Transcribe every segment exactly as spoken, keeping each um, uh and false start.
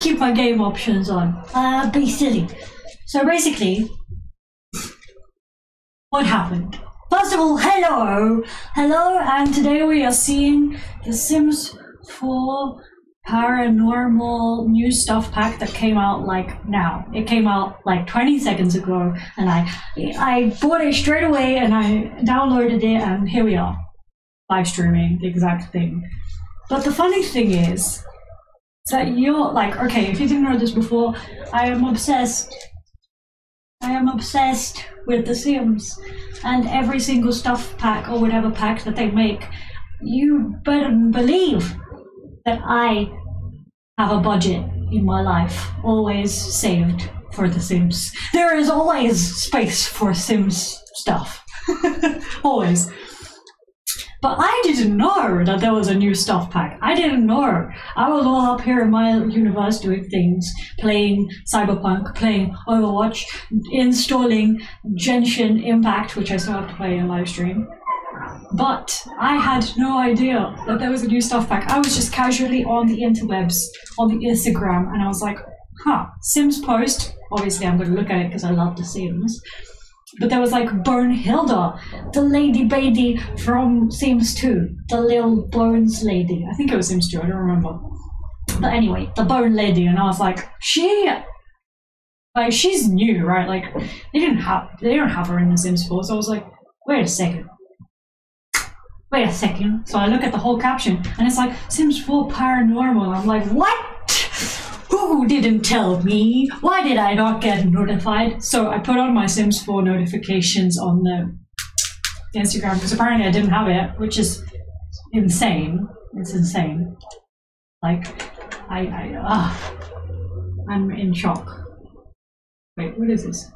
keep my game options on. Uh, be silly. So basically, what happened? First of all, hello! Hello, and today we are seeing The Sims four Paranormal New Stuff Pack that came out like now. It came out like twenty seconds ago, and I, I bought it straight away, and I downloaded it, and here we are. Live streaming, the exact thing. But the funny thing is, that you're like, okay, if you didn't know this before, I am obsessed. I am obsessed with The Sims, and every single stuff pack or whatever pack that they make, you better believe that I have a budget in my life always saved for The Sims. There is always space for Sims stuff, always. But I didn't know that there was a new stuff pack. I didn't know. I was all up here in my universe doing things, playing Cyberpunk, playing Overwatch, installing Genshin Impact, which I still have to play in a live stream. But I had no idea that there was a new stuff pack. I was just casually on the interwebs, on the Instagram, and I was like, huh, Sims post. Obviously, I'm going to look at it because I love The Sims. But there was like Bonehilda, the lady baby from Sims two, the little bones lady. I think it was Sims two, I don't remember. But anyway, the bone lady, and I was like, she, like she's new, right? Like they didn't have, they don't have her in the Sims four. So I was like, wait a second, wait a second. So I look at the whole caption, and it's like Sims four Paranormal. I'm like, what? Who didn't tell me? Why did I not get notified? So I put on my Sims four notifications on the Instagram because apparently I didn't have it, which is insane. It's insane. Like, I, I, ah, uh, I'm in shock. Wait, what is this?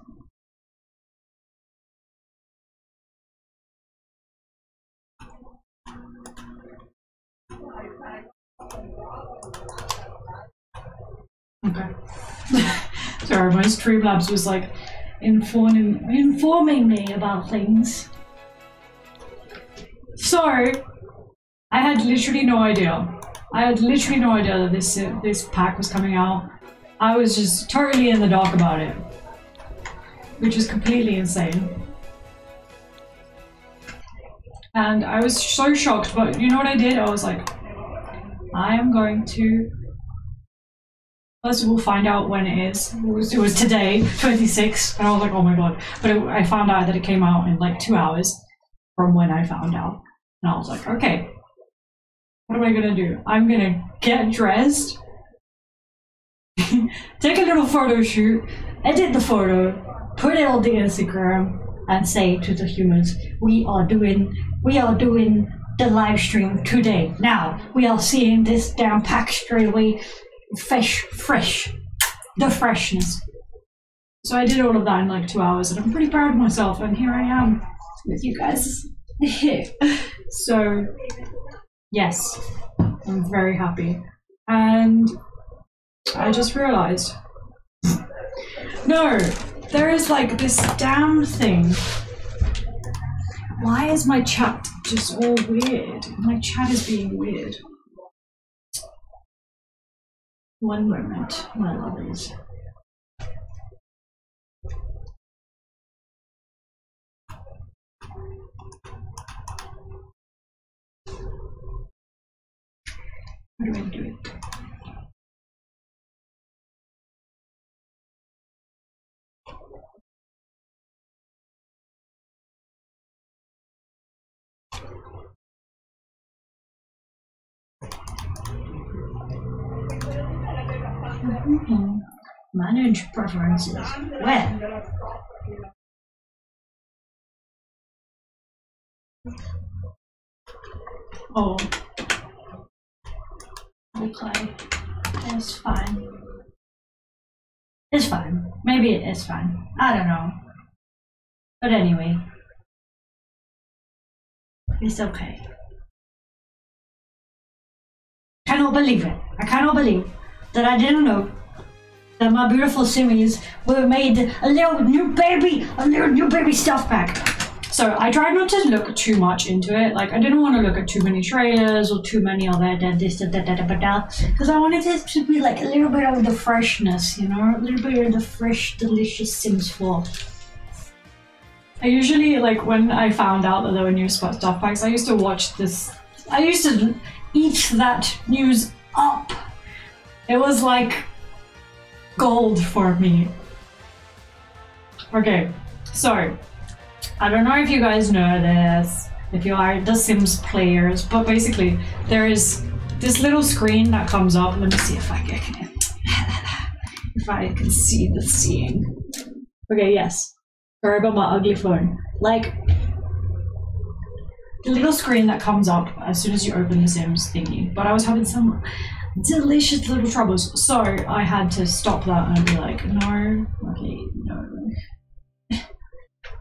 Okay. Sorry, my Streamlabs was like informing informing me about things. So I had literally no idea. I had literally no idea that this uh, this pack was coming out. I was just totally in the dark about it, which is completely insane. And I was so shocked. But you know what I did? I was like, I am going to. First of all, find out when it is. It was, it was today, twenty-sixth, and I was like, oh my god. But it, I found out that it came out in like two hours from when I found out. And I was like, okay, what am I gonna do? I'm gonna get dressed, take a little photo shoot, edit the photo, put it on the Instagram, and say to the humans, we are doing, we are doing the live stream today. Now, we are seeing this damn pack straight away. Fresh, fresh, the freshness. So I did all of that in like two hours, and I'm pretty proud of myself. And here I am with you guys. So, yes, I'm very happy. And I just realized, no, there is like this damn thing. Why is my chat just all weird? My chat is being weird. One moment, my lovelies. How do I do it? Mm-hmm. Manage preferences. Where? Oh. Okay. It's fine. It's fine. Maybe it is fine. I don't know. But anyway. It's okay. Cannot believe it. I cannot believe that I didn't know that my beautiful Simmies were made a little new baby, a little new baby stuff pack. So I tried not to look too much into it. Like, I didn't want to look at too many trailers or too many of that, this, that, that, that, that, because I wanted it to be like a little bit of the freshness, you know, a little bit of the fresh, delicious Sims four. I usually, like, when I found out that there were new stuff packs, I used to watch this, I used to eat that news up. It was like gold for me. Okay, so I don't know if you guys know this, if you are The Sims players, but basically there is this little screen that comes up. Let me see if I can, if I can see the seeing. Okay, yes. Sorry about my ugly phone. Like, the little screen that comes up as soon as you open the Sims thingy. But I was having some delicious little troubles, so I had to stop that and be like, no, okay, no.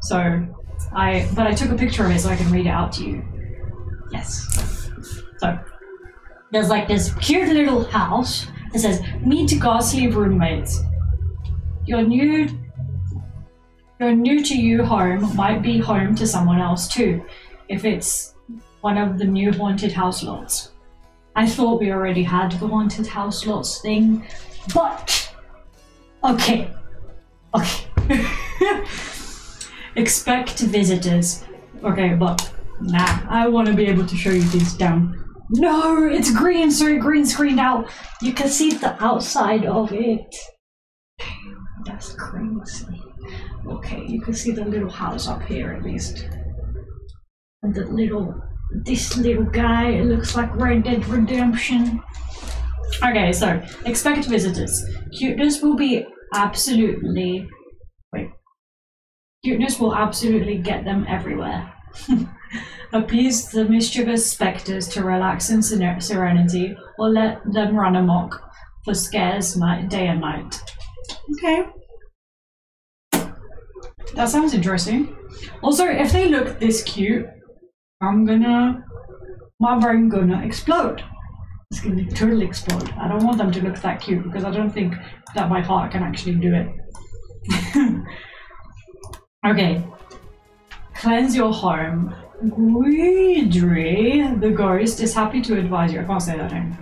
So I, but I took a picture of it so I can read it out to you. Yes. So there's like this cute little house that says, meet ghastly roommates. Your new Your new to you home might be home to someone else too, if it's one of the new haunted house lots. I thought we already had the haunted house lots thing, but okay, okay. Expect visitors. Okay, but nah, I want to be able to show you these down. No, it's green, so green screened out. You can see the outside of it. That's crazy. Okay, you can see the little house up here at least. And the little, this little guy, it looks like Red Dead Redemption. Okay, so expect visitors. Cuteness will be absolutely, wait. Cuteness will absolutely get them everywhere. Appease the mischievous specters to relax in ser serenity, or let them run amok for scares night, day and night. Okay. That sounds interesting. Also, if they look this cute, I'm gonna, my brain gonna explode. It's gonna totally explode. I don't want them to look that cute because I don't think that my heart can actually do it. Okay. Cleanse your home. Guidry, the ghost, is happy to advise you. I can't say that name.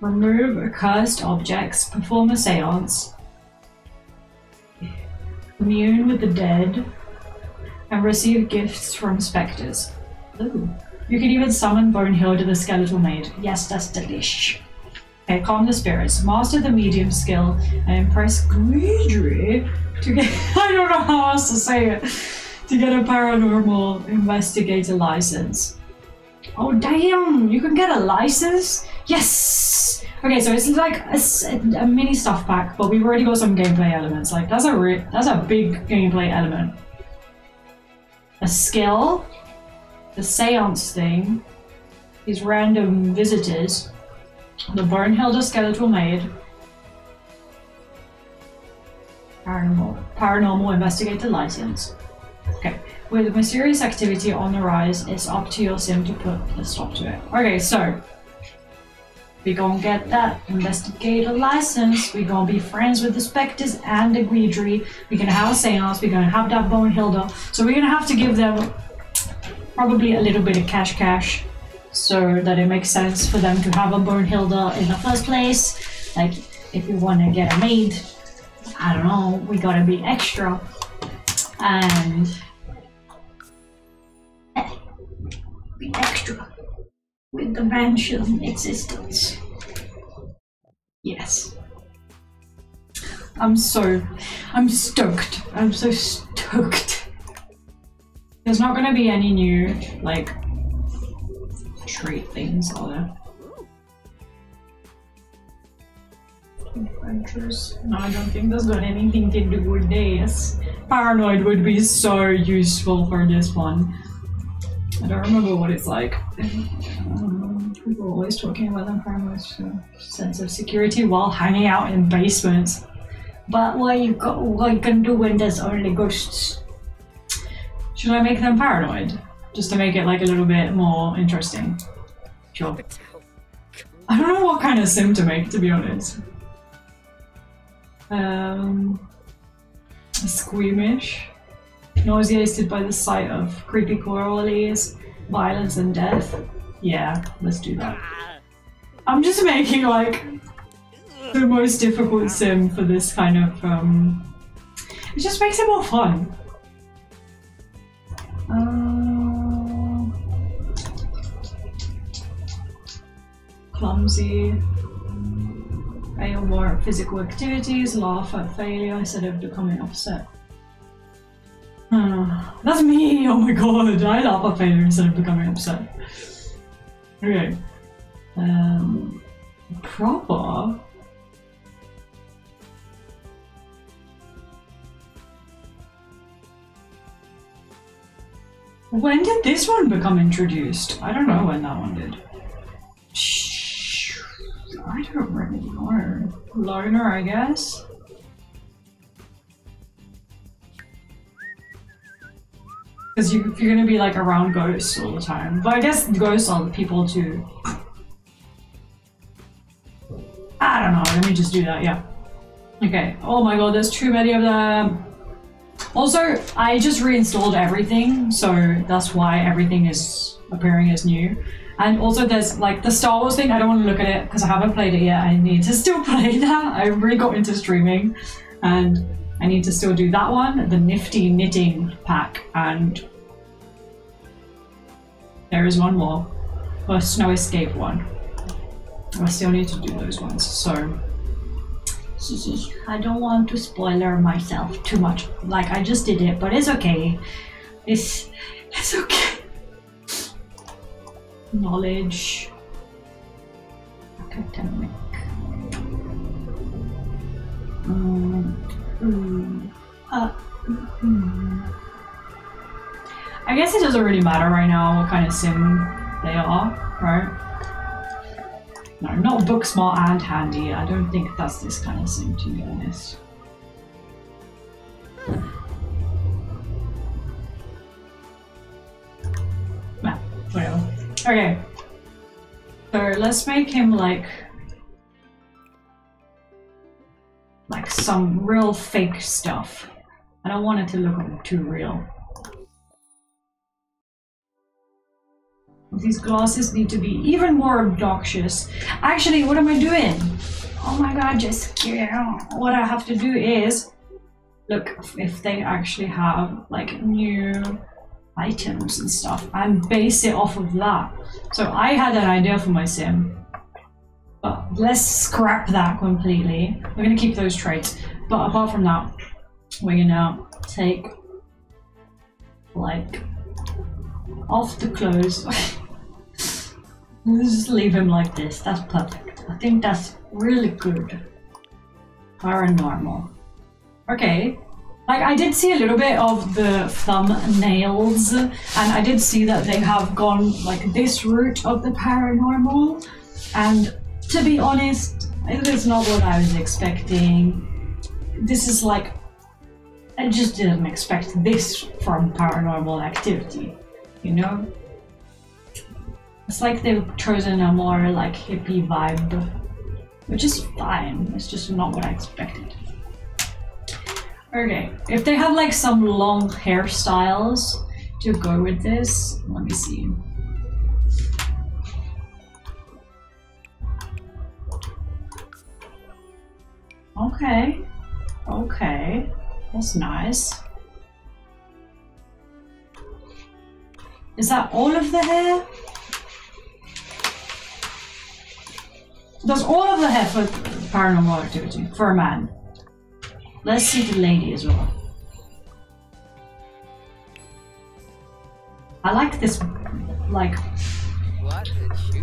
Remove cursed objects, perform a seance, commune with the dead, and receive gifts from spectres. Ooh. You can even summon Bonehilda the Skeletal Maid. Yes, that's delish. Okay, calm the spirits, master the medium skill, and impress Guidry to get, I don't know how else to say it, to get a paranormal investigator license. Oh damn, you can get a license? Yes! Okay, so it's like a, a mini stuff pack, but we've already got some gameplay elements. Like, that's a re that's a big gameplay element. A skill, the seance thing, these random visitors, the Bonehilda Skeletal Maid, paranormal, paranormal investigator license. Okay. With mysterious activity on the rise, it's up to your sim to put a stop to it. Okay, so we gonna get that investigator license, we gonna be friends with the spectres and the Guidry, we're gonna have a seance, we're gonna have that Bonehilda. So we're gonna have to give them probably a little bit of cash cash so that it makes sense for them to have a Bonehilda in the first place. Like, if you wanna get a maid, I don't know, we gotta be extra. And be extra with the mansion existence. Yes. I'm so, I'm stoked. I'm so stoked. There's not gonna be any new, like, treat things, are there? Adventures? No, I don't think there's got anything to do with this. Paranoid would be so useful for this one. I don't remember what it's like. Um, people are always talking about them having a sense of security while hanging out in basements. But what you got, what you can do when there's only ghosts? Should I make them paranoid? Just to make it like a little bit more interesting. Sure. I don't know what kind of sim to make, to be honest. Um, squeamish. Nauseated by the sight of creepy crawlies, violence and death. Yeah, let's do that. I'm just making like the most difficult sim for this kind of um it just makes it more fun. Uh, clumsy. Fail more at physical activities, laugh at failure instead of becoming upset. Uh, that's me! Oh my god, I laugh at failure instead of becoming upset. Okay. Um, proper? When did this one become introduced? I don't know when that one did. I don't really know. Loner, I guess? Because you, you're gonna be like around ghosts all the time. But I guess ghosts are the people too. I don't know, let me just do that, yeah. Okay, oh my god, there's too many of them. Also, I just reinstalled everything, so that's why everything is appearing as new. And also there's like the Star Wars thing, I don't want to look at it because I haven't played it yet. I need to still play that. I really got into streaming and I need to still do that one, the Nifty Knitting Pack, and there is one more, the Snow Escape one. I still need to do those ones, so I don't want to spoiler myself too much. Like, I just did it, but it's okay. It's, it's okay. Knowledge, academic. Um, mm, uh, mm. I guess it doesn't really matter right now what kind of sim they are, right? No, not book smart and handy. I don't think that's this kind of sim, to be honest. Nah, whatever. Okay, so let's make him like like some real fake stuff. I don't want it to look too real. These glasses need to be even more obnoxious. Actually, what am I doing? Oh my god, just what I have to do is look if they actually have like new items and stuff and base it off of that. So I had an idea for my sim, but let's scrap that completely. We're gonna keep those traits, but apart from that, we're gonna take like off the clothes. Let's just leave him like this. That's perfect. I think that's really good. Paranormal. Okay. Like, I did see a little bit of the thumbnails, and I did see that they have gone, like, this route of the paranormal, and to be honest, it is not what I was expecting. This is like, I just didn't expect this from Paranormal Activity, you know? It's like they've chosen a more, like, hippie vibe, which is fine, it's just not what I expected. Okay, if they have like some long hairstyles to go with this, let me see. Okay, okay, that's nice. Is that all of the hair? That's all of the hair for Paranormal Activity, for a man. Let's see the lady as well. I like this, like,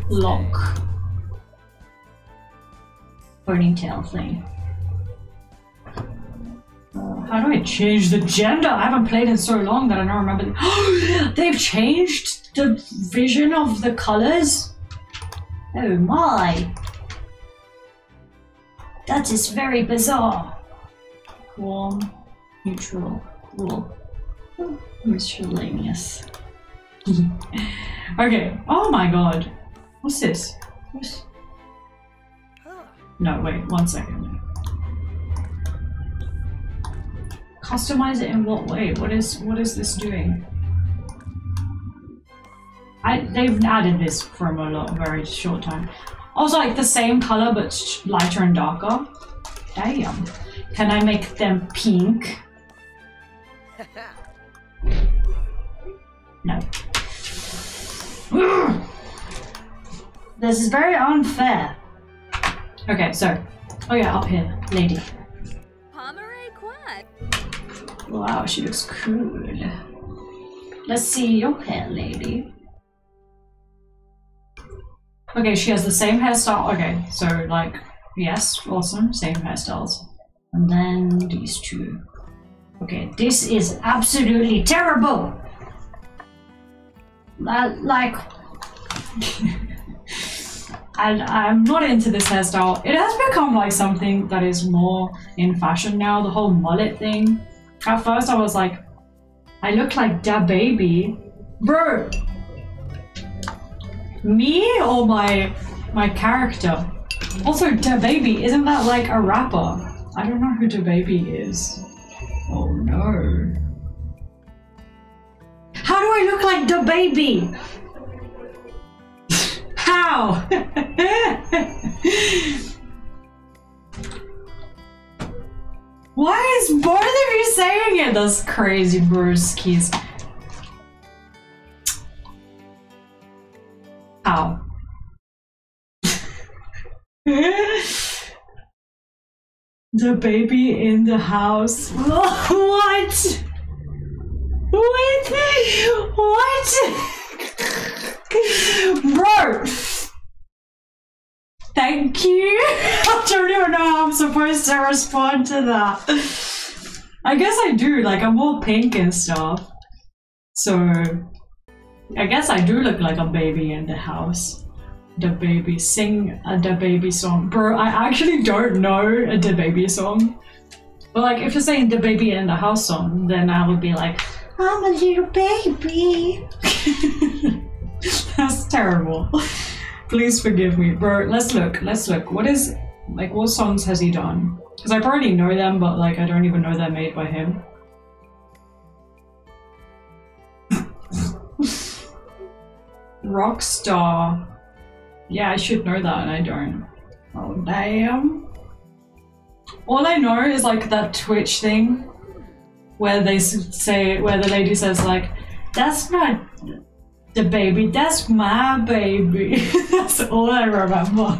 lock ponytail thing. Uh, how do I change the gender? I haven't played in so long that I don't remember. The They've changed the vision of the colors? Oh my! That is very bizarre. Warm, neutral, cool, miscellaneous. Okay, oh my god. What's this? What's... No, wait, one second. Customize it in what way? What is what is this doing? I they've added this from a lot very short time. Also, like the same color but lighter and darker. Damn. Can I make them pink? No. This is very unfair. Okay, so oh yeah, up here, lady. Wow, she looks cool. Let's see your hair, lady. Okay, she has the same hairstyle. Okay, so like, yes, awesome, same hairstyles. And then these two. Okay, this is absolutely terrible. I, like, and I'm not into this hairstyle. It has become like something that is more in fashion now, the whole mullet thing. At first I was like, I look like DaBaby. Bro! Me or my my character? Also, DaBaby, isn't that like a rapper? I don't know who DaBaby is. Oh no. How do I look like DaBaby? How? Why is both of you saying it? Those crazy brewskis. Ow. The baby in the house. What? What? What? Bro! Thank you! I don't even know how I'm supposed to respond to that. I guess I do, like I'm all pink and stuff. So I guess I do look like a baby in the house. DaBaby, sing a DaBaby song. Bro, I actually don't know a DaBaby song. But like if you're saying DaBaby in the house song, then I would be like, I'm a little baby. That's terrible. Please forgive me, bro. Let's look. Let's look. What is, like, what songs has he done? Because I probably know them, but like, I don't even know they're made by him. Rockstar. Yeah, I should know that, and I don't. Oh, damn. All I know is like that Twitch thing where they say, where the lady says, like, that's not the baby, that's my baby. That's all I remember.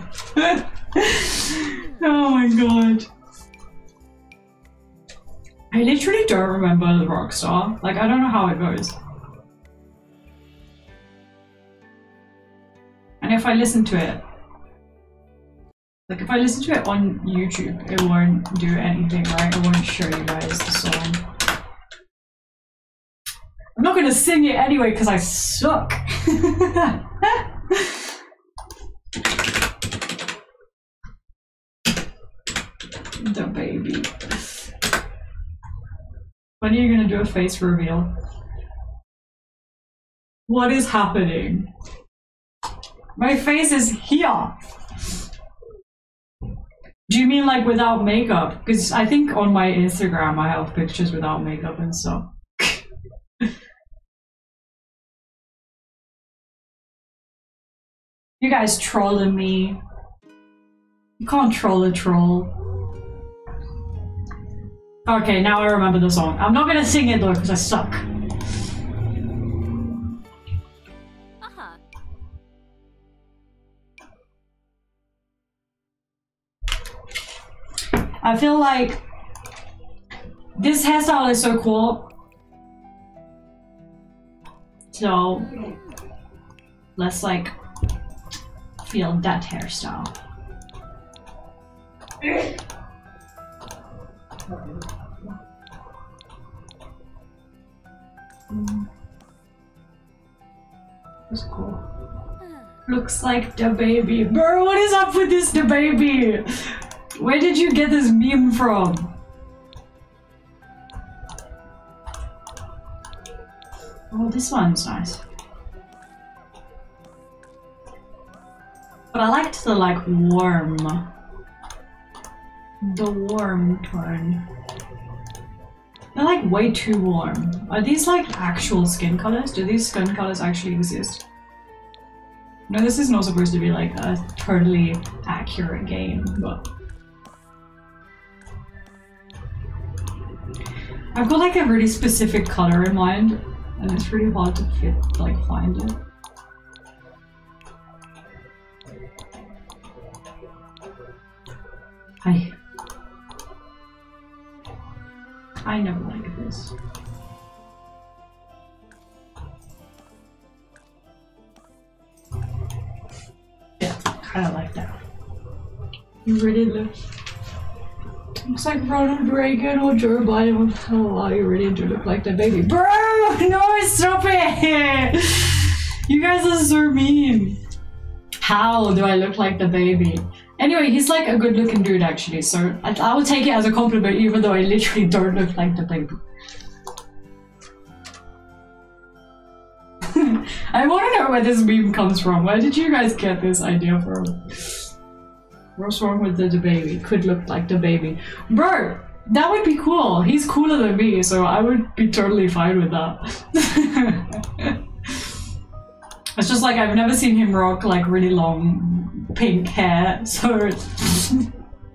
Oh my god. I literally don't remember the Rockstar. Like, I don't know how it goes. And if I listen to it, like if I listen to it on YouTube, it won't do anything, right? It won't show you guys the song. I'm not gonna sing it anyway because I suck. The baby. When are you gonna do a face reveal? What is happening? My face is here. Do you mean like without makeup? Because I think on my Instagram I have pictures without makeup and stuff. You guys trolling me. You can't troll a troll. Okay, now I remember the song. I'm not gonna sing it though, because I suck. Uh-huh. I feel like this hairstyle is so cool. So, let's like feel that hairstyle. Mm. That's cool. Looks like DaBaby. Bro, what is up with this DaBaby? Where did you get this meme from? Oh, this one's nice. But I liked the like warm, the warm tone. They're like way too warm. Are these like actual skin colors? Do these skin colors actually exist? No, this is not supposed to be like a totally accurate game, but... I've got like a really specific color in mind, and it's really hard to fit, like find it. Hi. I never like this. Yeah, kind of like that. You really look. Looks like Ronald Reagan or Joe Biden. Oh wow, you really do look like that baby. Bro, no, stop it! You guys are so mean. How do I look like the baby? Anyway, he's like a good looking dude actually, so I, I would take it as a compliment even though I literally don't look like the baby. I want to know where this meme comes from. Where did you guys get this idea from? What's wrong with the, the baby? Could look like the baby. Bro, that would be cool. He's cooler than me, so I would be totally fine with that. It's just like I've never seen him rock like really long pink hair, so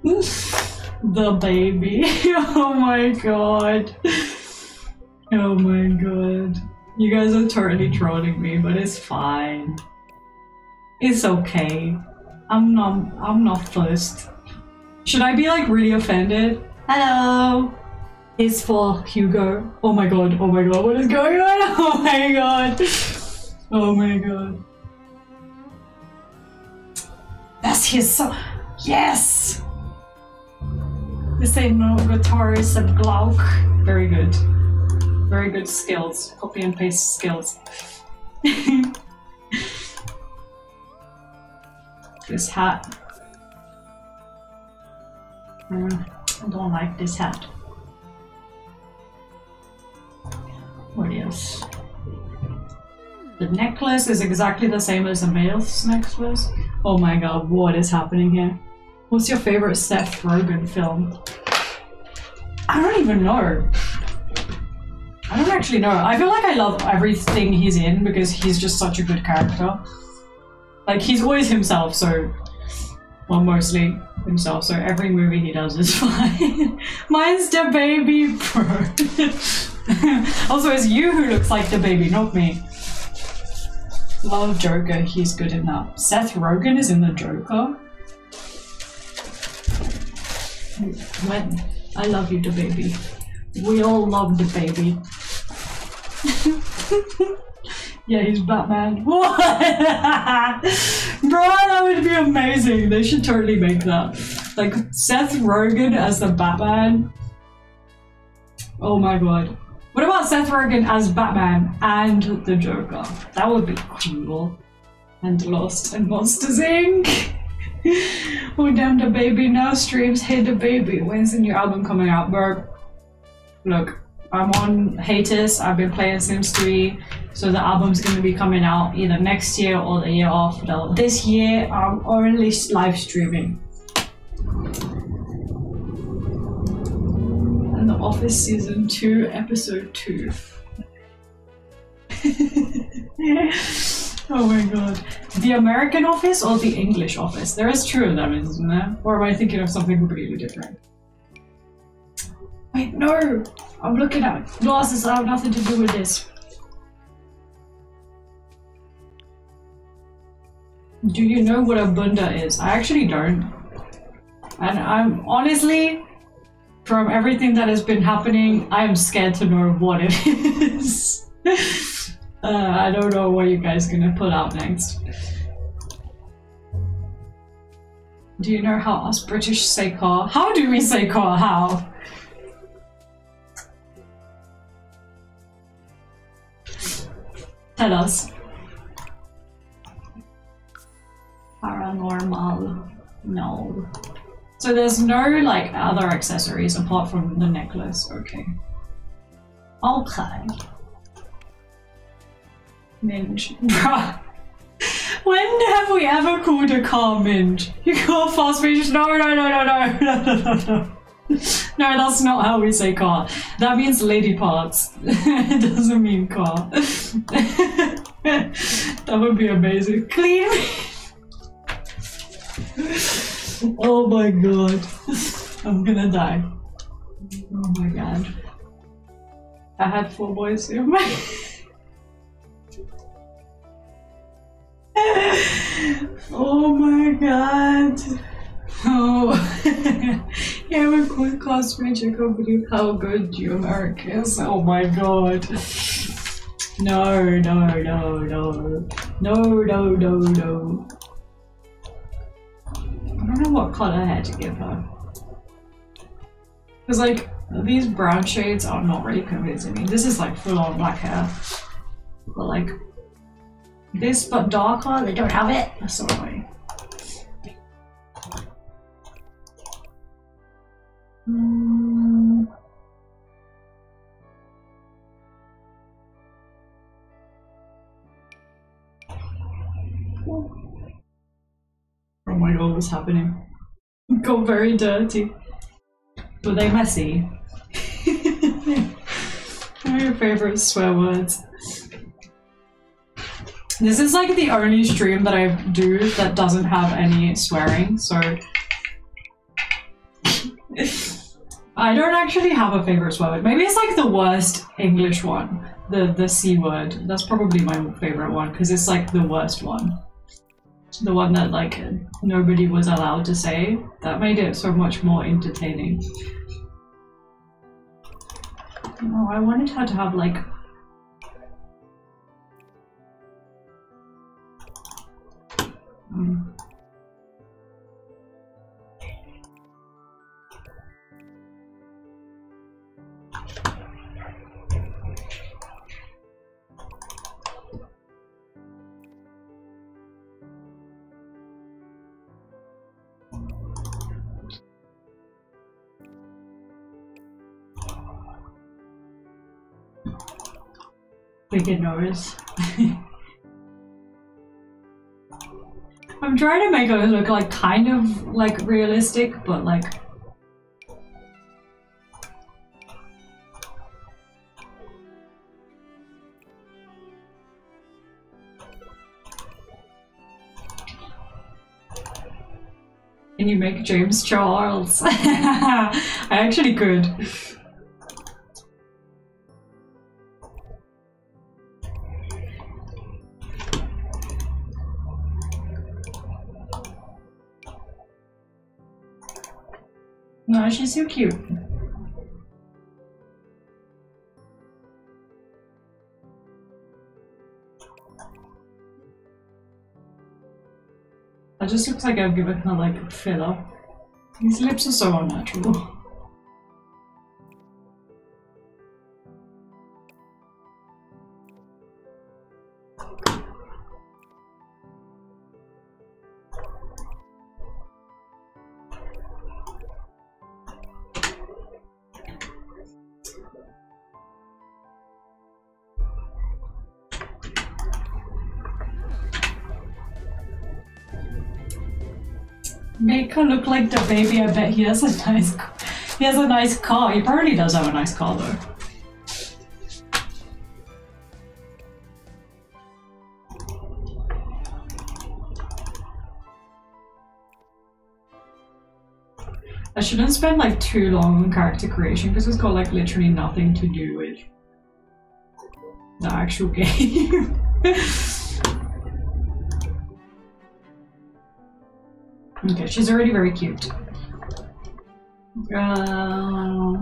the baby. Oh my god. Oh my god. You guys are totally trolling me, but it's fine. It's okay. I'm not, I'm not first. Should I be like really offended? Hello! It's for Hugo. Oh my god, oh my god, what is going on? Oh my god! Oh my god. That's his son! Yes! This ain't no guitarist of Glauc. Very good. Very good skills. Copy and paste skills. This hat. Mm, I don't like this hat. What else? The necklace is exactly the same as the male's necklace. Oh my god, what is happening here? What's your favorite Seth Rogen film? I don't even know. I don't actually know. I feel like I love everything he's in because he's just such a good character. Like, he's always himself, so... Well, mostly himself, so every movie he does is fine. Mine's the baby, bro. Also, it's you who looks like the baby, not me. Love Joker, he's good enough. Seth Rogen is in the Joker? When? I love you, the baby. We all love the baby. Yeah, he's Batman. What? Bro, that would be amazing. They should totally make that. Like, Seth Rogen as the Batman. Oh my god. What about Seth Rogen as Batman and the Joker? That would be cool. And Lost and Monsters Incorporated Oh damn, the baby now streams. Hey, the baby. When's the new album coming out, bro? Look. I'm on hiatus. I've been playing Sims three, so the album's going to be coming out either next year or the year after. This year, I'm only live streaming. And The Office Season two, Episode two. Oh my god. The American Office or the English Office? There is two of them, isn't there? Or am I thinking of something completely different? Wait, no! I'm looking at glasses that have nothing to do with this. Do you know what a bunda is? I actually don't. And I'm honestly, from everything that has been happening, I'm scared to know what it is. uh, I don't know what you guys are gonna put out next. Do you know how us British say car? How do we say car? How? Tell us. Paranormal. No. So there's no like other accessories apart from the necklace. Okay. Okay. Minge. Bruh. When have we ever called a car minge? You can't fast me. No, no, no, no, no, no, no, no, no. No, that's not how we say car. That means lady parts. It doesn't mean car. That would be amazing. Clean me. Oh my god. I'm gonna die. Oh my god. I had four boys in my... Oh my god. Oh, yeah, my cool classmate, I can't believe how good you America is. Oh my god. No, no, no, no. No, no, no, no. I don't know what color I had to give her. Because, like, these brown shades are not really convincing me. This is like full on black hair. But, like, this but darker, they don't have it. That's so annoying. Mm. Oh my god, what's happening? It got very dirty. But they're messy. One of your favorite swear words. This is like the only stream that I do that doesn't have any swearing, so... I don't actually have a favorite swear word. Maybe it's like the worst English one, the the C word. That's probably my favorite one because it's like the worst one, the one that like nobody was allowed to say. That made it so much more entertaining. Oh, I wanted her to have like mm. We get noticed. I'm trying to make it look like kind of like realistic, but like can you make James Charles? I actually could. No, she's so cute. That just looks like I've given her like a filler. These lips are so unnatural. Make her look like DaBaby. I bet he has a nice, he has a nice car. He probably does have a nice car though. I shouldn't spend like too long on character creation because it's got like literally nothing to do with the actual game. Okay, she's already very cute. Uh,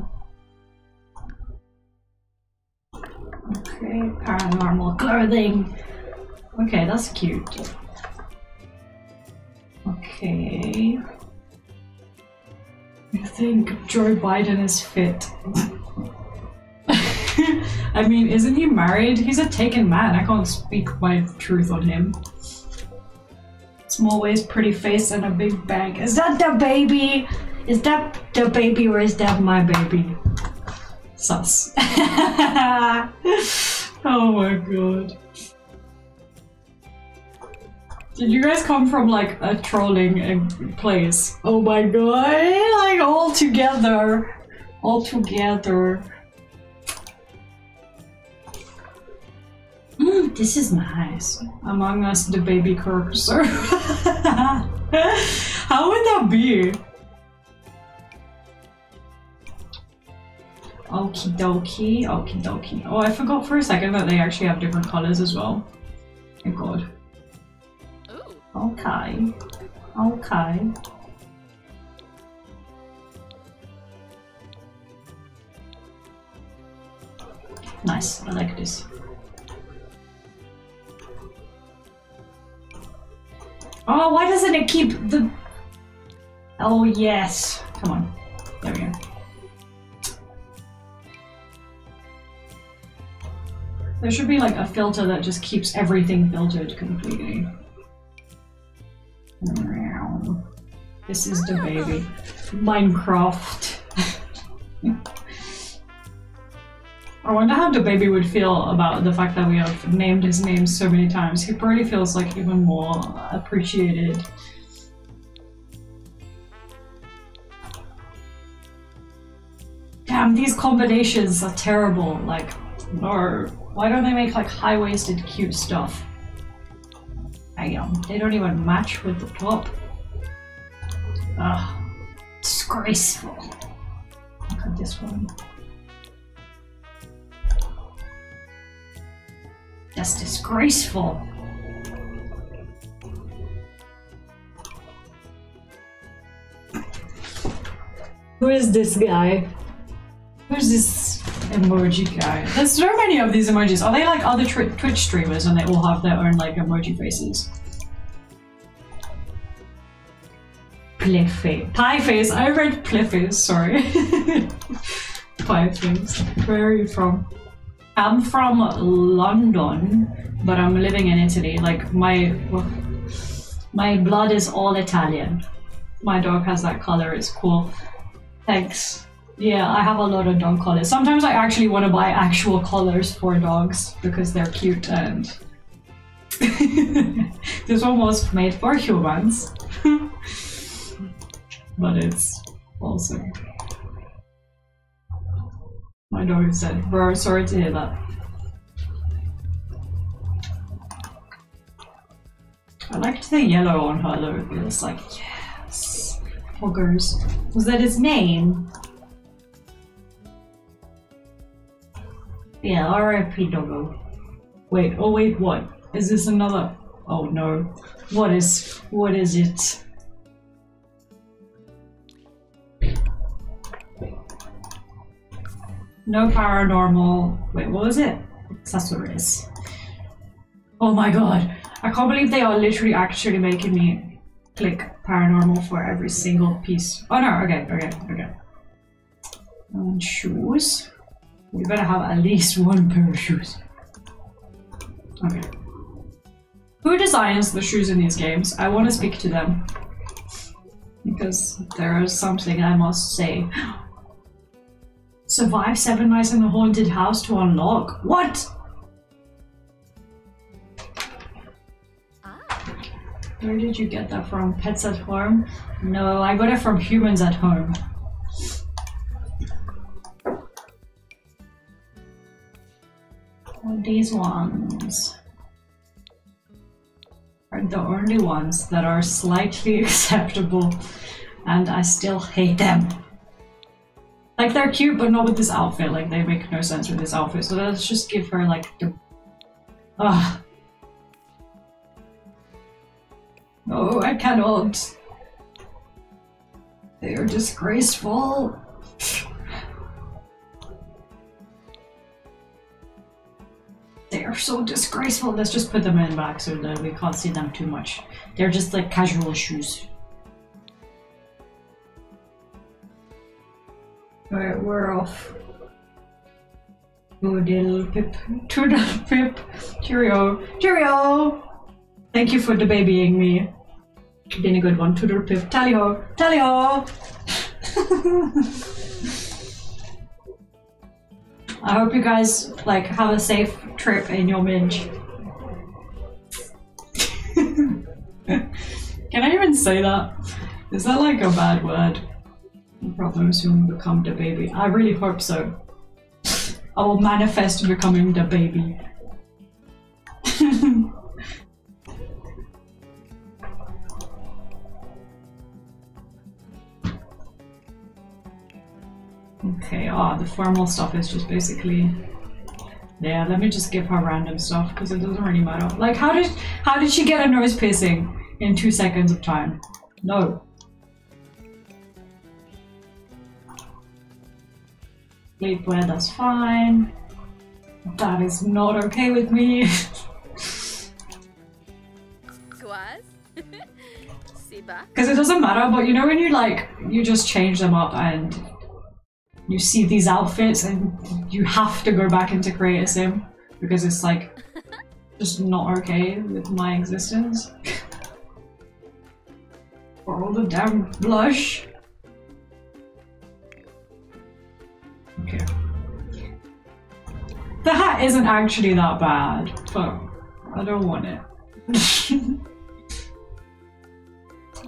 okay, paranormal clothing. Okay, that's cute. Okay. I think Joe Biden is fit. I mean, isn't he married? He's a taken man. I can't speak my truth on him. Small waist, pretty face, and a big bag. Is that DaBaby? Is that DaBaby or is that my baby? Sus. Oh my god. Did you guys come from like a trolling place? Oh my god, like all together. All together. Mm, this is nice. Among Us the Baby Cursor. How would that be? Okie dokie, okie dokie. Oh, I forgot for a second that they actually have different colors as well. Oh god. Okay. Okay. Nice, I like this. Oh, why doesn't it keep the... Oh, yes. Come on. There we go. There should be like a filter that just keeps everything filtered completely. This is the baby. Minecraft. I wonder how the baby would feel about the fact that we have named his name so many times. He probably feels like even more appreciated. Damn, these combinations are terrible. Like, no. Why don't they make like high-waisted cute stuff? Damn, they don't even match with the top. Ugh, disgraceful. Look at this one. That's disgraceful. Who is this guy? Who's this emoji guy? There's so many of these emojis. Are they like other Twitch streamers and they all have their own like emoji faces? Play face. Pie face. I read play face, sorry. Pie face. Where are you from? I'm from London, but I'm living in Italy. Like my my blood is all Italian. My dog has that color. It's cool. Thanks. Yeah, I have a lot of dog collars. Sometimes I actually want to buy actual collars for dogs because they're cute and this one was made for humans, but it's awesome. My dog said, bro, sorry to hear that. I liked the yellow on her though. It was like, yes. Poggers. Was that his name? Yeah, R I P doggo. Wait, oh wait, what? Is this another? Oh no. What is, what is it? No paranormal, wait, what was it? Accessories. Oh my god. I can't believe they are literally actually making me click paranormal for every single piece. Oh no, okay, okay, okay. And shoes. We better have at least one pair of shoes. Okay. Who designs the shoes in these games? I want to speak to them. Because there is something I must say. Survive seven nights in the haunted house to unlock. What? Where did you get that from? Pets at Home? No, I got it from Humans at Home. These ones are the only ones that are slightly acceptable, and I still hate them. Like, they're cute, but not with this outfit. Like, they make no sense with this outfit. So let's just give her like the. Ugh. Oh, I cannot. They are disgraceful. They are so disgraceful. Let's just put them in back so that we can't see them too much. They're just like casual shoes. Alright, we're off. Good little pip. Toodle pip. Cheerio. Cheerio! Thank you for the babying me. Been a good one. Toodle pip. Tally ho. Tally ho! I hope you guys like have a safe trip in your minge. Can I even say that? Is that like a bad word? No problem, soon become DaBaby. I really hope so. I will manifest becoming DaBaby. Okay, ah, the formal stuff is just basically... Yeah, let me just give her random stuff because it doesn't really matter. Like, how did how did she get a nose piercing in two seconds of time? No. Sleepwear, that's fine. That is not okay with me. Because it doesn't matter, but you know when you like, you just change them up and you see these outfits and you have to go back into create a sim because it's like just not okay with my existence. For all the damn blush. Okay. The hat isn't actually that bad, but I don't want it.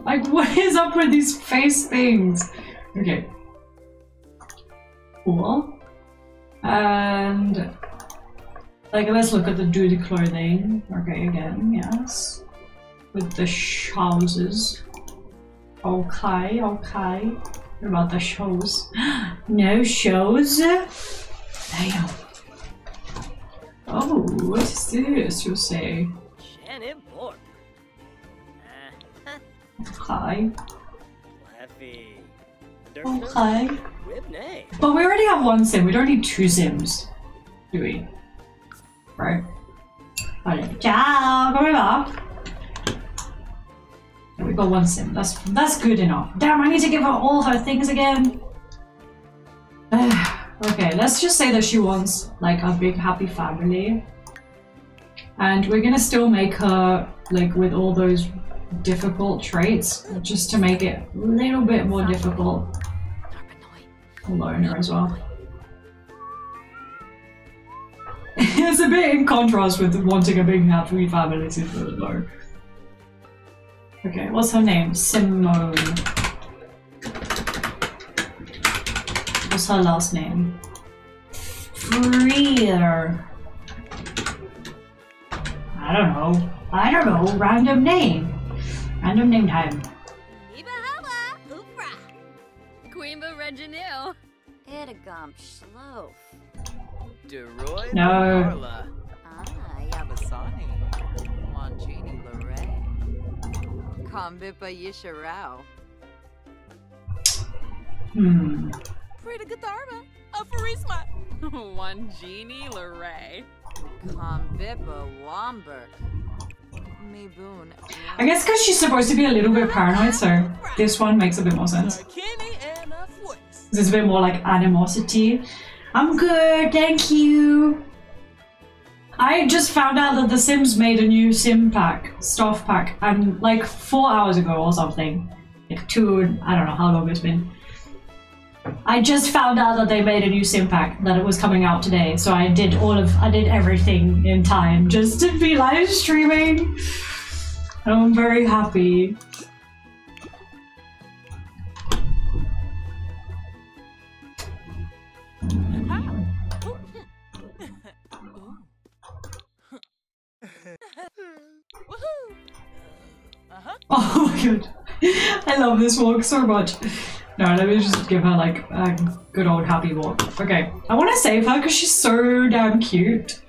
Like, what is up with these face things? Okay. Cool. And... Like, let's look at the duty clothing. Okay, again, yes. With the trousers. Okay, okay. What about the shoes? No shoes? Damn. Oh, what is this, you say? Hi. Oh, hi. But we already have one sim, we don't need two sims. Do we? Right. Alright. Ciao, coming up. We got one sim, that's that's good enough. Damn, I need to give her all her things again. Okay, let's just say that she wants like a big happy family. And we're gonna still make her like with all those difficult traits just to make it a little bit more difficult. Loner as well. It's a bit in contrast with wanting a big happy family to feel low. Okay, what's her name? Simone. What's her last name? Freer. I don't know. I don't know. Random name. Random name time. No. Hmm. One genie Lorray. I guess because she's supposed to be a little bit paranoid, so this one makes a bit more sense. It's a bit more like animosity. I'm good, thank you. I just found out that The Sims made a new sim pack, stuff pack, and like four hours ago or something. Like two, I don't know how long it's been. I just found out that they made a new sim pack, that it was coming out today, so I did all of, I did everything in time just to be live streaming. And I'm very happy. Oh my god, I love this walk so much. No, let me just give her like a good old happy walk. Okay, I want to save her because she's so damn cute.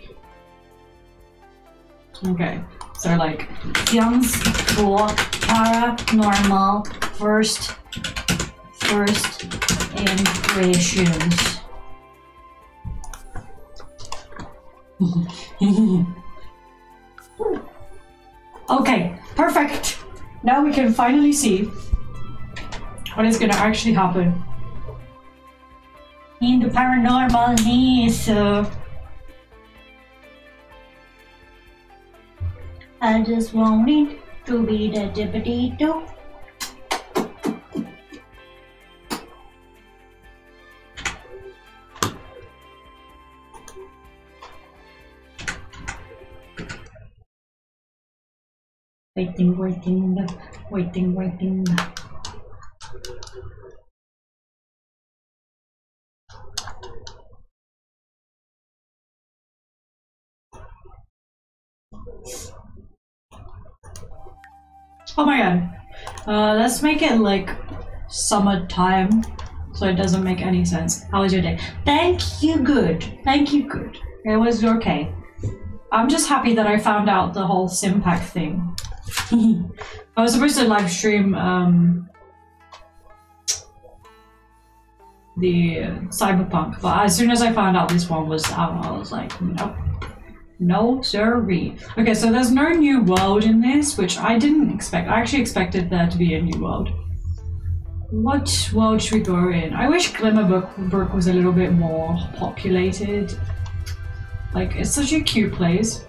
Okay, so like, Sims four Paranormal first, first impressions. Okay, perfect. Now we can finally see what is going to actually happen in the paranormal news. Uh, I just want it to be the deputy too. Waiting, waiting, waiting, waiting. Oh my god. Uh, let's make it like summertime so it doesn't make any sense. How was your day? Thank you, good. Thank you, good. It was okay. I'm just happy that I found out the whole Sim Pack thing. I was supposed to live stream um, the Cyberpunk, but as soon as I found out this one was out, I was like, nope. No sorry. Okay, so there's no new world in this, which I didn't expect. I actually expected there to be a new world. What world should we go in? I wish Glimmerbrook was a little bit more populated. Like, it's such a cute place.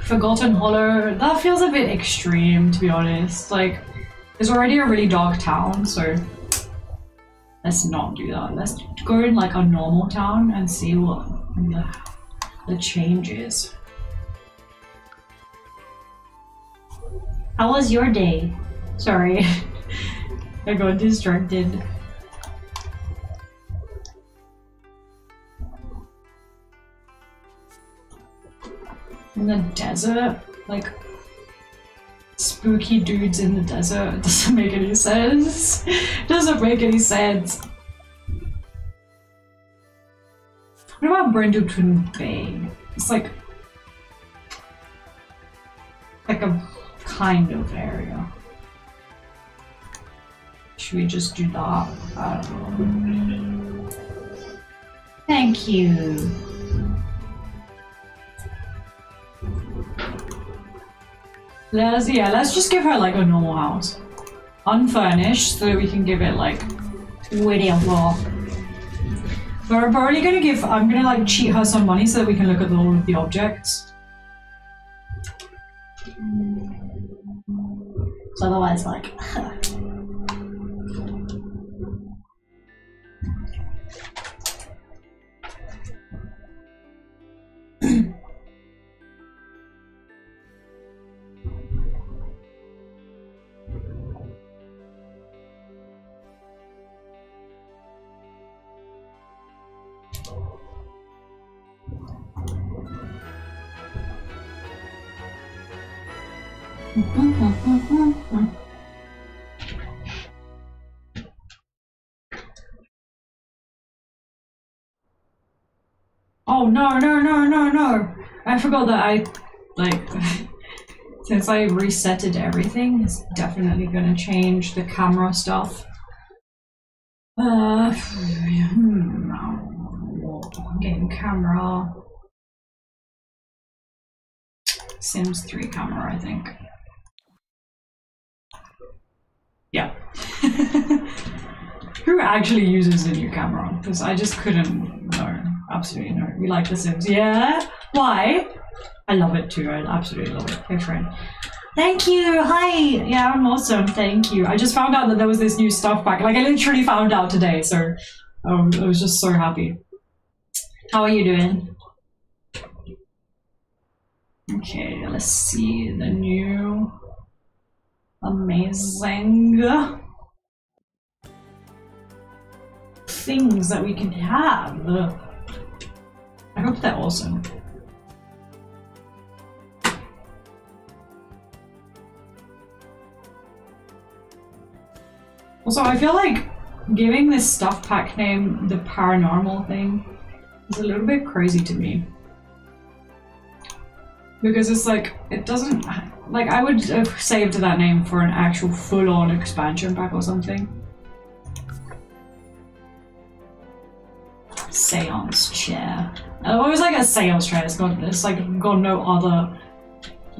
Forgotten Hollow, that feels a bit extreme, to be honest. Like, it's already a really dark town, so let's not do that. Let's go in like a normal town and see what the, the change is. How was your day? Sorry, I got distracted. In the desert? Like, spooky dudes in the desert? Doesn't make any sense. Doesn't make any sense. What about Brindleton Bay? It's like... like a kind of area. Should we just do that? I don't know. Thank you. Let's, yeah, let's just give her like a normal house. Unfurnished, so that we can give it like... really a walk. We're probably gonna give, I'm gonna like cheat her some money so that we can look at all of the objects. So otherwise like... Oh no no no no no! I forgot that I like since I resetted everything, it's definitely gonna change the camera stuff. Uh, hmm, game camera, Sims three camera, I think. Yeah. Who actually uses the new camera? Because I just couldn't. No, absolutely no. We like The Sims. Yeah? Why? I love it too. I absolutely love it. Hey, friend. Thank you. Hi. Yeah, I'm awesome. Thank you. I just found out that there was this new stuff pack. Like, I literally found out today. So um, I was just so happy. How are you doing? Okay, let's see the new. Amazing things that we can have. I hope they're awesome. Also, I feel like giving this stuff pack name the paranormal thing is a little bit crazy to me. Because it's like, it doesn't... like, I would have saved that name for an actual full-on expansion pack or something. Seance chair. I always like a seance chair. It's got, it's like got no other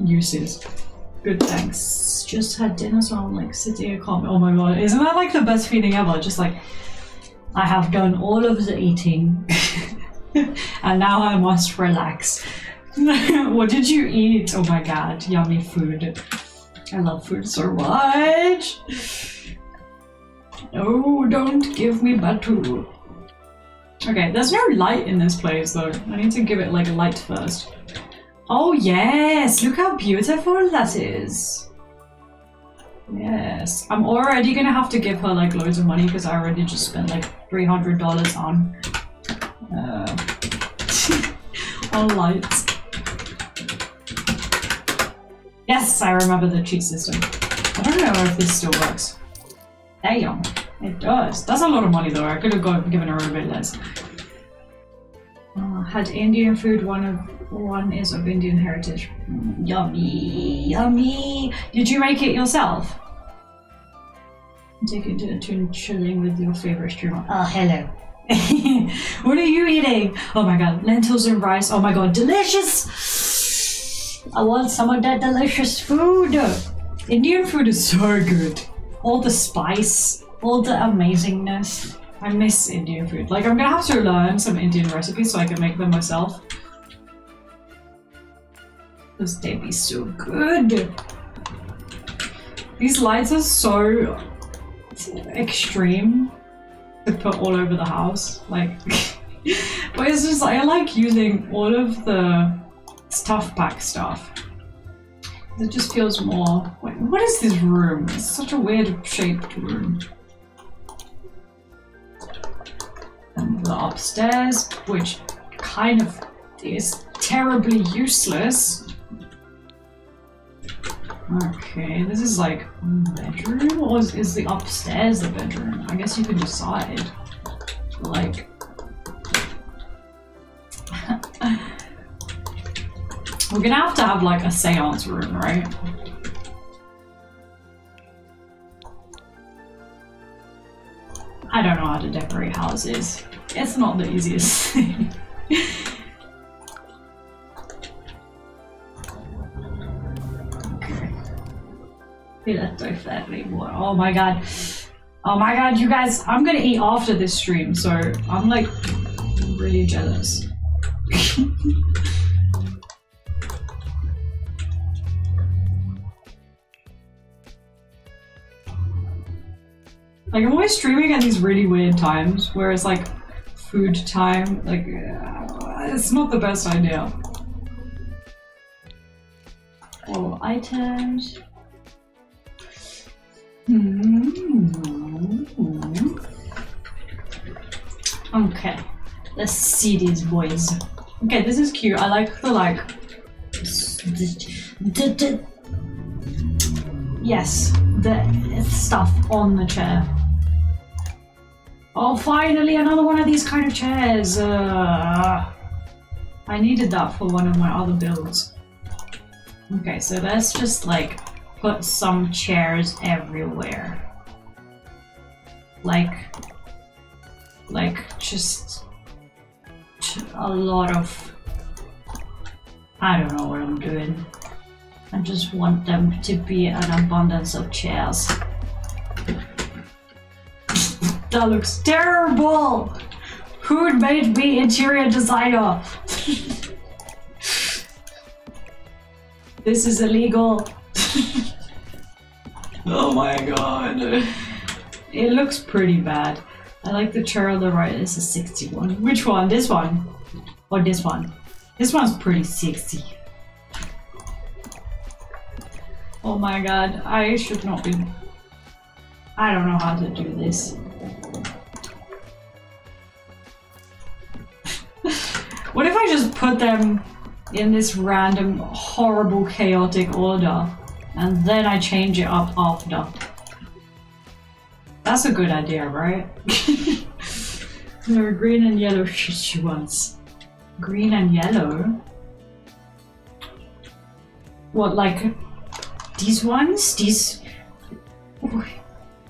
uses. Good, thanks. Just had dinner, so I'm like sitting here calm. Oh my god, isn't that like the best feeling ever? Just like, I have done all of the eating and now I must relax. What did you eat? Oh my god, yummy food. I love food so much. No, don't give me batu. Okay, there's no light in this place though. I need to give it like a light first. Oh yes, look how beautiful that is. Yes, I'm already gonna have to give her like loads of money because I already just spent like three hundred dollars on uh, on lights. Yes, I remember the cheat system. I don't know if this still works. Damn, it does. That's a lot of money though. I could have got, given her a bit less. Uh, had Indian food, one of one is of Indian heritage. Mm, yummy, yummy. Did you make it yourself? Take it to chilling with your favorite streamer. Oh, hello. What are you eating? Oh my god, lentils and rice. Oh my god, delicious. I want some of that delicious food. Indian food is so good. All the spice, all the amazingness. I miss Indian food. Like, I'm gonna have to learn some Indian recipes so I can make them myself. Because they be so good. These lights are so extreme to put all over the house. Like, but it's just, I like using all of the stuff pack stuff. It just feels more. Wait, what is this room? It's such a weird shaped room. And the upstairs, which kind of is terribly useless. Okay, this is like bedroom, or is, is the upstairs the bedroom? I guess you can decide. Like, we're gonna have to have like a seance room, right? I don't know how to decorate houses. It's not the easiest thing. Okay. We left our family more. Oh my god. Oh my god, you guys, I'm gonna eat after this stream, so I'm like really jealous. Like, I'm always streaming at these really weird times, where it's like, food time, like, uh, it's not the best idea. All items. Mm-hmm. Okay, let's see these boys. Okay, this is cute, I like the like... Yes, the stuff on the chair. Oh, finally, another one of these kind of chairs. Uh, I needed that for one of my other builds. Okay, so let's just like put some chairs everywhere. Like, like just a lot of, I don't know what I'm doing. I just want them to be an abundance of chairs. That looks terrible! Who made me interior designer? This is illegal. Oh my god. It looks pretty bad. I like the chair on the right. It's a sixty-one. Which one? This one? Or this one? This one's pretty sexy. Oh my god. I should not be... I don't know how to do this. What if I just put them in this random, horrible, chaotic order, and then I change it up after? That's a good idea, right? There are green and yellow she wants. Green and yellow? What, like, these ones? These...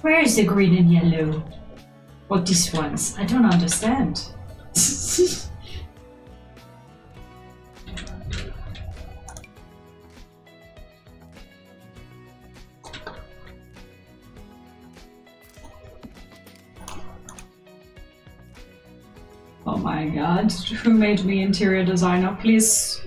Where is the green and yellow? What, these ones? I don't understand. Oh my god, who made me interior designer, please?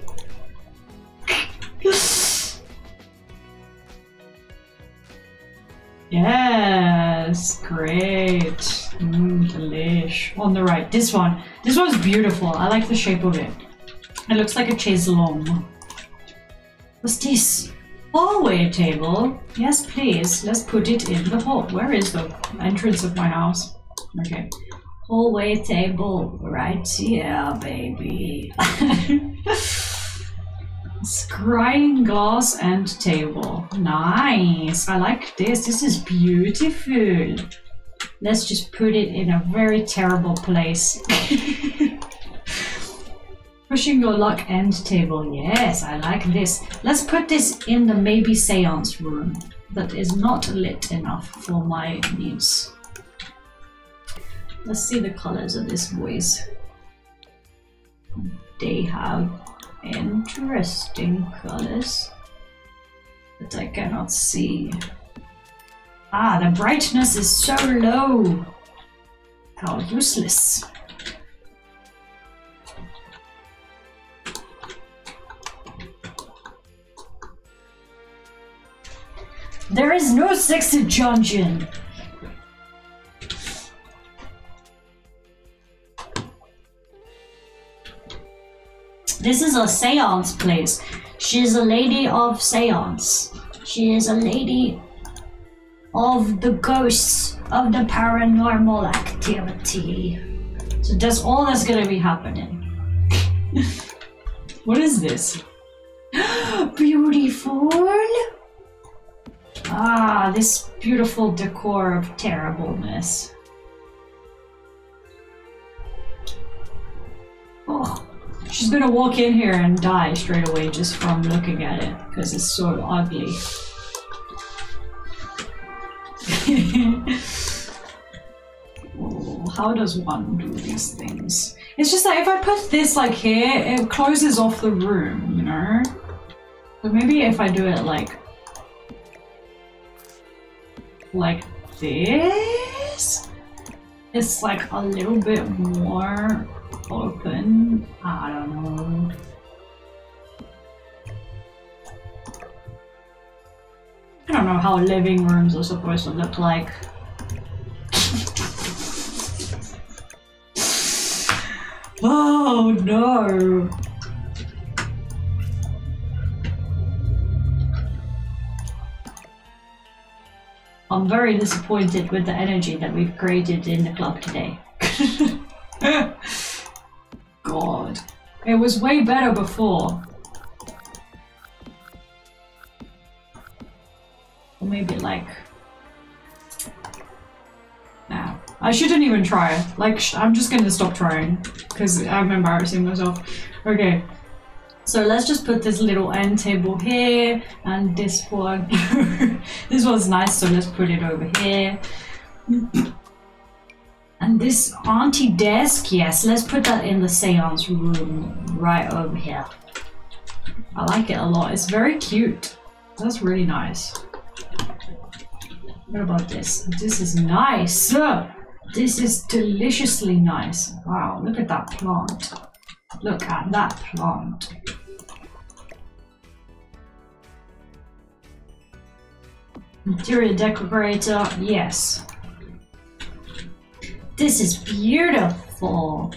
Yes, great. Mmm, delish. On the right, this one. This one's beautiful. I like the shape of it. It looks like a chaise longue. What's this? Hallway table? Yes, please. Let's put it in the hall. Where is the entrance of my house? Okay. Hallway table. Right here, baby. Scrying glass and table. Nice. I like this. This is beautiful. Let's just put it in a very terrible place. Pushing your luck and table. Yes, I like this. Let's put this in the maybe seance room that is not lit enough for my needs. Let's see the colors of this voice. They have interesting colors that I cannot see. Ah, the brightness is so low. How useless. There is no sexy dungeon. This is a seance place. She's a lady of seance. She is a lady of the ghosts, of the paranormal activity. So that's all that's gonna be happening. What is this? Beautiful! Ah, this beautiful decor of terribleness. Oh. She's gonna walk in here and die straight away just from looking at it, because it's so ugly. Oh, how does one do these things? It's just that if I put this like here, it closes off the room, you know? But maybe if I do it like... like this? It's like a little bit more... open. I don't know. I don't know how living rooms are supposed to look like. Oh no! I'm very disappointed with the energy that we've created in the club today. God. It was way better before. Or maybe like... nah. I shouldn't even try. Like, sh I'm just gonna stop trying. Because I'm embarrassing myself. Okay. So let's just put this little end table here. And this one. This one's nice, so let's put it over here. And this auntie desk, yes, let's put that in the seance room right over here. I like it a lot. It's very cute. That's really nice. What about this? This is nice. This is deliciously nice. Wow, look at that plant. Look at that plant. Interior decorator, yes. This is beautiful.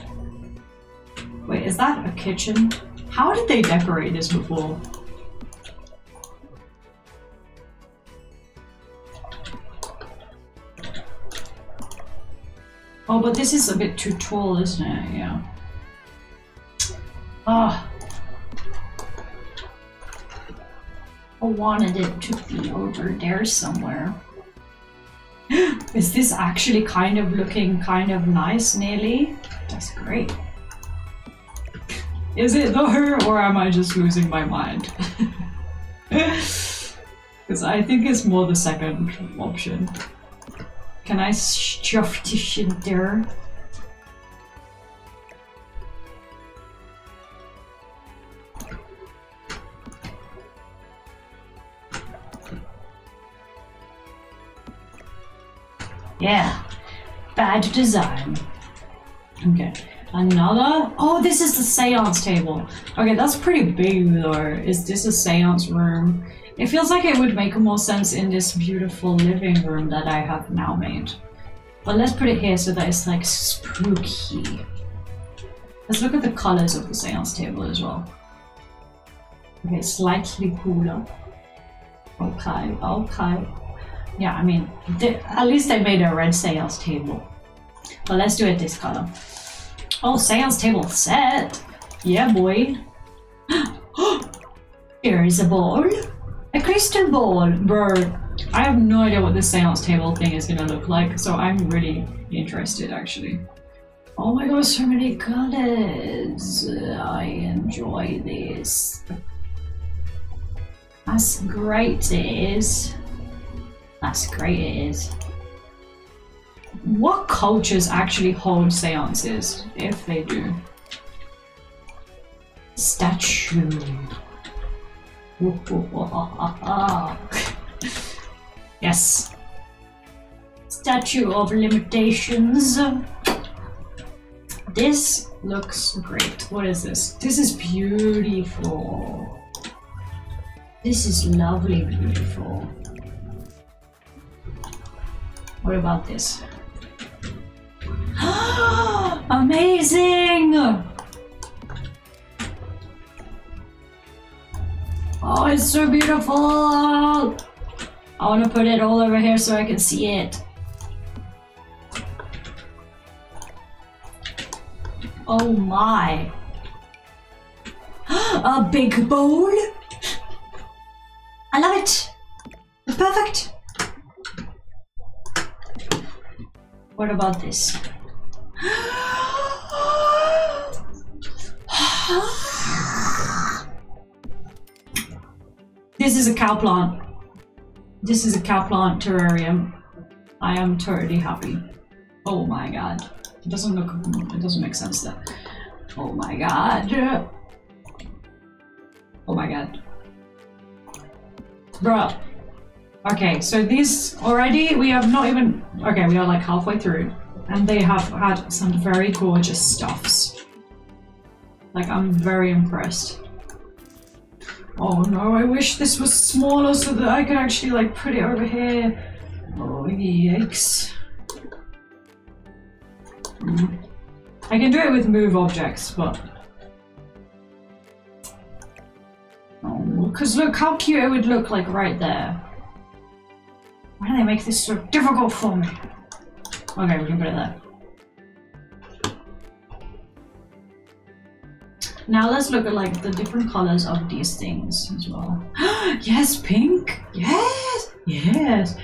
Wait, is that a kitchen? How did they decorate this before? Oh, but this is a bit too tall, isn't it? Yeah. Ah. I wanted it to be over there somewhere. Is this actually kind of looking kind of nice, nearly? That's great. Is it though, or am I just losing my mind? Because I think it's more the second option. Can I shove this in there? Yeah, bad design. Okay, another. Oh, this is the seance table. Okay, that's pretty big though. Is this a seance room? It feels like it would make more sense in this beautiful living room that I have now made. But let's put it here so that it's like spooky. Let's look at the colors of the seance table as well. Okay, slightly cooler. Okay, okay. Yeah, I mean, they, at least I made a red sales table. But let's do it this color. Oh, sales table set! Yeah, boy. Here is a ball. A crystal ball. Bird. I have no idea what this sales table thing is gonna look like, so I'm really interested, actually. Oh my gosh, so many colors. I enjoy this. That's great, it is. That's great, it is. What cultures actually hold seances, if they do? Statue. Yes. Statue of Limitations. This looks great. What is this? This is beautiful. This is lovely, beautiful. What about this? Amazing! Oh, it's so beautiful! I want to put it all over here so I can see it. Oh my! A big bowl! I love it! It's perfect! What about this? This is a cow plant. This is a cow plant terrarium. I am totally happy. Oh my god. It doesn't look, it doesn't make sense there. Oh my god. Oh my god. Bruh. Okay, so these already, we have not even, okay, we are like halfway through. And they have had some very gorgeous stuffs. Like, I'm very impressed. Oh no, I wish this was smaller so that I could actually like put it over here. Oh, yikes. Mm. I can do it with move objects, but... Oh, because look how cute it would look like right there. Why do they make this so difficult for me? Okay, we can put it there. Now let's look at like the different colors of these things as well. Yes, pink! Yes! Yes!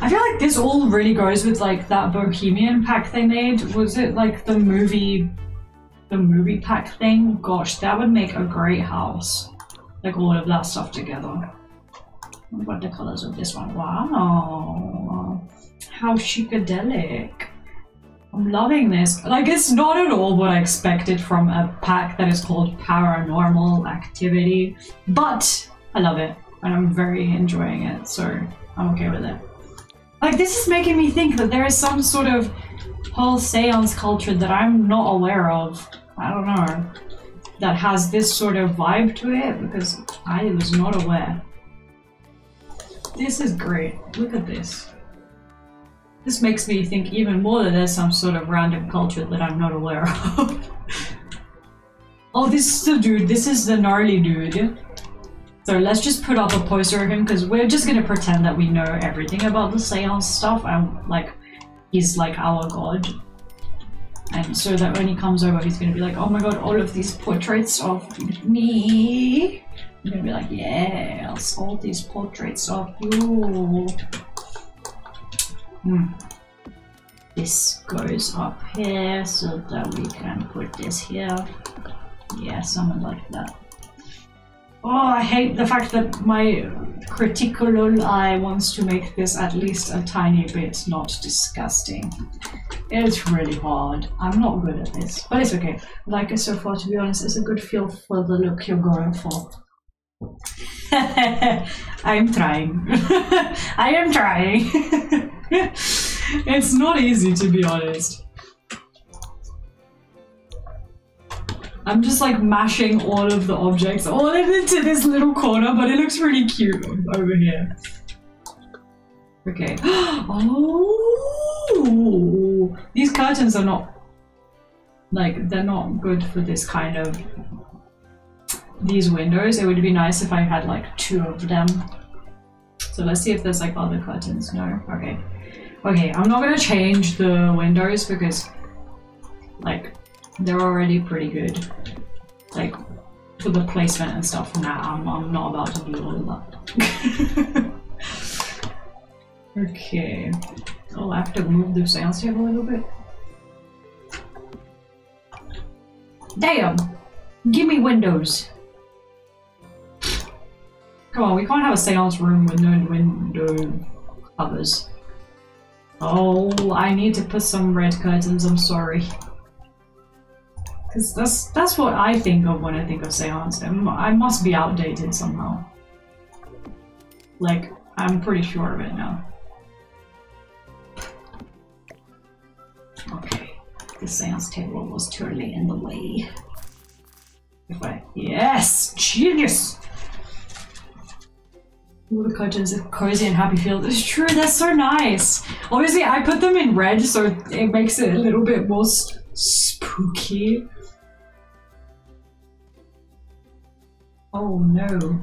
I feel like this all really goes with like that Bohemian pack they made. Was it like the movie, the movie pack thing? Gosh, that would make a great house. Like all of that stuff together. What about the colors of this one? Wow, how chicadelic. I'm loving this. Like, it's not at all what I expected from a pack that is called Paranormal Activity, but I love it and I'm very enjoying it, so I'm okay with it. Like, this is making me think that there is some sort of whole seance culture that I'm not aware of. I don't know. That has this sort of vibe to it, because I was not aware. This is great. Look at this. This makes me think even more that there's some sort of random culture that I'm not aware of. Oh, this is the dude. This is the gnarly dude. So let's just put up a poster of him, because we're just going to pretend that we know everything about the seance stuff. And like, he's like our god. And so that when he comes over, he's going to be like, oh my god, all of these portraits of me. I'm gonna be like, yes, all these portraits of you. Hmm. This goes up here so that we can put this here. Yeah, something like that. Oh, I hate the fact that my critical eye wants to make this at least a tiny bit not disgusting. It's really hard. I'm not good at this, but it's okay. I like it so far, to be honest. It's a good feel for the look you're going for. I'm trying. I am trying. It's not easy, to be honest. I'm just like mashing all of the objects all into this little corner, but it looks really cute over here. Okay. Oh, these curtains are not like, they're not good for this kind of these windows, it would be nice if I had like two of them. So let's see if there's like other curtains. No? Okay. Okay, I'm not gonna change the windows because like they're already pretty good. Like for the placement and stuff. Nah, I'm, I'm not about to do all of that. Okay. I'll have to move the sound table a little bit. Damn! Give me windows! Come on, we can't have a seance room with no window covers. Oh, I need to put some red curtains, I'm sorry. Because that's, that's what I think of when I think of seance. I must be outdated somehow. Like, I'm pretty sure of it now. Okay, the seance table was totally in the way. If I- Yes! Genius! All the curtains are cozy and happy field. It's true, they're so nice! Obviously, I put them in red, so it makes it a little bit more spooky. Oh no.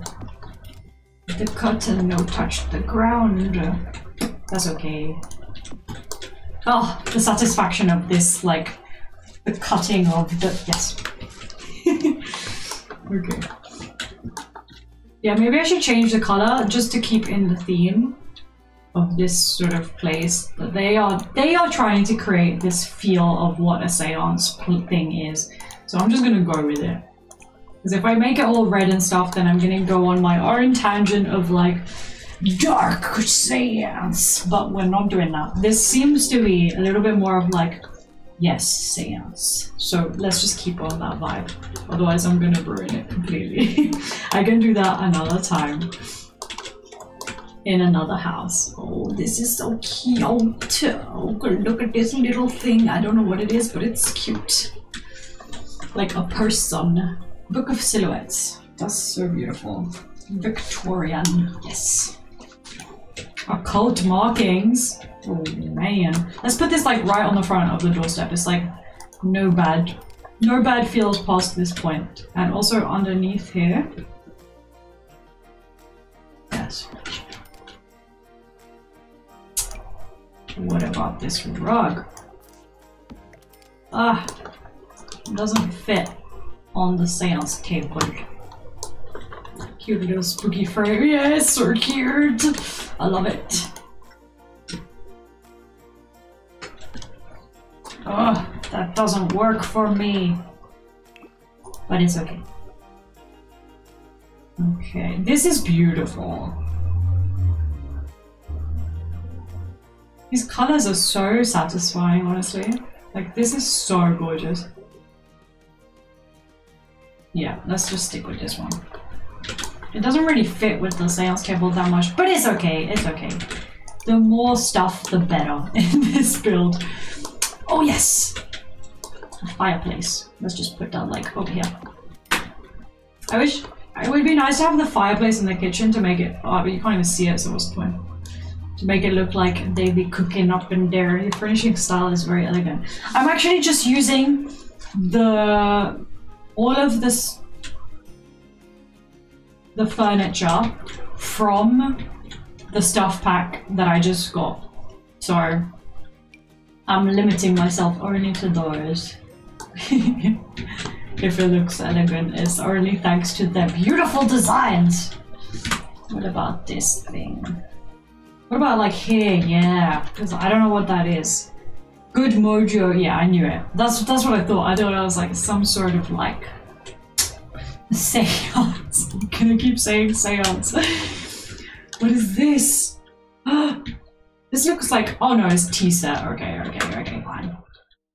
The curtain no touched the ground. That's okay. Oh, the satisfaction of this, like, the cutting of the- yes. Okay. Yeah, maybe I should change the color just to keep in the theme of this sort of place. But they are they are trying to create this feel of what a seance thing is. So I'm just gonna go with it. Because if I make it all red and stuff, then I'm gonna go on my own tangent of like dark seance. But we're not doing that. This seems to be a little bit more of like, yes, seance. So let's just keep on that vibe. Otherwise I'm gonna ruin it completely. I can do that another time. In another house. Oh, this is so cute. Oh, look at this little thing. I don't know what it is, but it's cute. Like a person. Book of silhouettes. That's so beautiful. Victorian. Yes. Occult markings. Oh man. Let's put this like right on the front of the doorstep. It's like no bad no bad feels past this point. And also underneath here. Yes. What about this rug? Ah, it doesn't fit on the seance table. Cute little spooky frame. Yeah, it's so cute. I love it. Oh, that doesn't work for me. But it's okay. Okay, this is beautiful. These colors are so satisfying, honestly. Like, this is so gorgeous. Yeah, let's just stick with this one. It doesn't really fit with the seance table that much, but it's okay, it's okay. The more stuff, the better in this build. Oh yes! A fireplace. Let's just put that like over here. I wish it would be nice to have the fireplace in the kitchen to make it. Oh, but you can't even see it, so what's the point? To make it look like they be cooking up in there. The furnishing style is very elegant. I'm actually just using the all of this the furniture from the stuff pack that I just got. So I'm limiting myself only to those. If it looks elegant, it's only thanks to their beautiful designs. What about this thing? What about like here? Yeah, because I don't know what that is. Good mojo. Yeah, I knew it. That's that's what I thought. I thought I was like some sort of like seance. I'm gonna keep saying seance. What is this? This looks like, oh no, it's tea set. Okay, okay, okay, fine.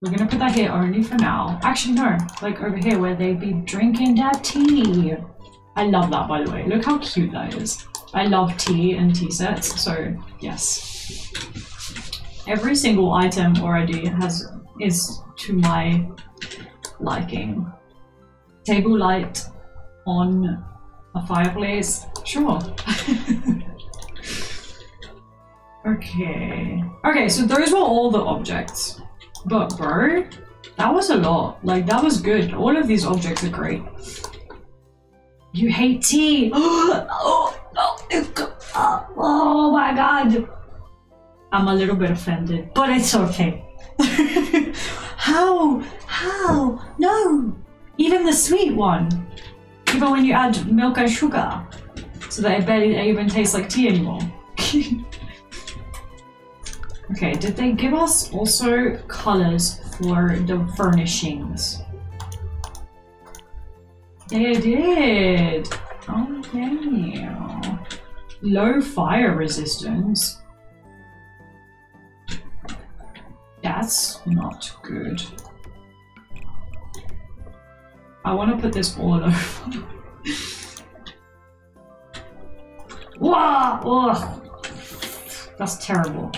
We're gonna put that here only for now. Actually, no, like over here where they be drinking their tea. I love that, by the way. Look how cute that is. I love tea and tea sets, so yes. Every single item already has is to my liking. Table light on a fireplace, sure. Okay. Okay, so those were all the objects. But bro, that was a lot. Like, that was good. All of these objects are great. You hate tea. Oh, oh, oh, oh my God. I'm a little bit offended, but it's okay. How? How? No. Even the sweet one. Even when you add milk and sugar. So that it barely even tastes like tea anymore. Okay, did they give us also colors for the furnishings? They did. Oh, thank you. Low fire resistance. That's not good. I want to put this all over. Wow! Ugh. That's terrible.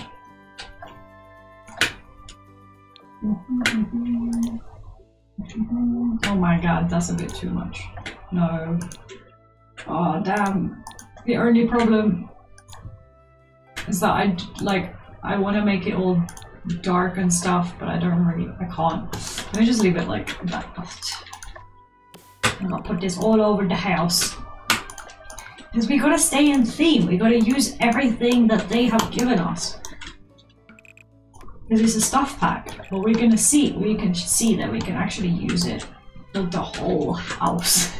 Oh my God, that's a bit too much. No. Oh damn. The only problem is that I like I want to make it all dark and stuff, but I don't really. I can't. Let me just leave it like that. I'm gonna put this all over the house. Because we gotta stay in theme, we gotta use everything that they have given us. This is a stuff pack, but we're gonna see, we can see that we can actually use it. Build the whole house.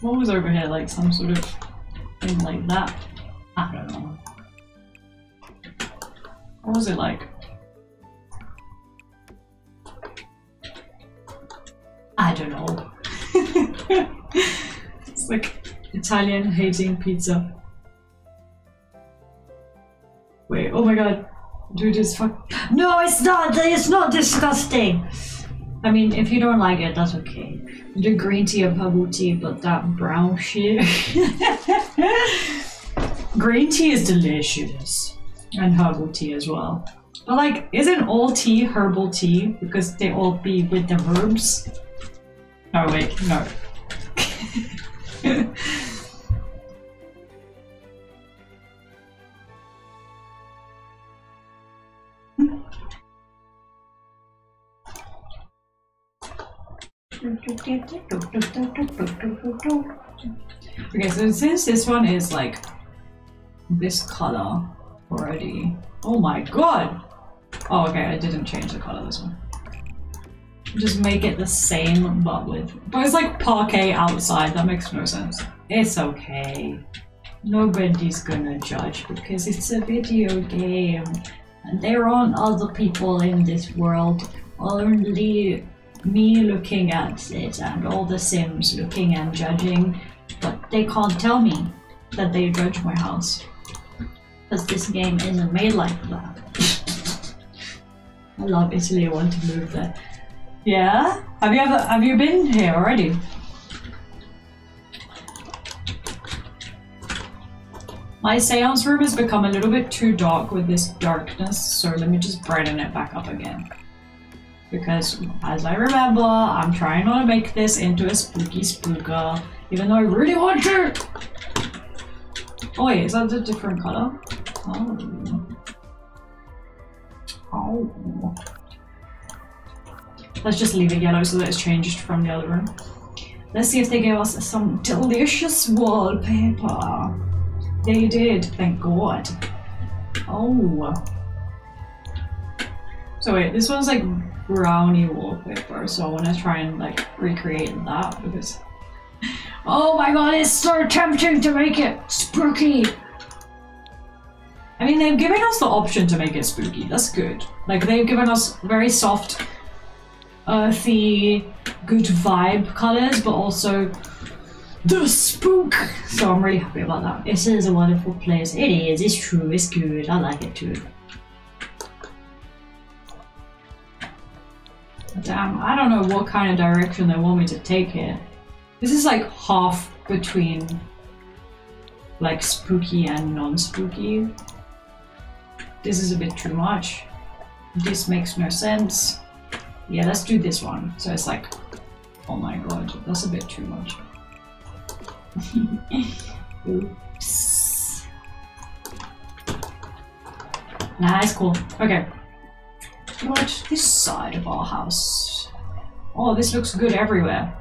What was over here, like some sort of thing like that? I don't know. What was it like? I don't know. It's like Italian hating pizza. Wait, oh my God, dude, it's fuck. No, it's not. It's not disgusting. I mean, if you don't like it, that's okay. You do green tea and bubble tea, but that brown shit. Green tea is delicious, and herbal tea as well. But like, isn't all tea herbal tea because they all be with the herbs? No, wait, no. Okay, so since this one is like this color already. Oh my God! Oh, okay, I didn't change the color of this one. Just make it the same, but with... But it's like parquet outside, that makes no sense. It's okay. Nobody's gonna judge because it's a video game. And there aren't other people in this world. Only me looking at it and all the Sims looking and judging. But they can't tell me that they judge my house. Because this game isn't made like that. I love Italy, I want to move there. Yeah? Have you ever have you been here already? My seance room has become a little bit too dark with this darkness, so let me just brighten it back up again. Because as I remember, I'm trying not to make this into a spooky spooker, even though I really want to. Oh wait, is that a different color? Oh. Oh. Let's just leave it yellow so that it's changed from the other room. Let's see if they gave us some delicious wallpaper. They did, thank God. Oh. So wait, this one's like brownie wallpaper, so I want to try and like recreate that because... Oh my God, it's so tempting to make it spooky! I mean, they've given us the option to make it spooky, that's good. Like, they've given us very soft, earthy, good vibe colors, but also the spook. So I'm really happy about that. This is a wonderful place. It is. It's true. It's good. I like it too. Damn, I don't know what kind of direction they want me to take it. This is like half between like spooky and non-spooky. This is a bit too much. This makes no sense. Yeah, let's do this one. So it's like, oh my God, that's a bit too much. Oops. Nah, it's cool. Okay. Watch this side of our house. Oh, this looks good everywhere.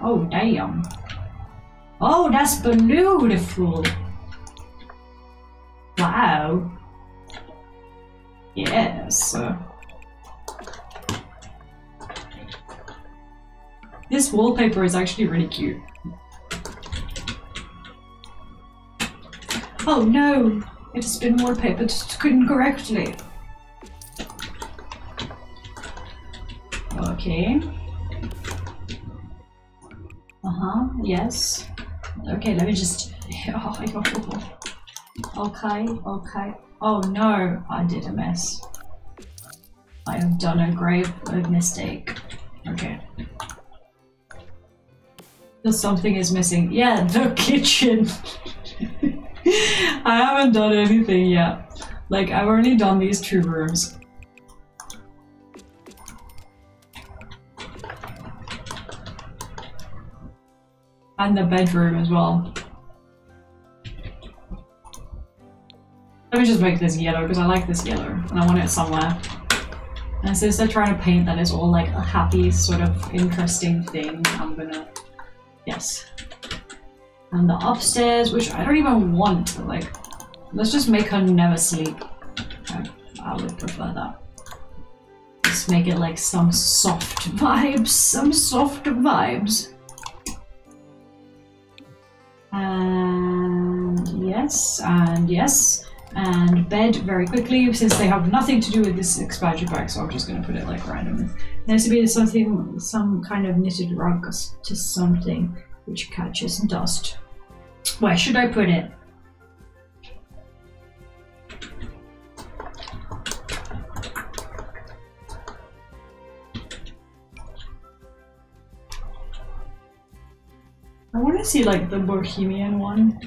Oh, damn. Oh, that's beautiful. Wow. Yes. This wallpaper is actually really cute. Oh no, it has been wallpapered incorrectly. Okay. Uh-huh, yes. Okay, let me just... Oh, I got the wall. Okay, okay. Oh no, I did a mess. I have done a grave mistake. Okay. Something is missing. Yeah, the kitchen. I haven't done anything yet. Like, I've only done these two rooms. And the bedroom as well. Let me just make this yellow, because I like this yellow, and I want it somewhere. And since they're trying to paint that it's all like a happy, sort of interesting thing, I'm gonna... Yes. And the upstairs, which I don't even want, but like, let's just make her never sleep. I, I would prefer that. Let's make it like some soft vibes, some soft vibes. And yes, and yes, and bed very quickly, since they have nothing to do with this expansion pack, so I'm just going to put it like randomly. There has to be something, some kind of knitted rug to something which catches dust. Where should I put it? I want to see like the Bohemian one.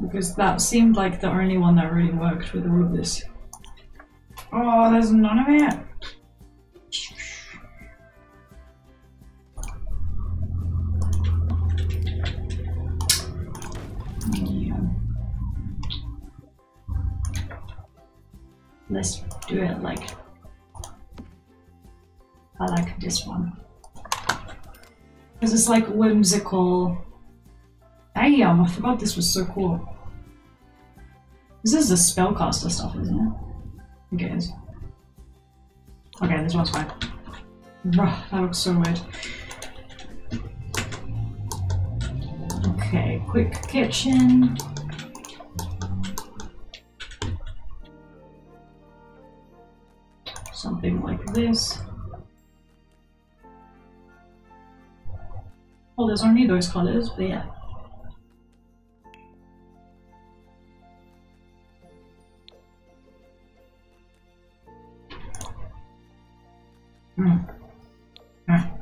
Because that seemed like the only one that really worked with all of this. Oh, there's none of it. Yeah. Let's do it like... I like this one. Because it's like whimsical. Damn, I forgot this was so cool. This is the spellcaster stuff, isn't it? I think it is. Okay, this one's fine. That looks so weird. Okay, quick kitchen. Something like this. Oh, there's only those colors, but yeah. Hmm. Ah.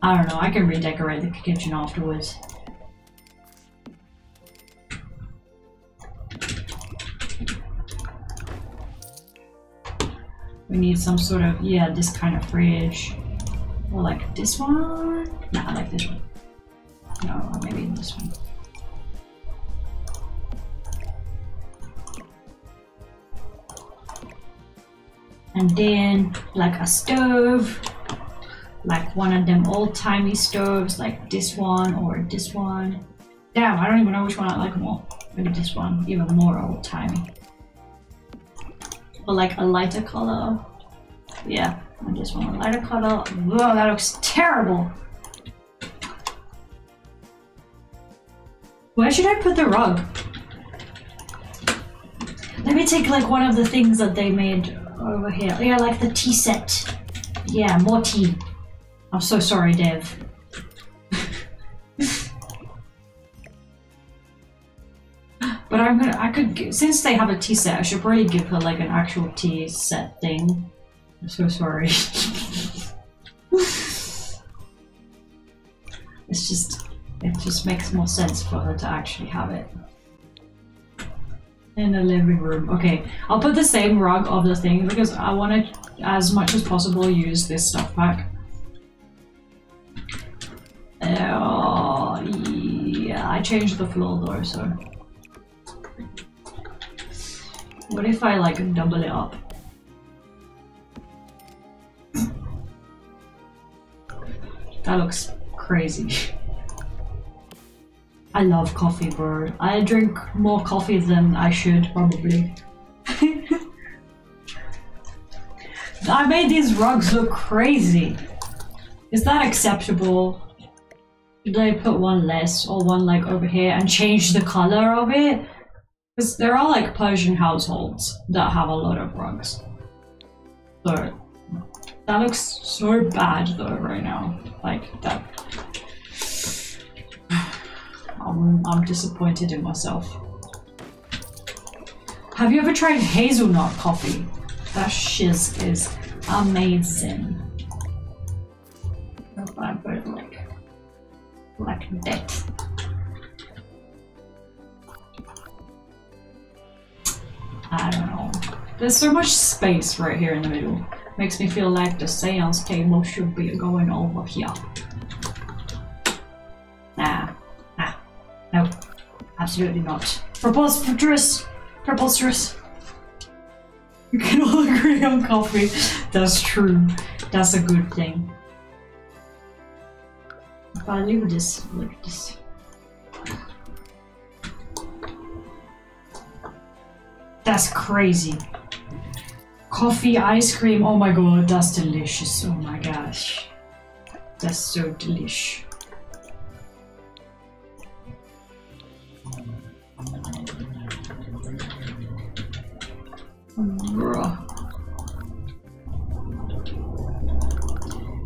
I don't know, I can redecorate the kitchen afterwards. We need some sort of, yeah, this kind of fridge. Or like this one? Nah, I like this one. No, maybe this one. And then, like a stove, like one of them old-timey stoves, like this one or this one. Damn, I don't even know which one I like more. Maybe this one, even more old-timey. But like a lighter color. Yeah, I just want a lighter color. Whoa, that looks terrible! Where should I put the rug? Let me take like one of the things that they made. Over here. Yeah, like the tea set. Yeah, more tea. I'm so sorry, Dev. But I'm gonna, I could, since they have a tea set, I should probably give her like an actual tea set thing. I'm so sorry. It's just, it just makes more sense for her to actually have it. In the living room. Okay, I'll put the same rug of the thing because I want to, as much as possible, use this stuff pack. Oh, yeah, I I changed the floor though, so what if I like double it up? That looks crazy. I love coffee, bro. I drink more coffee than I should, probably. I made these rugs look crazy. Is that acceptable? Should I put one less or one like over here and change the color of it? Because there are like Persian households that have a lot of rugs. So that looks so bad though right now. Like that. I'm, I'm disappointed in myself. Have you ever tried hazelnut coffee? That shiz is amazing. I put like, like that. I don't know. There's so much space right here in the middle. Makes me feel like the seance table should be going over here. Nah. Nah. No. Absolutely not. Preposterous! Preposterous! We can all agree on coffee. That's true. That's a good thing. If I leave this, leave this. That's crazy. Coffee, ice cream, oh my god, that's delicious. Oh my gosh. That's so delish. Bruh.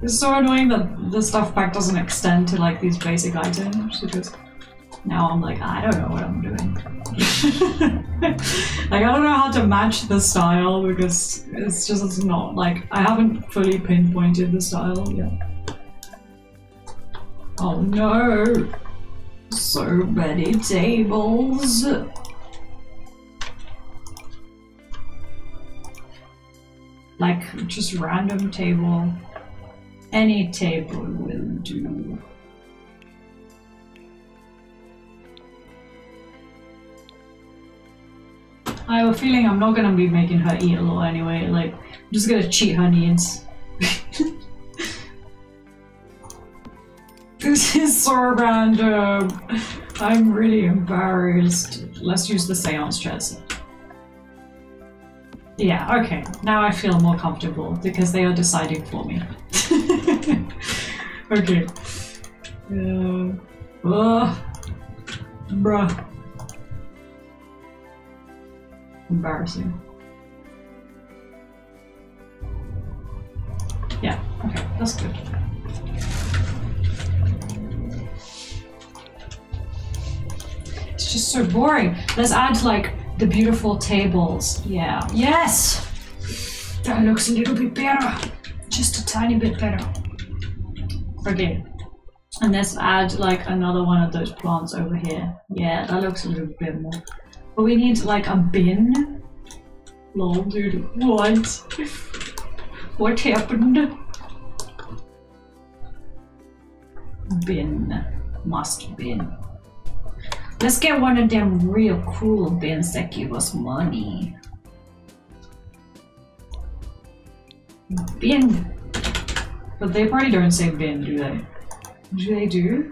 It's so annoying that the stuff pack doesn't extend to like these basic items, because now I'm like, I don't know what I'm doing. Like, I don't know how to match the style because it's just, it's not like, I haven't fully pinpointed the style yet. Oh no! So many tables! Like, just random table. Any table will do. I have a feeling I'm not gonna be making her eat a lot anyway, like, I'm just gonna cheat her needs. This is so random. I'm really embarrassed. Let's use the seance chairs. Yeah, okay. Now I feel more comfortable because they are deciding for me. Okay. Uh, oh, bruh. Embarrassing. Yeah, okay, that's good. It's just so boring. Let's add like the beautiful tables. Yeah. Yes! That looks a little bit better. Just a tiny bit better. Okay. And let's add like another one of those plants over here. Yeah, that looks a little bit more. But we need like a bin. Lol, dude. What? What happened? Bin. Must bin. Let's get one of them real cool bins that give us money. Bin! But they probably don't say bin, do they? Do they do?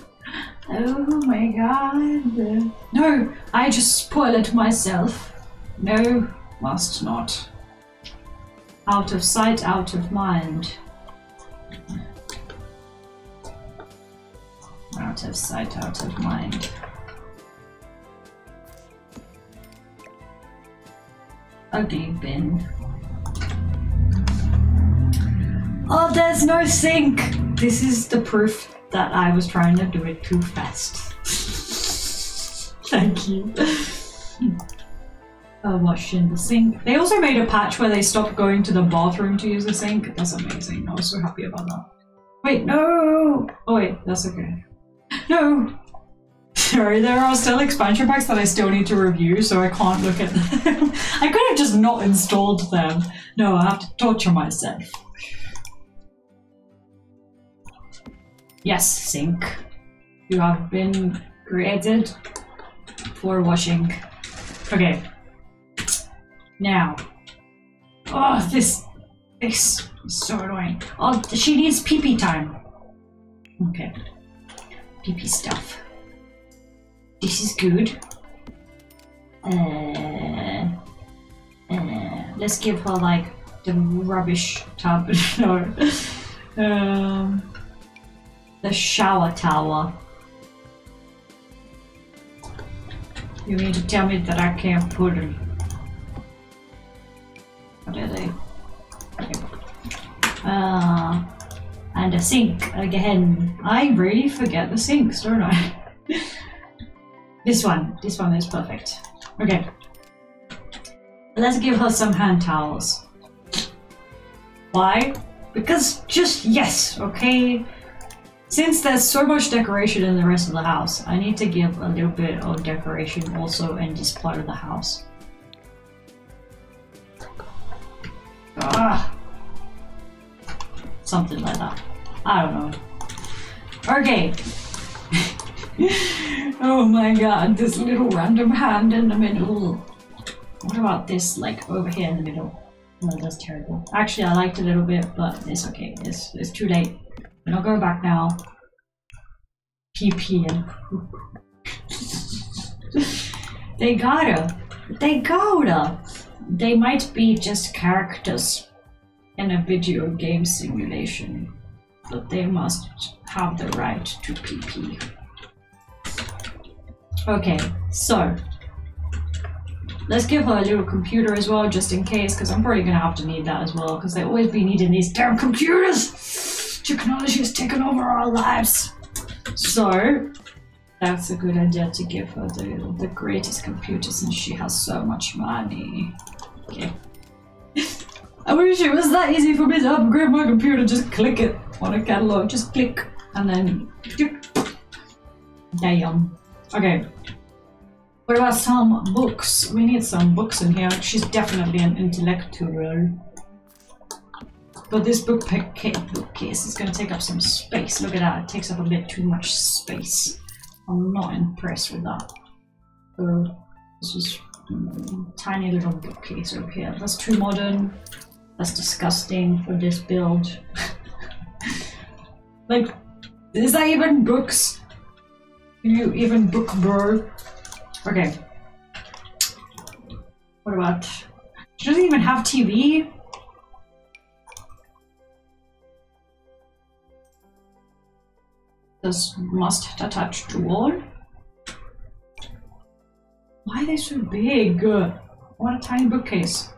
Oh my god. No! I just spoil it myself. No, must not. Out of sight, out of mind. Out of sight, out of mind. Ugly bin. Oh, there's no sink! This is the proof that I was trying to do it too fast. Thank you. uh, wash in the sink. They also made a patch where they stopped going to the bathroom to use the sink. That's amazing. I was so happy about that. Wait, no! Oh wait, that's okay. No! Sorry, there are still expansion packs that I still need to review, so I can't look at them. I could have just not installed them. No, I have to torture myself. Yes, sink. You have been created for washing. Okay. Now. Oh, this is so annoying. Oh, she needs pee-pee time. Okay. Pee-pee stuff. This is good. Uh, uh, let's give her like the rubbish tub or um, the shower tower. You mean to tell me that I can't put them? What are they? Okay. Uh, and a sink again. I really forget the sinks, don't I? This one. This one is perfect. Okay. Let's give her some hand towels. Why? Because just yes, okay? Since there's so much decoration in the rest of the house, I need to give a little bit of decoration also in this part of the house. Ah, something like that. I don't know. Okay. Oh my god, this little random hand in the middle. What about this, like, over here in the middle? No, that's terrible. Actually, I liked it a little bit, but it's okay. It's, it's too late. We're not going back now. P P and poop. They gotta. They gotta. They might be just characters in a video game simulation, but they must have the right to P P. Okay, so let's give her a little computer as well, just in case, because I'm probably gonna have to need that as well, because they always be needing these damn computers! Technology has taken over our lives! So, that's a good idea to give her the, the greatest computer, since she has so much money. Okay. I wish it was that easy for me to upgrade my computer, just click it on a catalog, just click, and then... Damn. Okay. What about some books? We need some books in here. She's definitely an intellectual. But this book bookcase is going to take up some space. Look at that. It takes up a bit too much space. I'm not impressed with that. So, this is a tiny little bookcase over here. That's too modern. That's disgusting for this build. Like, is that even books? You even book, bro. Okay. What about... She doesn't even have T V? This must attach to wall. Why are they so big? What a tiny bookcase.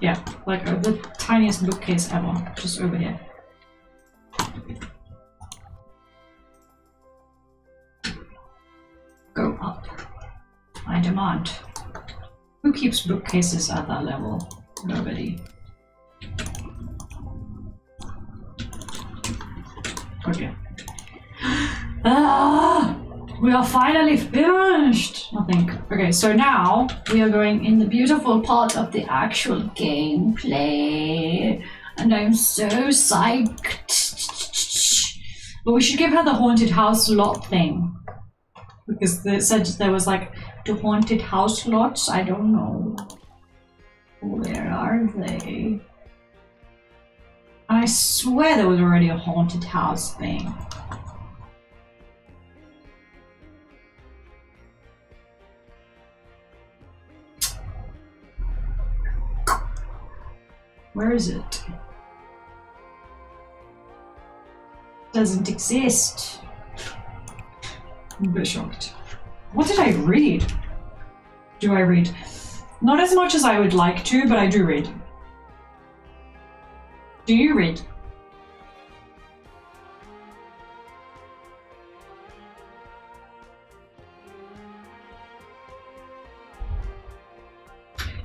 Yeah, like uh, the tiniest bookcase ever. Just over here. Go up. I demand. Who keeps bookcases at that level? Nobody. Okay. Ah, we are finally finished! I think. Okay, so now we are going in the beautiful part of the actual gameplay. And I'm so psyched. But we should give her the haunted house lot thing. Because they said there was like the haunted house lots. I don't know. Where are they? I swear there was already a haunted house thing. Where is it? Doesn't exist. I'm a bit shocked. What did I read? Do I read? Not as much as I would like to, but I do read. Do you read?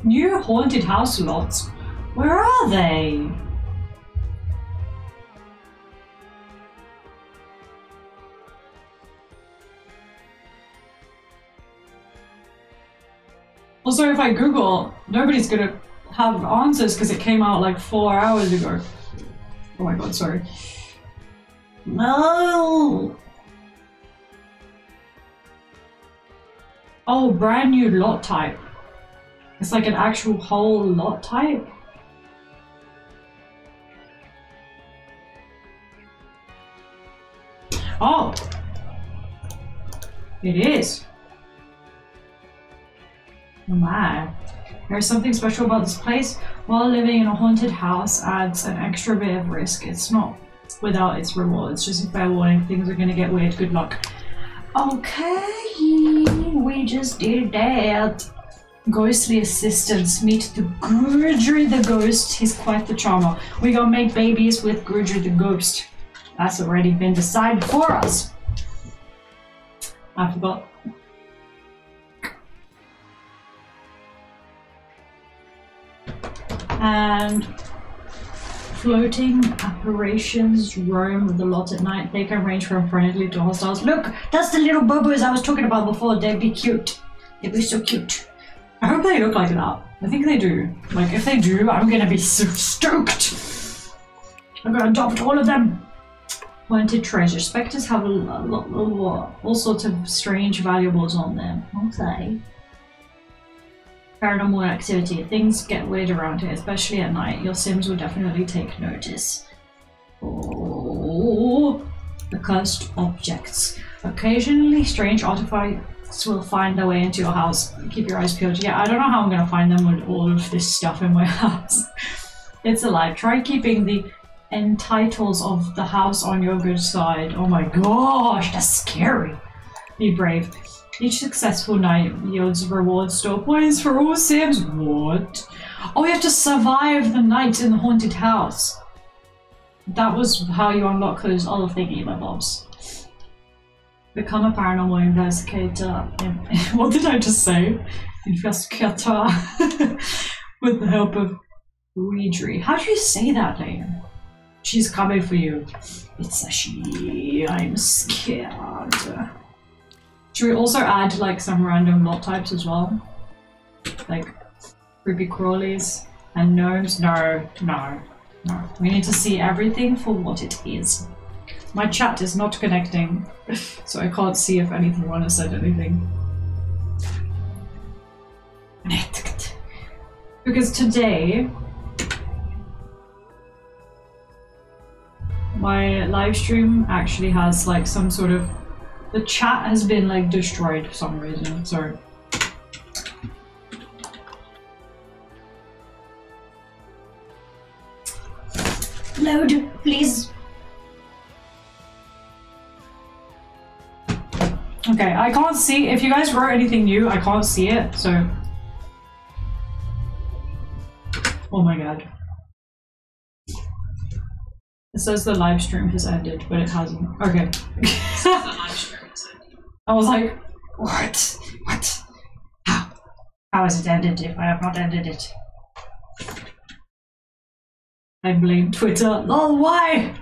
New haunted house lots? Where are they? Also, if I Google, nobody's gonna have answers because it came out like four hours ago. Oh my god, sorry. No! Oh, brand new lot type. It's like an actual whole lot type. Oh, it is. Oh my. There's something special about this place. While living in a haunted house adds an extra bit of risk. It's not without its reward. It's just a fair warning. Things are gonna get weird. Good luck. Okay, we just did that. Ghostly assistance. Meet the Guidry the ghost. He's quite the charmer. We gonna make babies with Guidry the ghost. That's already been decided for us. I forgot. And floating apparitions roam the lot at night. They can range from friendly to hostiles. Look, that's the little bobos I was talking about before. They'd be cute. They'd be so cute. I hope they look like that. I think they do. Like, if they do, I'm gonna be so stoked. I'm gonna adopt all of them. Wanted treasure. Spectres have a lot, a lot, all sorts of strange valuables on them. Okay. Paranormal activity. Things get weird around here, especially at night. Your Sims will definitely take notice. Oh, the cursed objects. Occasionally, strange artifacts will find their way into your house. Keep your eyes peeled. Yeah, I don't know how I'm gonna find them with all of this stuff in my house. It's alive. Try keeping the entitles of the house on your good side. Oh my gosh, that's scary. Be brave. Each successful night yields reward store points for all Sims. What? Oh, you have to survive the night in the haunted house. That was how you unlock those other thingy bobs. Become a paranormal investigator. What did I just say? Investigator. With the help of Guidry. How do you say that name? She's coming for you. It's a she. I'm scared. Should we also add like some random lot types as well? Like creepy crawlies and gnomes? No, no, no. We need to see everything for what it is. My chat is not connecting, so I can't see if anyone has said anything. Because today, my live stream actually has like some sort of... The chat has been like destroyed for some reason, so. Load, please. Okay, I can't see. If you guys wrote anything new, I can't see it, so. Oh my god. It says the live stream has ended, but it hasn't. Okay. I was like, what? What? How? How has it ended if I have not ended it? I blame Twitter. Lol, why?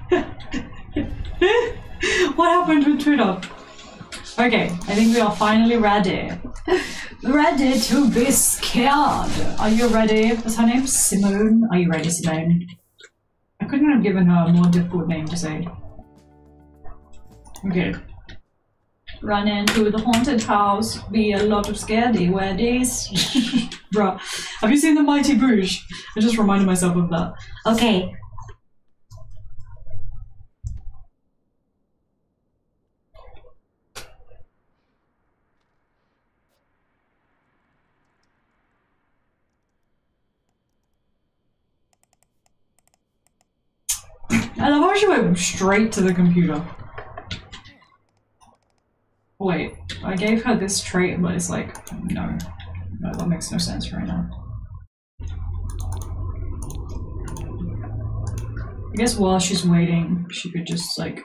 What happened with Twitter? Okay, I think we are finally ready. Ready to be scared. Are you ready? What's her name? Simone. Are you ready, Simone? I couldn't have given her a more difficult name to say. Okay. Run into the haunted house, be a lot of scaredy weirdies. Bruh, have you seen The Mighty Boosh? I just reminded myself of that. Okay. I love how she went straight to the computer. Wait, I gave her this trait, but it's like, no, no, that makes no sense right now. I guess while she's waiting, she could just like...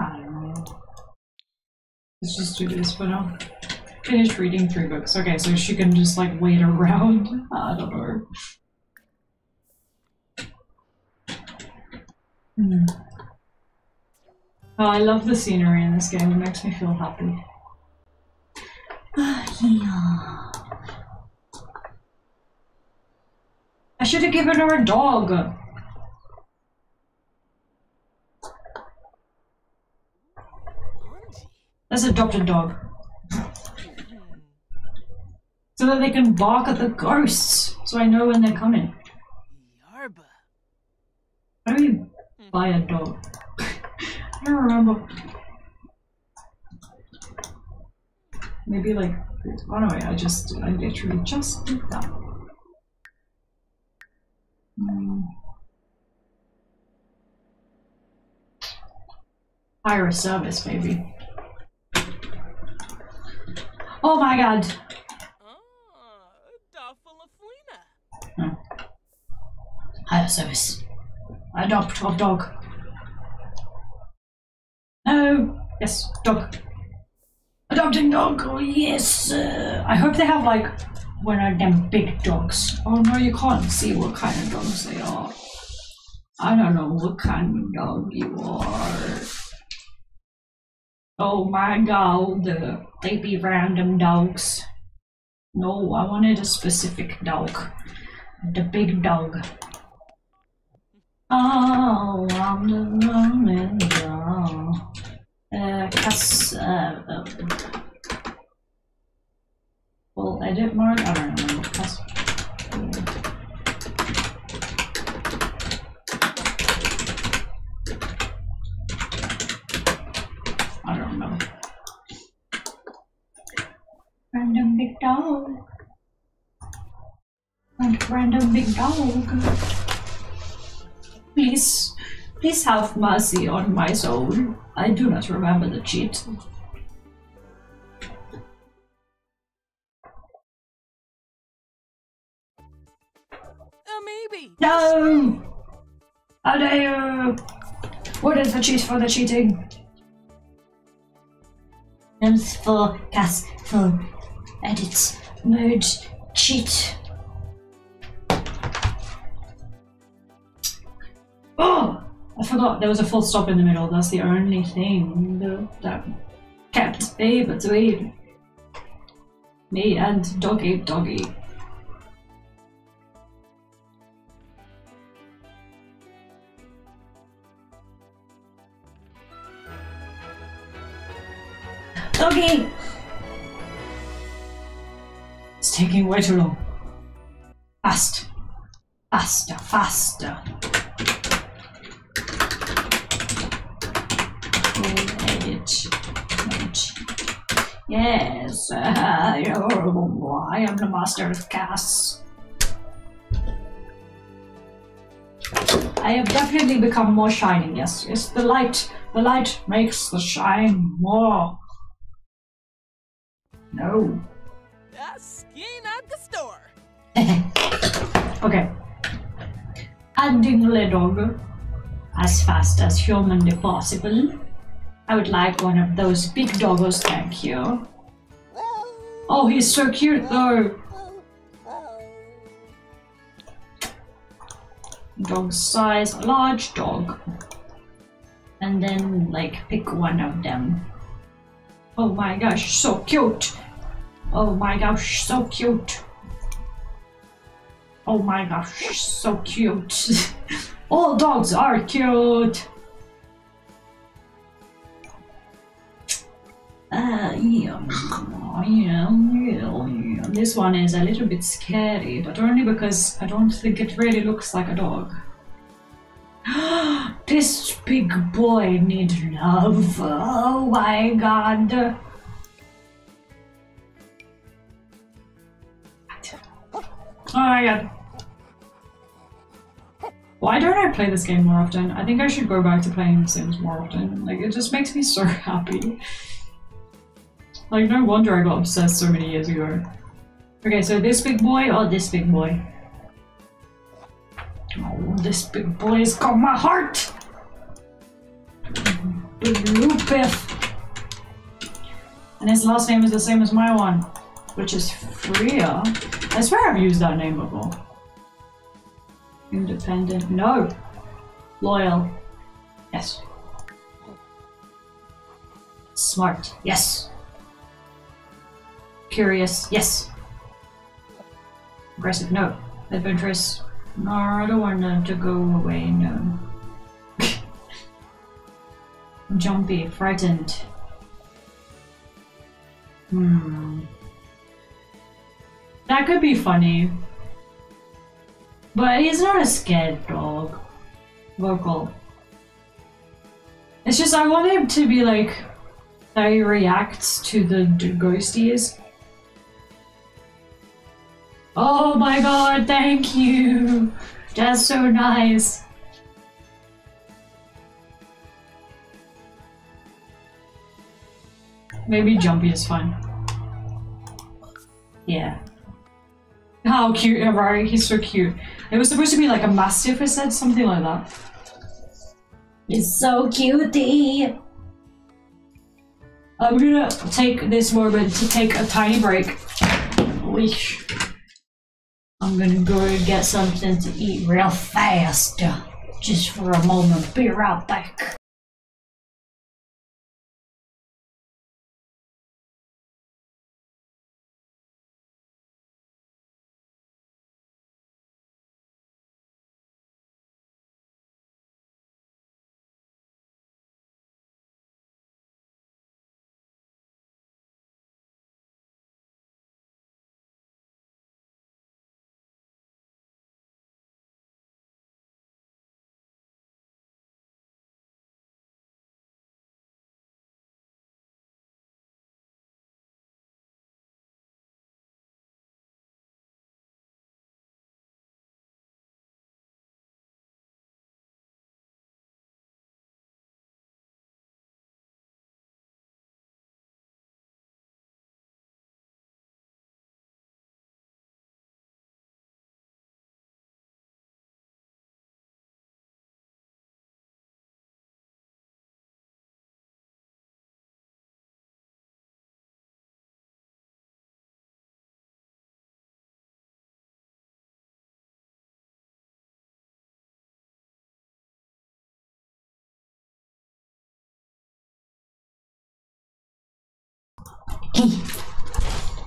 I don't know. Let's just do this for now. Finish reading three books. Okay, so she can just like wait around. I don't know. Mm. Oh, I love the scenery in this game. It makes me feel happy. Ah, yeah. I should have given her a dog. Let's adopt a dog. So that they can bark at the ghosts, so I know when they're coming. How do you buy a dog? I don't remember. Maybe like, oh no, I just, I literally just did that. Mm. Hire a service, maybe. Oh my god! Oh. Hire a service. Adopt a dog. No, uh, yes, dog. Adopting dog, oh yes! Uh, I hope they have like one of them big dogs. Oh no, you can't see what kind of dogs they are. I don't know what kind of dog you are. Oh my god, they be random dogs. No, I wanted a specific dog. The big dog. Oh, I'm the lonely dog. Uh, cast, uh, uh, full edit mode? I don't remember. Cast. I don't remember. Random big dog. And random big dog. Please, please have mercy on my soul. I do not remember the cheat. Uh, maybe. No! How dare you! What is the cheat for the cheating? Sims for C A S for edit mode cheat. Oh! I forgot there was a full stop in the middle. That's the only thing that kept me between me and doggy doggy. Doggy! It's taking way too long. Fast. Faster, faster. Yes, uh, I am the master of C A S. I have definitely become more shining. Yes, it's the light. The light makes the shine more. No. That's skin at the store. Okay. Adding the dog as fast as humanly possible. I would like one of those big doggos, thank you. Oh, he's so cute though. Dog size, a large dog. And then like pick one of them. Oh my gosh, so cute. Oh my gosh, so cute. Oh my gosh, so cute. All dogs are cute. Uh, yeah, yeah, yeah, yeah. This one is a little bit scary, but only because I don't think it really looks like a dog. This big boy needs love. Oh my god. Oh my god. Why don't I play this game more often? I think I should go back to playing The Sims more often. Like, it just makes me so happy. Like, no wonder I got obsessed so many years ago. Okay, so this big boy or this big boy? Oh, this big boy has got my heart! Big Lupiff! And his last name is the same as my one, which is Freya. I swear I've used that name before. Independent. No! Loyal. Yes. Smart. Yes. Curious, yes. Aggressive, no. Adventurous, No, I don't want them to go away, no. Jumpy, frightened. Hmm. That could be funny. But he's not a scared dog. Vocal. It's just I want him to be like, that he reacts to the ghosties. Oh my god, thank you! That's so nice. Maybe Jumpy is fun. Yeah. How cute, right? He's so cute. It was supposed to be like a mastiff, I said, something like that. It's so cutie! I'm gonna take this moment to take a tiny break. Weesh. I'm gonna go and get something to eat real fast. Just for a moment, be right back.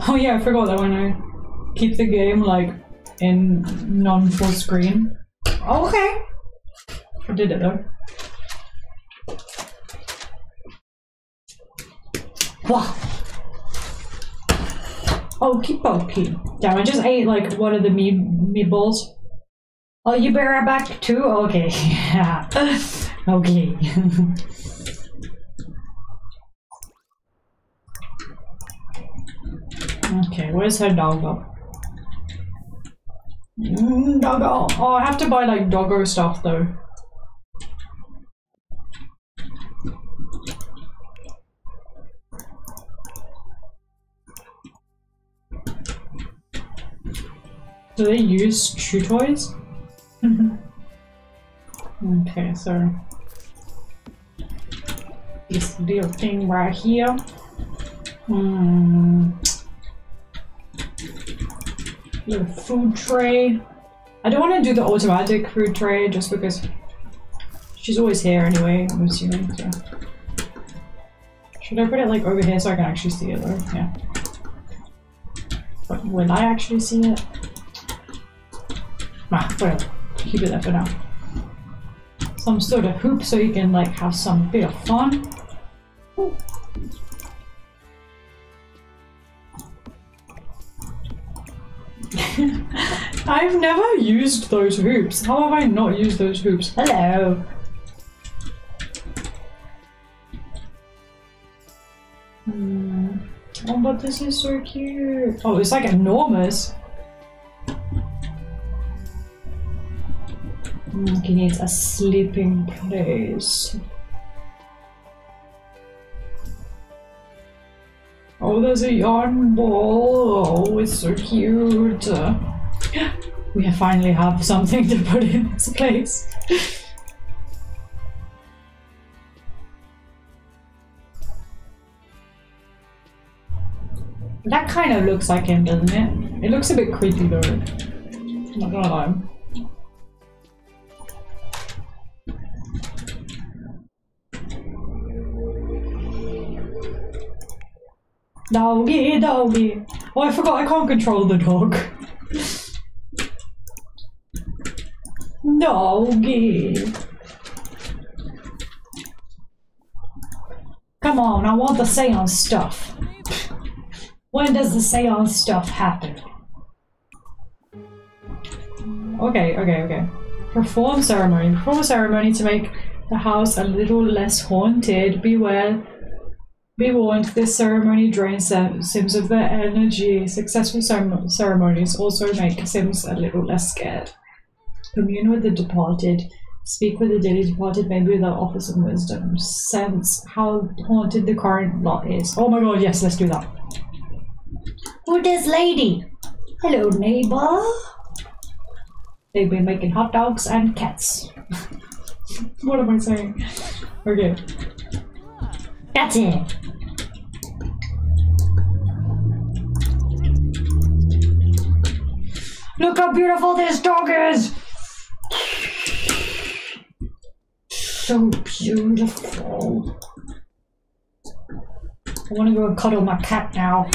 Oh yeah, I forgot that when I keep the game like in non full screen. Okay. I did it though. Wow. Okie pokey. Damn, I just ate like one of the me meatballs. Oh, you be right back too? Okay. Yeah. Okay. Okay, where's her doggo? Mm, doggo! Oh, I have to buy like doggo stuff though. Do they use chew toys? Okay, so this little thing right here. Hmm. Little food tray. I don't want to do the automatic food tray just because she's always here anyway, I'm assuming. So. Should I put it like over here so I can actually see it though? Yeah. But will I actually see it? Nah, whatever. Keep it there for now. Some sort of hoop so you can like have some bit of fun. Ooh. I've never used those hoops. How have I not used those hoops? Hello. Hmm. Oh, but this is so cute. Oh, it's like enormous. Monkey needs a sleeping place. Oh, there's a yarn ball. Oh, it's so cute. We finally have something to put in this place. That kind of looks like him, doesn't it? It looks a bit creepy though. I'm not gonna lie. Doggy, doggy. Oh, I forgot I can't control the dog. doggy. Come on, I want the seance stuff. When does the seance stuff happen? Okay, okay, okay. Perform ceremony. Perform ceremony to make the house a little less haunted. Beware. Be warned, this ceremony drains Sims of their energy. Successful ceremonies also make Sims a little less scared. Commune with the departed. Speak with the daily departed, maybe with the Office of Wisdom. Sense how haunted the current lot is. Oh my god, yes, let's do that. Who this lady? Hello, neighbor. They've been making hot dogs and cats. What am I saying? Okay. That's it. Look how beautiful this dog is! So beautiful. I want to go and cuddle my cat now.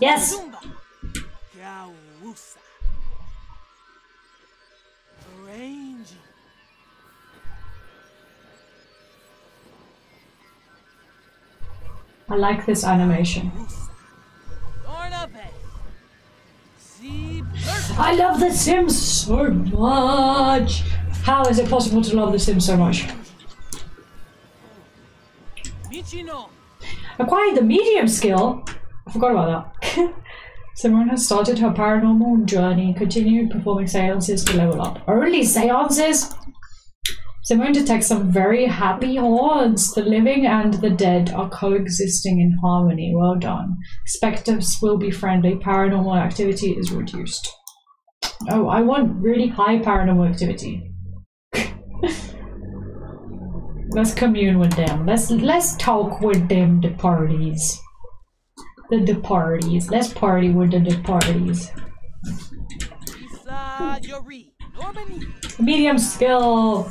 Yes! I like this animation. I love The Sims so much! How is it possible to love The Sims so much? Acquired the medium skill? I forgot about that. Simran has started her paranormal journey, continued performing seances to level up. Only seances? Simran detects some very happy hordes. The living and the dead are coexisting in harmony. Well done. Spectres will be friendly. Paranormal activity is reduced. Oh, I want really high paranormal activity. Let's commune with them. Let's let's talk with them, the parties. The the parties. Let's party with the, the parties. Medium skill.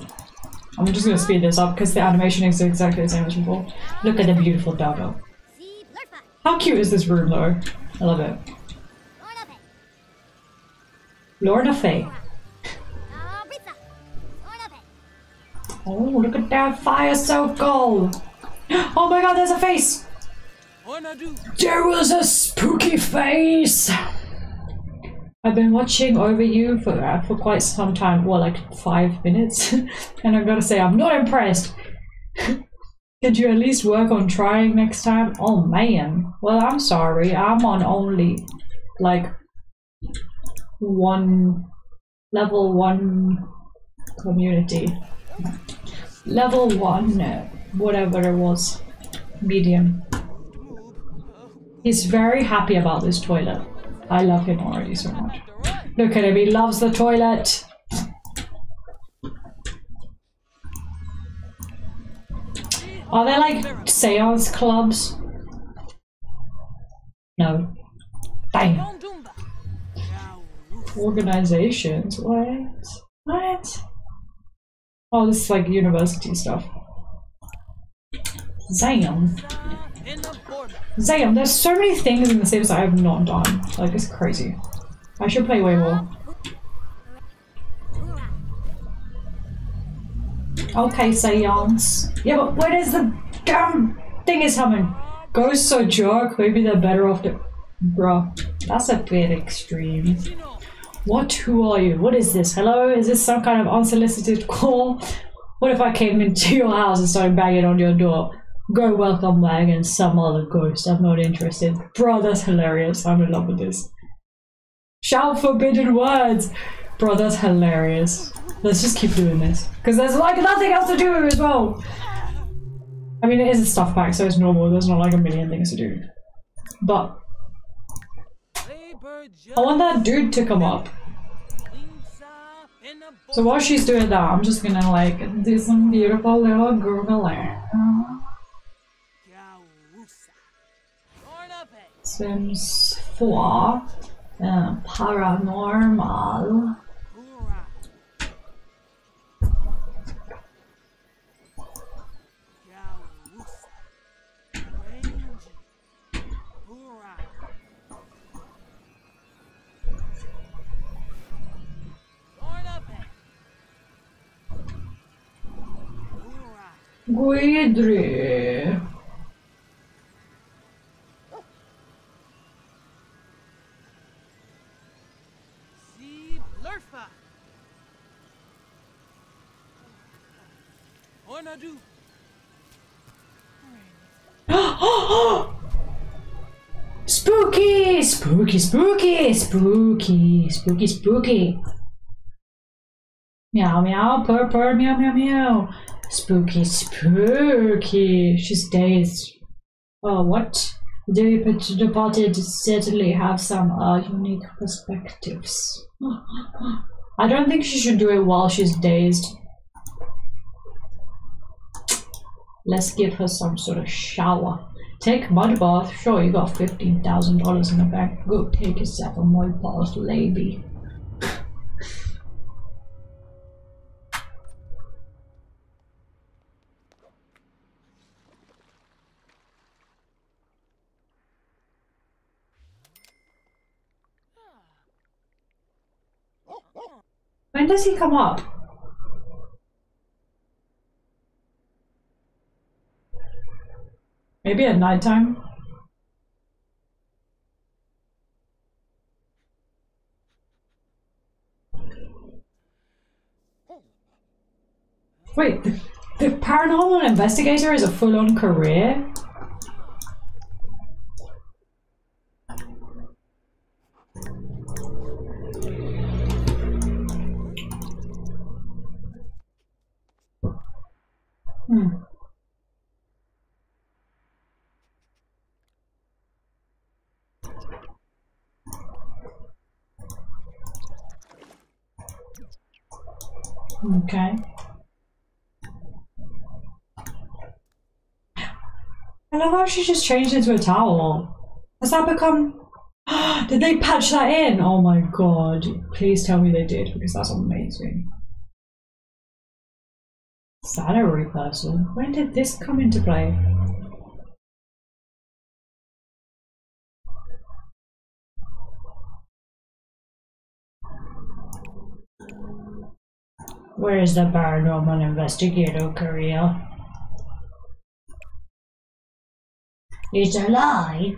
I'm just gonna speed this up because the animation is exactly the same as before. Look at the beautiful dado. How cute is this room though? I love it. Lorna Faye. Oh, look at that fire circle! Oh my god, there's a face! There was a spooky face! I've been watching over you for uh, for quite some time, well, like five minutes, and I've got to say, I'm not impressed! Could you at least work on trying next time? Oh man, well, I'm sorry, I'm on only, like, one level one community. Level one, whatever it was, medium. He's very happy about this toilet. I love him already so much. Look at him, he loves the toilet. Are there like seance clubs? No. Bang. Organizations, what? What? Oh, this is like university stuff. Zam. Zam, there's so many things in The Sims I have not done. Like, it's crazy. I should play way more. Okay, seance. Yeah, but where is the damn thing is coming? Ghosts are jerk, maybe they're better off to- Bruh, that's a bit extreme. What? Who are you? What is this? Hello? Is this some kind of unsolicited call? What if I came into your house and started banging on your door? Go welcome Wag and some other ghost. I'm not interested. Bro, that's hilarious. I'm in love with this. Shout forbidden words. Bro, that's hilarious. Let's just keep doing this. Because there's like nothing else to do as well. I mean, it is a stuff pack, so it's normal. There's not like a million things to do. But I want that dude to come up. So while she's doing that, I'm just gonna like do some beautiful little googling. Sims four uh, Paranormal Guidry. Spooky, spooky, spooky, spooky, spooky, spooky. Meow, meow, purr, purr, meow, meow, meow. Spooky, spooky. She stays. Oh, what? The departed certainly have some uh, unique perspectives. I don't think she should do it while she's dazed. Let's give her some sort of shower. Take mud bath. Sure, you got fifteen thousand dollars in the bank. Go take yourself a mud bath, lady. When does he come up? Maybe at nighttime. Wait, the, the paranormal investigator is a full-on career? Hmm. Okay. I love how she just changed into a towel. Has that become... Did they patch that in? Oh my god. Please tell me they did, because that's amazing. Salary person? When did this come into play? Where is the paranormal investigator career? It's a lie.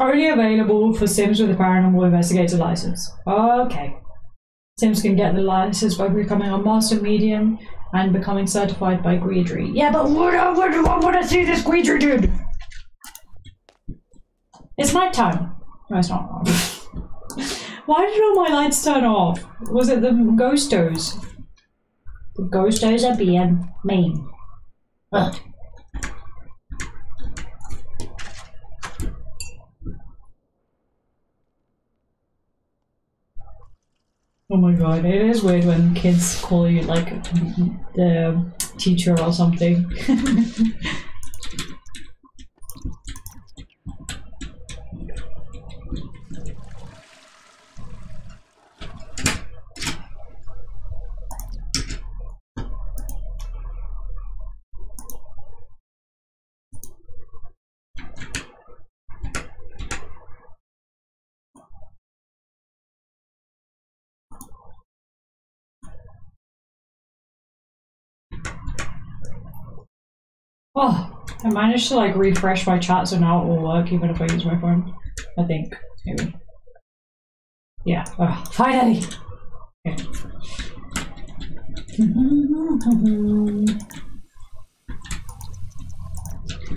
Only available for Sims with a Paranormal Investigator license. Okay. Sims can get the license by becoming a Master Medium and becoming certified by Guidry. Yeah, but what, what, what would I see this Guidry dude? It's nighttime. No, it's not. Why did all my lights turn off? Was it the ghostos? The ghostos are being mean. Ugh. Oh my god, it is weird when kids call you like the teacher or something. Oh, I managed to like refresh my chat, so now it will work even if I use my phone. I think, maybe. Yeah, oh, finally! Okay.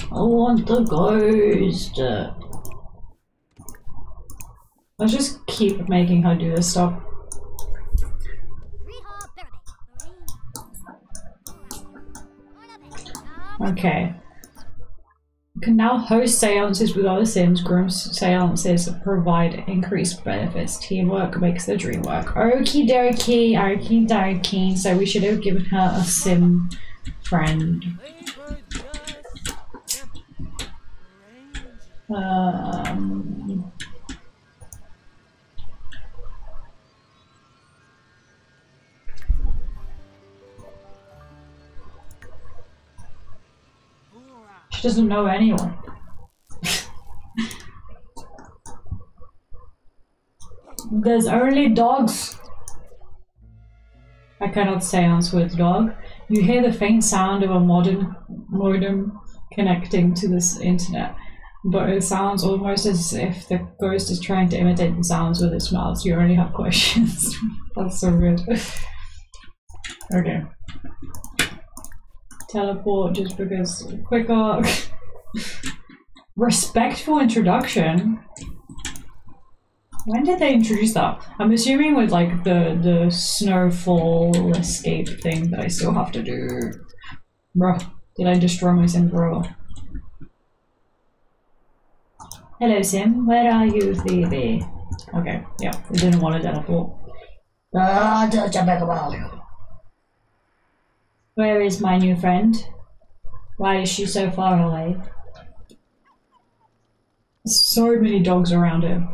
I want the ghost! Let's just keep making her do this stuff. Okay. You can now host seances with other Sims. Group seances provide increased benefits. Teamwork makes the dream work. Okie dokie, okie dokie. So we should have given her a Sim friend. Um... She doesn't know anyone. There's only dogs. I cannot seance with dog. You hear the faint sound of a modern modem connecting to this internet, but it sounds almost as if the ghost is trying to imitate the sounds with its mouth. You only have questions. That's so good. Okay. Teleport just because quicker. Respectful introduction. When did they introduce that? I'm assuming with like the the snowfall escape thing that I still have to do. Bruh, did I destroy my Sim forever? Hello Sim, where are you, baby? Okay, yeah, I didn't want to teleport. Ah, just a big ball. Where is my new friend? Why is she so far away? So many dogs around her.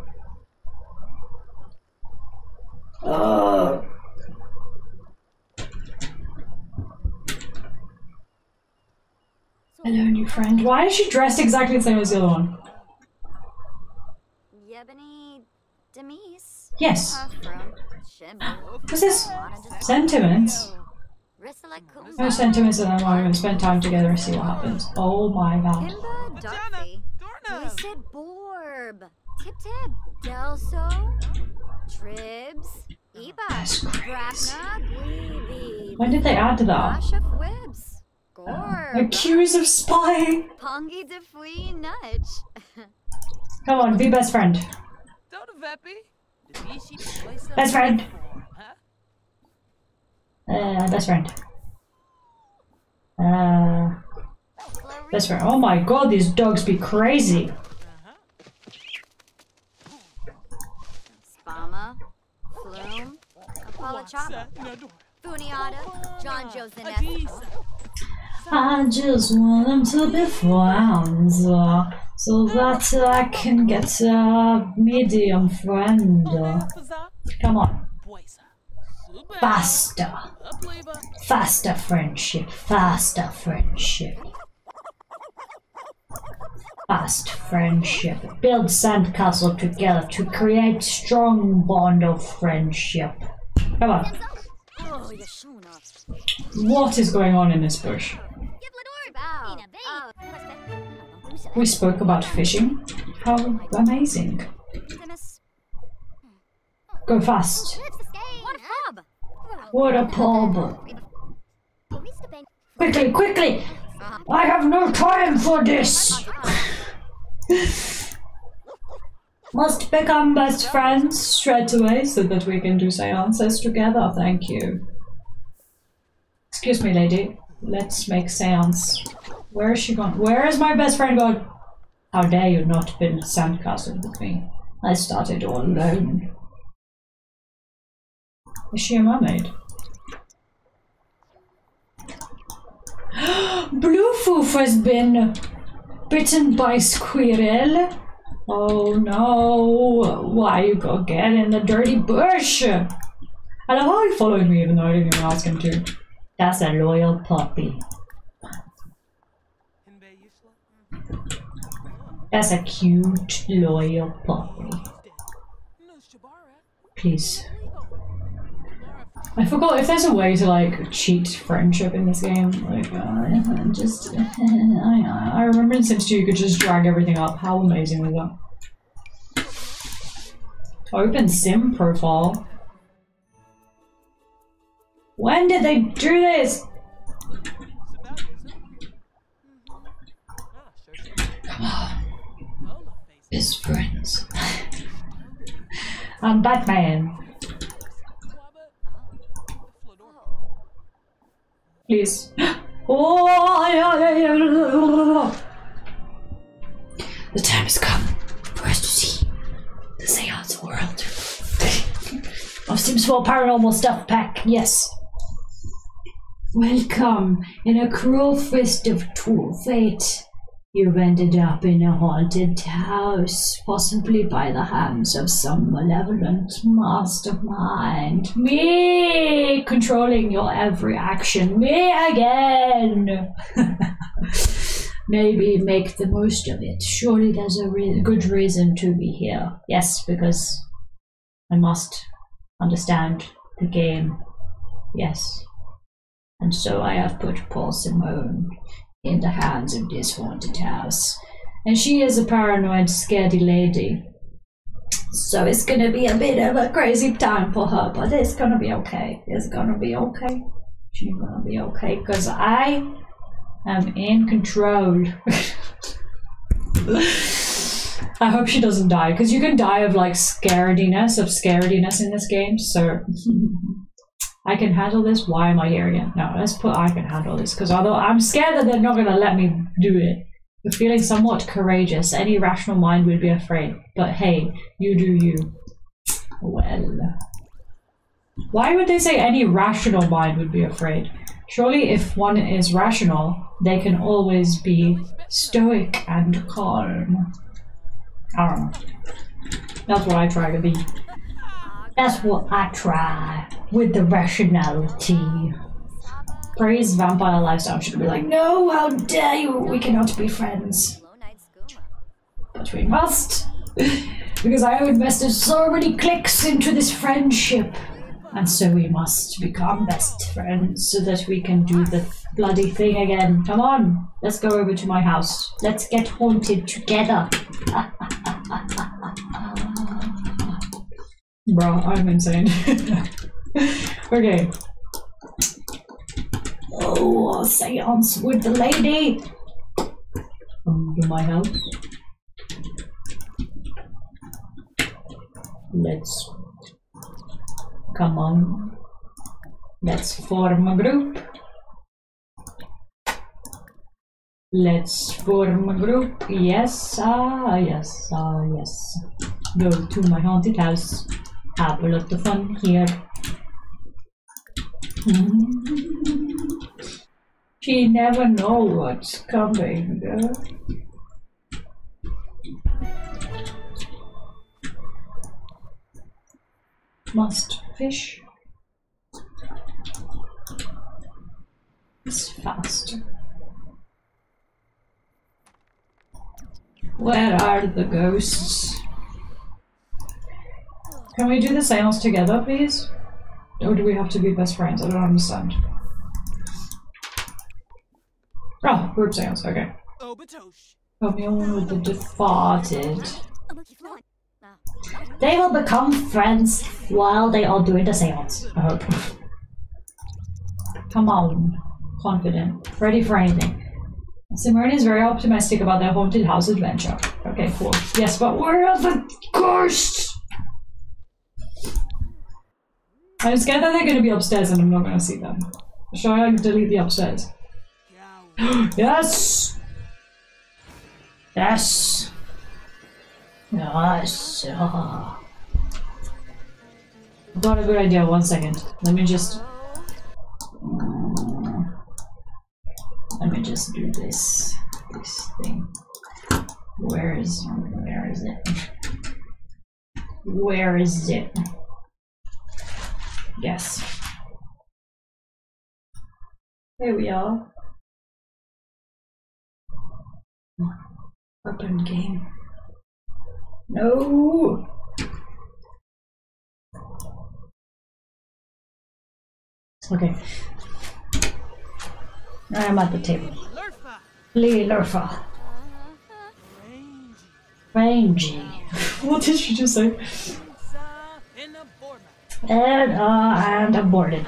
Uh. Hello, new friend. Why is she dressed exactly the same as the other one? Yes. This is sentiments. No sentiments at the moment. Spend time together and see what happens. Oh my god. That's crazy. When did they add to that? Uh, accused of spying. Come on, be best friend. Best friend. Uh, best friend. Uh, best friend. Oh my god, these dogs be crazy. Spama, Flume, Apollochapa, Funiata, John Joe Zanetti. I just want them to be found, so that I can get a medium friend. Come on. Faster, faster friendship, faster friendship, fast friendship. Build sandcastle together to create strong bond of friendship. Come on. What is going on in this bush? We spoke about fishing. How amazing. Go fast. What a pub! Quickly, quickly! I have no time for this! Must become best friends straight away so that we can do seances together, thank you. Excuse me, lady. Let's make seance. Where is she gone? Where is my best friend gone? How dare you not build a sandcastle with me? I started all alone. Is she a mermaid? Bluefoof has been bitten by squirrel. Oh no, why you go get in the dirty bush? I love how he followed me even though I didn't even ask him to. That's a loyal puppy. That's a cute, loyal puppy. Please. I forgot if there's a way to like cheat friendship in this game. Like, uh, just uh, I, I remember in Sims two you could just drag everything up. How amazing was that? Open Sim profile. When did they do this? Come on, best friends. I'm Batman. Please. Oh, yeah, yeah, yeah. four Paranormal Stuff Pack, yes. Welcome. In a cruel fist of cruel fate, you've ended up in a haunted house, possibly by the hands of some malevolent mastermind. Me controlling your every action. Me again! Maybe make the most of it. Surely there's a re good reason to be here. Yes, because I must understand the game. Yes. And so I have put Paul Simone in the hands of this haunted house. And she is a paranoid, scaredy lady. So it's gonna be a bit of a crazy time for her, but it's gonna be okay. It's gonna be okay. She's gonna be okay, because I am in control. I hope she doesn't die, because you can die of like scarediness, of scarediness in this game, so... I can handle this. Why am I here again? No, let's put I can handle this, because although I'm scared that they're not going to let me do it, but feeling somewhat courageous, any rational mind would be afraid. But hey, you do you. Well, why would they say any rational mind would be afraid? Surely if one is rational, they can always be stoic and calm. I don't know. That's what I try to be. That's what I try, with the rationality. Praise vampire lifestyle. Should be like, no, how dare you, we cannot be friends. But we must, because I have invested so many clicks into this friendship. And so we must become best friends so that we can do the bloody thing again. Come on, let's go over to my house. Let's get haunted together. Bro, I'm insane. Okay. Oh, a seance with the lady. Um, do my help. Let's come on. Let's form a group. Let's form a group. Yes, ah, yes, ah, yes. Go to my haunted house. Have a lot of fun here. Mm-hmm. She never know what's coming. Must fish. It's fast. Where are the ghosts? Can we do the seance together, please? Or do we have to be best friends? I don't understand. Oh, group seance, okay. Help me on with the departed. They will become friends while they are doing the seance, I hope. Come on. Confident. Ready for anything. Simone is very optimistic about their haunted house adventure. Okay, cool. Yes, but where are the ghosts? I'm scared that they're going to be upstairs and I'm not going to see them. Shall I delete the upstairs? Yes! Yes! Yes! Oh. I've got a good idea, one second. Let me just... Let me just do this. This thing. Where is... Where is it? Where is it? Yes. There we are. Open game. No. Okay. I am at the table. Lee Lurfa. Rangy. What did she just say? And uh, and aborted.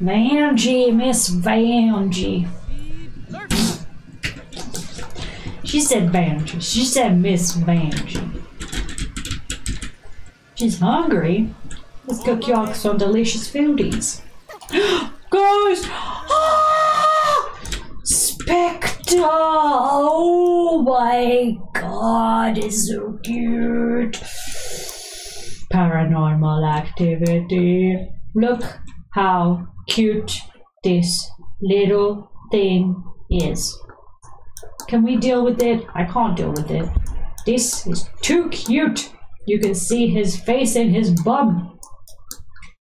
Vangie, Miss Vangie. She said Vangie. She said Miss Vangie. She's hungry. Let's cook y'all some delicious foodies. Ghost! Ah! Spectre! Oh my God, it's so cute. paranormal activity. Look how cute this little thing is. Can we deal with it? I can't deal with it. This is too cute. You can see his face and his bum.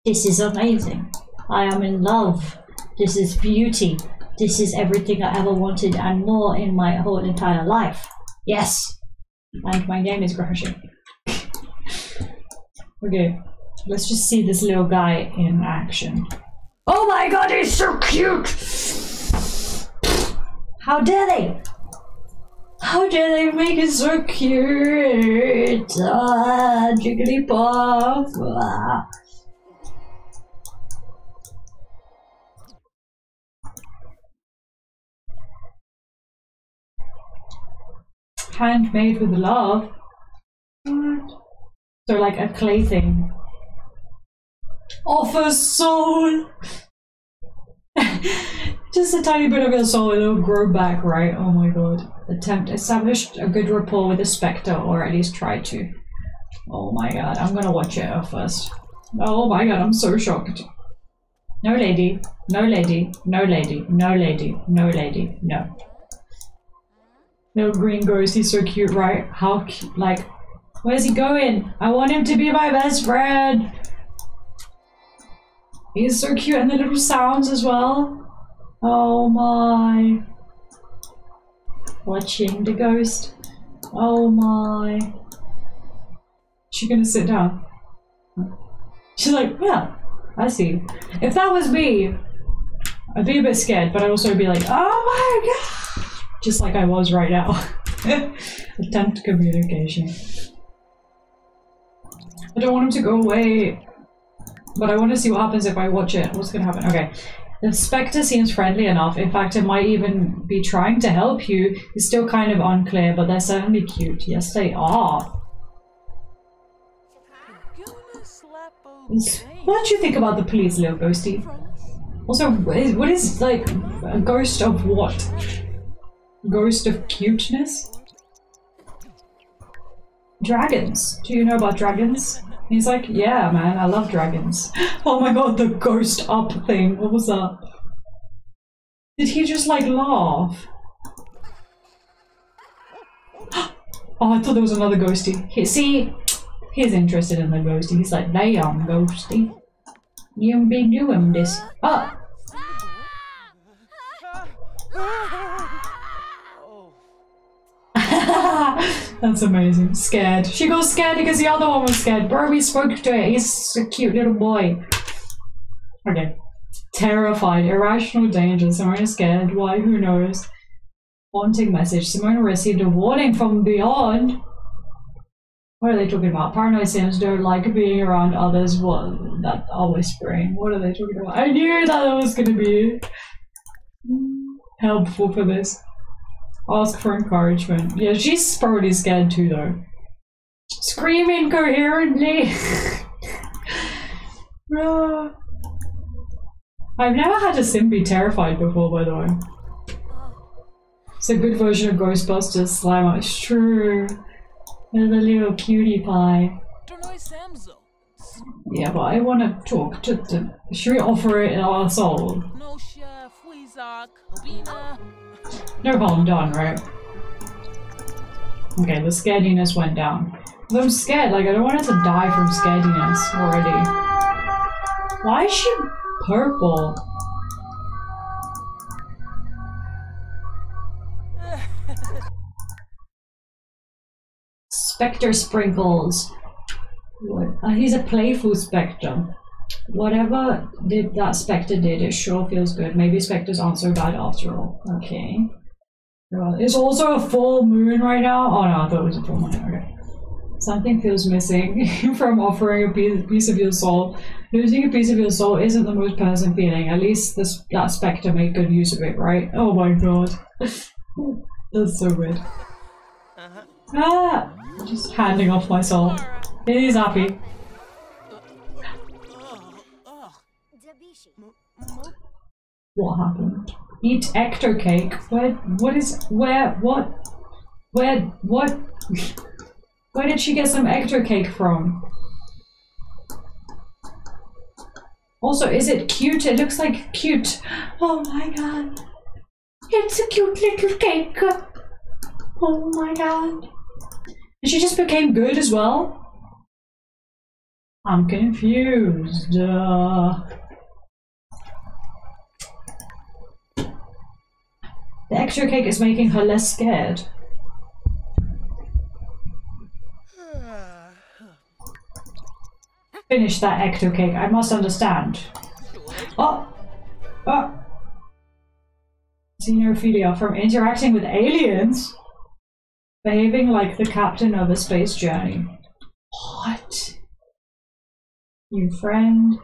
This is amazing. I am in love. This is beauty. This is everything I ever wanted and more in my whole entire life. Yes. And my game is crashing. Okay, let's just see this little guy in action. Oh my god, he's so cute! How dare they? How dare they make it so cute? Ah, Jigglypuff. Ah. Handmade with love. What? So like a clay thing. Offer soul. Just a tiny bit of your soul, it'll grow back, right? Oh my god. Attempt established a good rapport with a specter, or at least try to. Oh my god, I'm gonna watch it first. Oh my god, I'm so shocked. No lady, no lady, no lady, no lady, no lady, no. Little green ghost, he's so cute, right? How cute, like, where's he going? I want him to be my best friend. He's so cute, and the little sounds as well. Oh my. Watching the ghost. Oh my. She's gonna sit down. She's like, yeah, I see. If that was me, I'd be a bit scared, but I'd also be like, oh my god. Just like I was right now. Attempt communication. I don't want him to go away, but I want to see what happens if I watch it. What's gonna happen? Okay. The spectre seems friendly enough. In fact, it might even be trying to help you. It's still kind of unclear, but they're certainly cute. Yes, they are. What did you think about the police, little ghosty? Also, what is, like, a ghost of what? Ghost of cuteness? Dragons. Do you know about dragons? He's like, yeah, man, I love dragons. Oh my god, the ghost up thing. What was that? Did he just like laugh? Oh, I thought there was another ghosty. He, see, he's interested in the ghosty. He's like, damn, ghosty. You be doing this. Oh! That's amazing. Scared. She got scared because the other one was scared. Bro, we spoke to it. He's a cute little boy. Okay. Terrified. Irrational danger. Simona scared. Why? Who knows? Haunting message. Simona received a warning from beyond. What are they talking about? Paranoid Sims don't like being around others. What? That are whispering. What are they talking about? I knew that was going to be helpful for this. Ask for encouragement. Yeah, she's probably scared too, though. Scream incoherently! uh, I've never had a sim be terrified before, by the way. It's a good version of Ghostbusters Slimer. It's true. There's a little cutie pie. Yeah, but I want to talk to them. Should we offer it in our soul? No harm done, right? Okay, the scarediness went down. I'm scared, like I don't want her to die from scarediness already. Why is she purple? Spectre sprinkles. What? Uh, he's a playful spectre. Whatever did that spectre did, it sure feels good. Maybe spectres aren't so bad after all. Okay. It's also a full moon right now. Oh no, I thought it was a full moon. Okay. Something feels missing from offering a piece, piece of your soul. Losing a piece of your soul isn't the most pleasant feeling. At least this, that spectre made good use of it, right? Oh my god. That's so weird. Ah! Just handing off my soul. It is happy. What happened? Eat ecto cake? Where? What is? Where? What? Where? What? Where did she get some ecto cake from? Also, is it cute? It looks like cute. Oh my god. It's a cute little cake. Oh my god. And she just became good as well? I'm confused. Uh... The extra cake is making her less scared. Finish that ecto cake, I must understand. Oh! Oh! Xenophilia from interacting with aliens? Behaving like the captain of a space journey. What? New friend.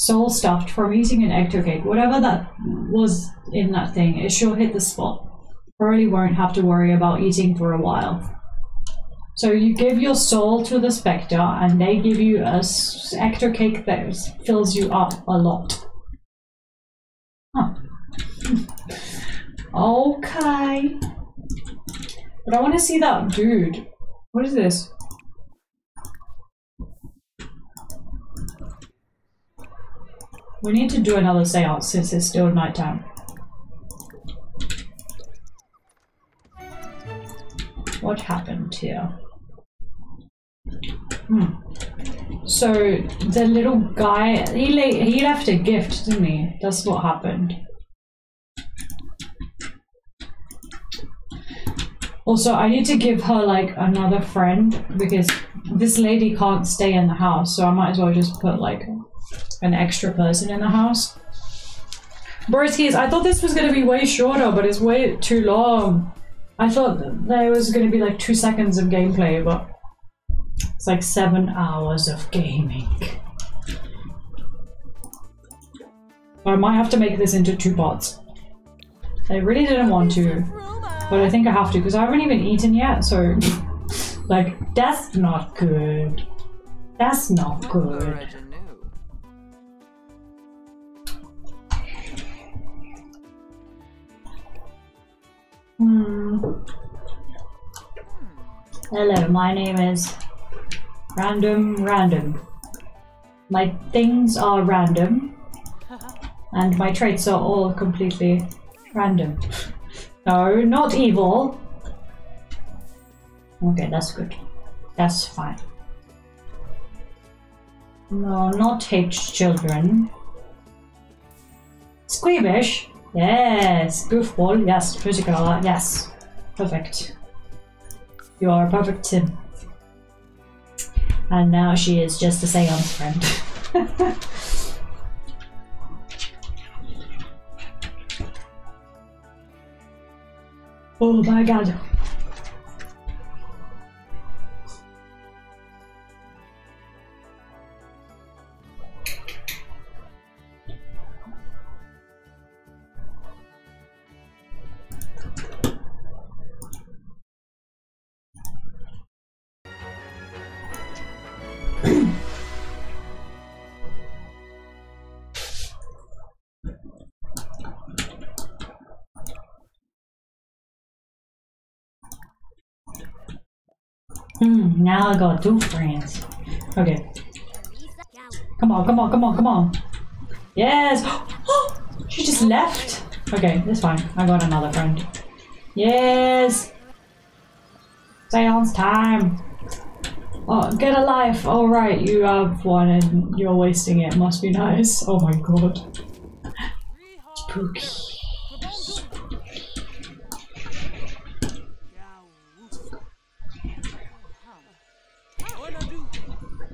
Soul stuffed from eating an ecto cake. Whatever that was in that thing, it sure hit the spot. Probably won't have to worry about eating for a while. So you give your soul to the spectre, and they give you a ecto cake that fills you up a lot. Huh. Okay. But I want to see that dude. What is this? We need to do another seance since it's still nighttime. What happened here? Hmm. So the little guy, he la he left a gift, didn't he? That's what happened. Also, I need to give her like another friend because this lady can't stay in the house, so I might as well just put like an extra person in the house. Briskies, I thought this was gonna be way shorter, but it's way too long. I thought there was going to be like two seconds of gameplay, but it's like seven hours of gaming. I might have to make this into two parts. I really didn't want to, but I think I have to because I haven't even eaten yet, so like, that's not good. That's not good. Hmm. Hello, my name is Random Random. My things are random, and my traits are all completely random. No, not evil. Okay, that's good. That's fine. No, not hate children. Squeamish. Yes, goofball, yes, critical, yes. Perfect. You are a perfect sim. And now she is just a seance friend. Oh my god. Hmm, now I got two friends. Okay. Come on, come on, come on, come on. Yes! She just left! Okay, that's fine. I got another friend. Yes! Seance time! Oh, get a life! Alright, you have one and you're wasting it. Must be nice. Oh my god. Spooky.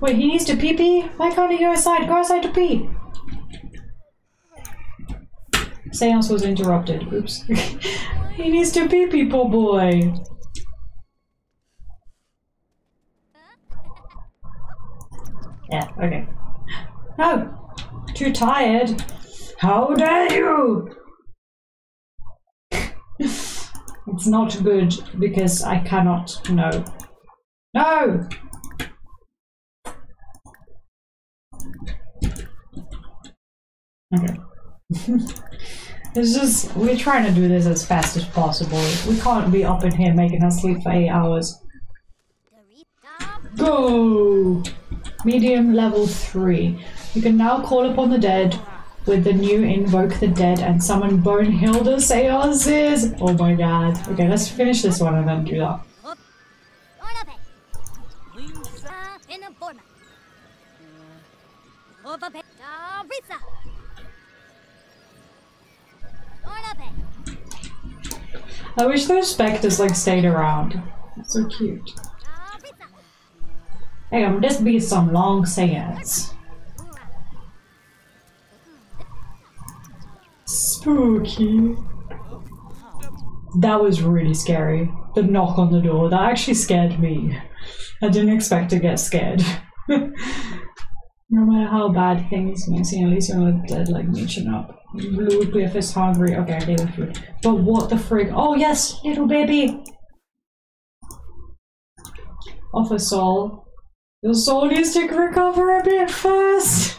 Wait, he needs to pee pee? Why can't he go outside? Go outside to pee! Seance was interrupted. Oops. He needs to pee pee, poor boy! Yeah, okay. No! Too tired! How dare you! It's not good because I cannot know. No! Okay. It's just, we're trying to do this as fast as possible. We can't be up in here making her sleep for eight hours. Go! Medium level three. You can now call upon the dead with the new Invoke the Dead and summon Bonehilda seances. Oh my god. Okay, let's finish this one and then do that. I wish those specters like stayed around. That's so cute. Hey, um, this be some long seance. Spooky. That was really scary. The knock on the door, that actually scared me. I didn't expect to get scared. No matter how bad things may seem, at least you're not dead like reaching up. Blue Cliff is hungry. Okay, I gave him food. But what the frig? Oh yes, little baby! Offer soul. Your soul needs to recover a bit first!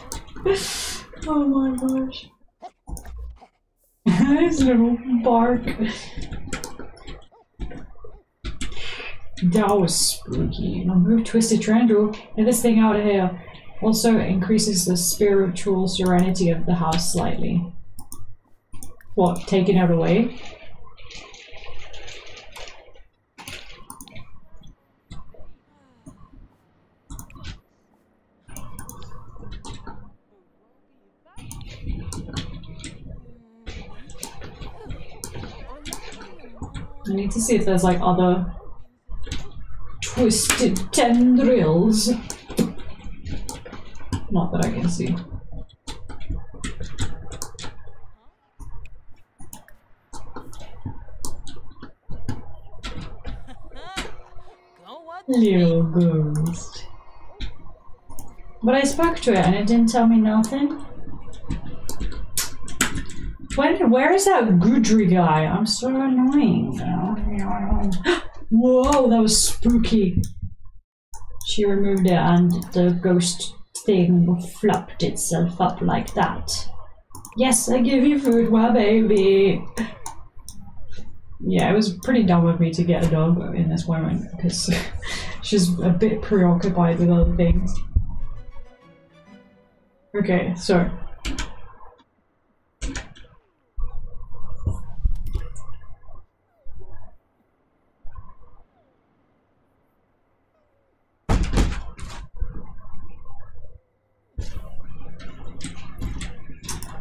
Oh my gosh. His little bark. That was spooky. Now move Twisted Trendle. Get this thing out of here. Also increases the spiritual serenity of the house slightly. What, taking it away? I need to see if there's like other twisted tendrils. Not that I can see. Little ghost. But I spoke to it and it didn't tell me nothing. When, where is that Guidry guy? I'm so annoying. Whoa, that was spooky. She removed it and the ghost thing flopped itself up like that. Yes, I give you food, my baby. Yeah, it was pretty dumb of me to get a dog in this moment because she's a bit preoccupied with other things. Okay, so.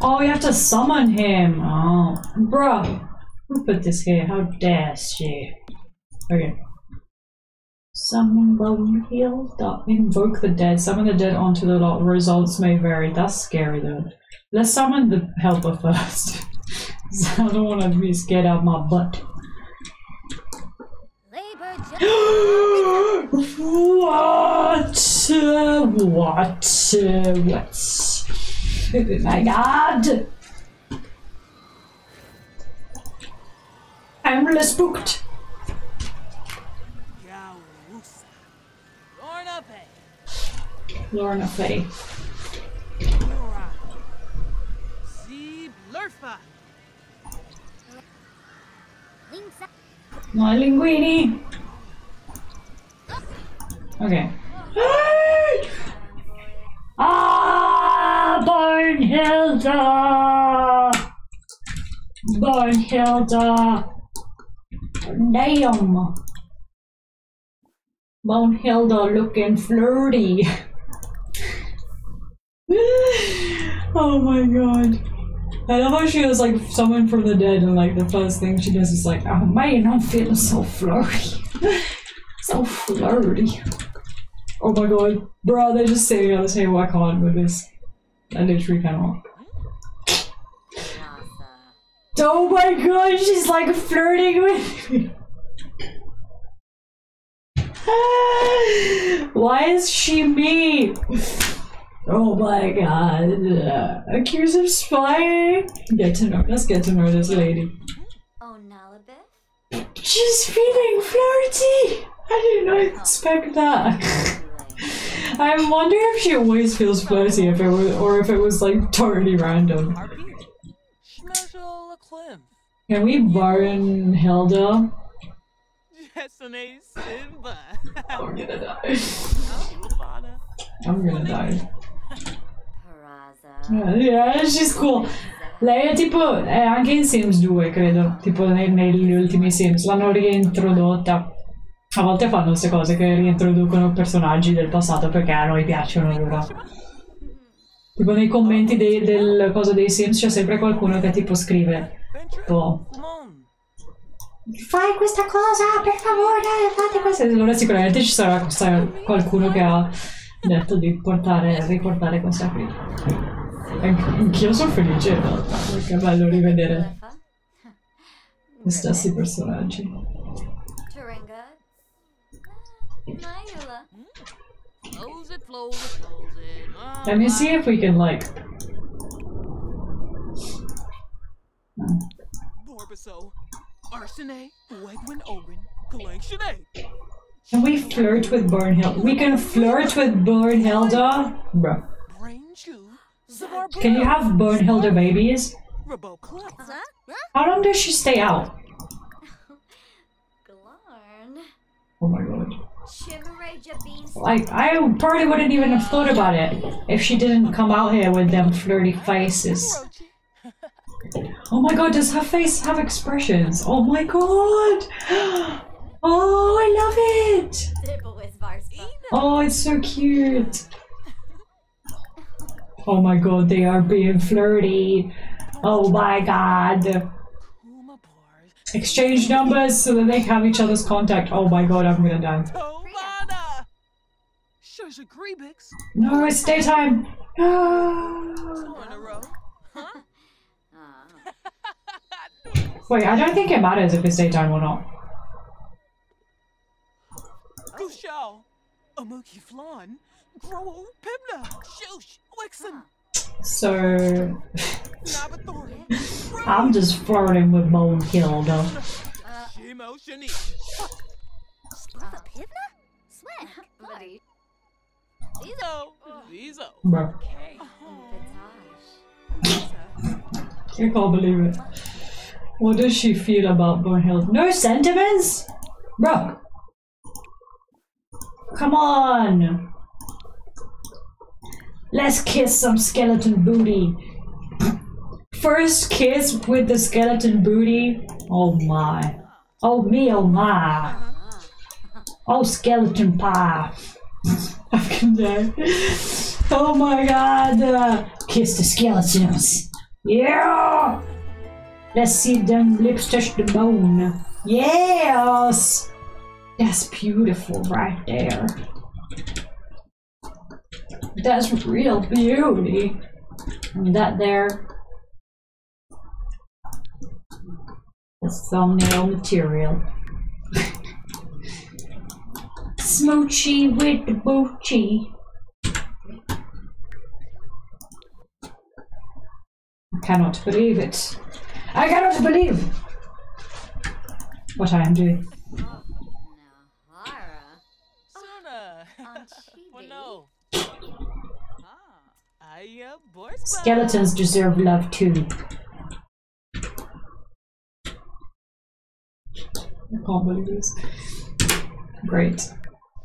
Oh, you have to summon him. Oh, bro, who put this here? How dare she? Okay. Summon Bonehilda. Invoke the dead. Summon the dead onto the lot. Results may vary. That's scary though. Let's summon the helper first. I don't want to be scared out of my butt. What? Uh, what? Uh, what? Oh my god! I'm really spooked! Lorna Faye. Lorna Faye. My linguini! Okay. Ah, Bonehilda! Bonehilda! Damn! Bonehilda looking flirty! Oh my god. I love how she was like someone from the dead and like the first thing she does is like, oh man, I'm feeling so flirty. So flirty. Oh my god, bro, they're just sitting on the table. I can't with this. I literally cannot. Oh my god, she's like flirting with me. Why is she me? Oh my god. Accused of spying. Get to know, let's get to know this lady. She's feeling flirty. I didn't expect that. I wonder if she always feels flirty, if it was, or if it was like totally random. Can we Bonehilda? I'm gonna die. I'm gonna die. Yeah, she's cool. Lei è tipo, è anche in Sims due credo, tipo nei, negli ultimi Sims, l'hanno reintrodotta. A volte fanno queste cose che reintroducono personaggi del passato perché a noi piacciono allora. Tipo nei commenti dei, del coso dei Sims c'è sempre qualcuno che tipo scrive tipo, fai questa cosa per favore, fate questa. Allora sicuramente ci sarà qualcuno che ha detto di portare, riportare questa qui. Anch'io sono felice in realtà perché è bello rivedere gli stessi personaggi. Let me see if we can like. Can we flirt with Bonehilda? We can flirt with Bonehilda, bro. Can you have Bonehilda babies? How long does she stay out? Oh my god. Like, I probably wouldn't even have thought about it if she didn't come out here with them flirty faces. Oh my god, does her face have expressions? Oh my god! Oh, I love it! Oh, it's so cute! Oh my god, they are being flirty! Oh my god! Exchange numbers so that they have each other's contact. Oh my god, I'm gonna die. No, it's daytime! No. Wait, I don't think it matters if it's daytime or not. So... I'm just flirting with Bonehilda. Bro. I can't believe it. What does she feel about Bonehilda? No sentiments? Bro. Come on. Let's kiss some skeleton booty. First kiss with the skeleton booty. Oh my. Oh me, oh my. Oh skeleton pie. I can die. Oh my god. Uh, kiss the skeletons. Yeah. Let's see them lips touch the bone. Yes. That's beautiful right there. That's real beauty. And that there. That's thumbnail material. Smoochy with the boochie. I cannot believe it. I cannot believe what I am doing. Skeletons deserve love too. I can't believe this. Great.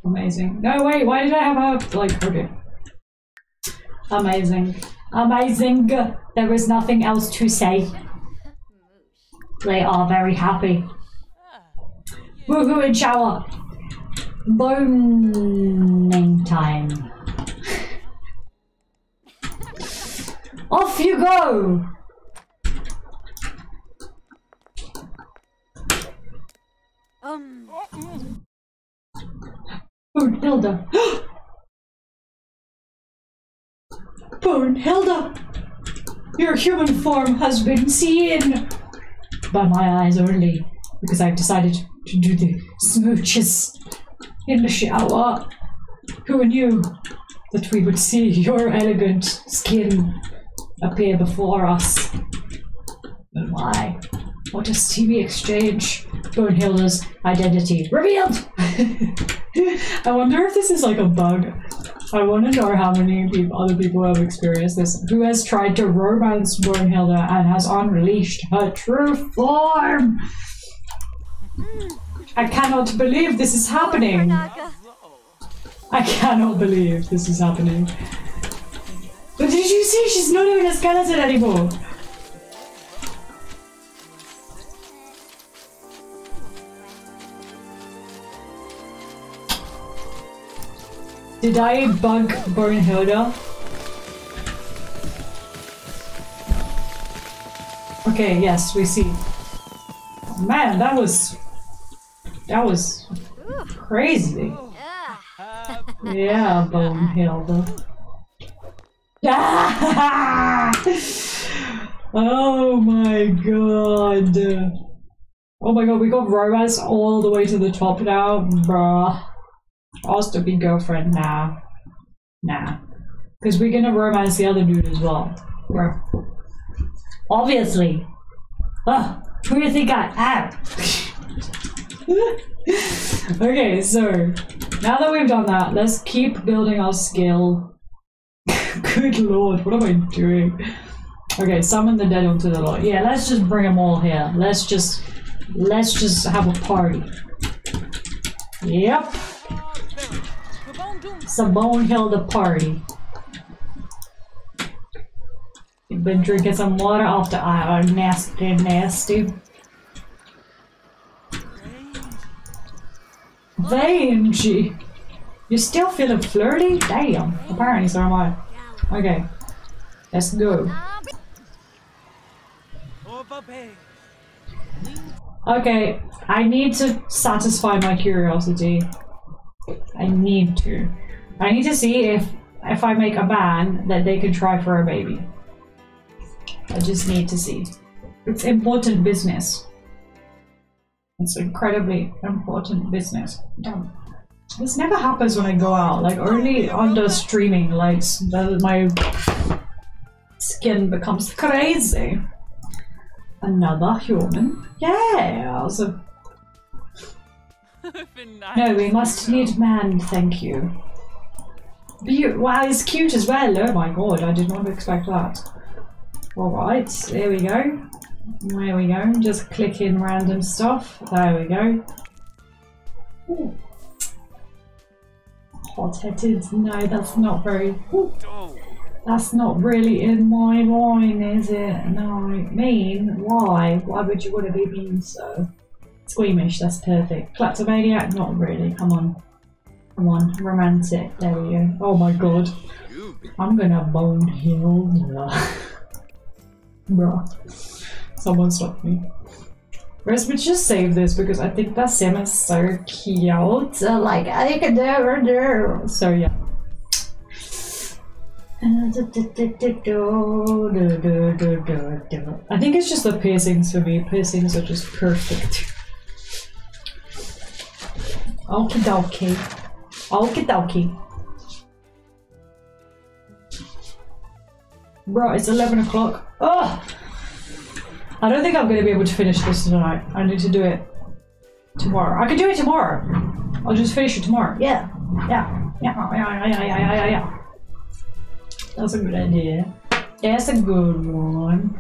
Amazing. No, wait, why did I have a... like, okay. Amazing. Amazing! There is nothing else to say. They are very happy. Woohoo and shower! Boning time. Off you go! Um. Bonehilda. Bonehilda! Your human form has been seen! By my eyes only, because I've decided to do the smooches in the shower. Who knew that we would see your elegant skin appear before us? And why? What a steamy exchange. Bonehilda's identity revealed! I wonder if this is like a bug. I want to know how many people, other people have experienced this. Who has tried to romance Bonehilda and has unleashed her true form? I cannot believe this is happening! I cannot believe this is happening. But did you see? She's not even a skeleton anymore. Did I bug Bonehilda? Okay, yes, we see. Man, that was... That was... crazy. Yeah, Bonehilda. Oh my god. Oh my god, we got romance all the way to the top now, bruh. I'll still be girlfriend, nah. Nah. Because we're gonna romance the other dude as well. Bruh. Obviously. Ugh, who do you think I am? Okay, so now that we've done that, let's keep building our skill. Good lord, what am I doing? Okay, summon the dead onto the lot. Yeah, let's just bring them all here. Let's just, let's just have a party. Yep. It's a Bonehilda party. You've been drinking some water after I are nasty, nasty. Vangie! You still feeling flirty? Damn. Apparently so am I. Okay. Let's go. Okay. I need to satisfy my curiosity. I need to. I need to see if if I make a ban that they can try for a baby. I just need to see. It's important business. It's incredibly important business. Damn. This never happens when I go out, like only under streaming, like the, my skin becomes crazy. Another human? Yeah, also. No, we must need man, thank you. Be wow, it's cute as well, oh my god, I did not expect that. Alright, there we go. There we go, just click in random stuff. There we go. Ooh. Hot-headed, no, that's not very... Ooh, that's not really in my line, is it? No, mean, why? Why would you want to be mean so? Squeamish, that's perfect. Kleptomaniac, not really, come on. Come on, romantic, there we go. Oh my god. I'm gonna Bonehilda. Bruh. Someone stopped me. Let's just save this because I think that Sim is so cute. So like, I can never do. So, yeah. I think it's just the piercings for me. Piercings are just perfect. Okie dokie. Okie dokie. Bro, it's eleven o'clock. Ugh! I don't think I'm going to be able to finish this tonight. I need to do it tomorrow. I can do it tomorrow. I'll just finish it tomorrow. Yeah. Yeah. Yeah. Yeah. Yeah. Yeah. Yeah. Yeah. That's a good idea. That's a good one.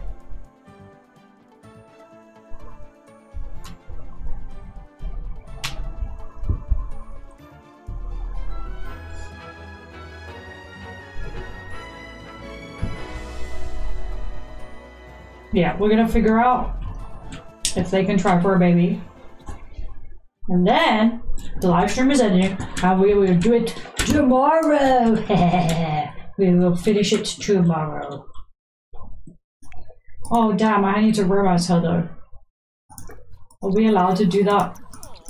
Yeah, we're gonna figure out if they can try for a baby. And then the live stream is ending and we will do it tomorrow. We will finish it tomorrow. Oh damn, I need to romance her though. Are we allowed to do that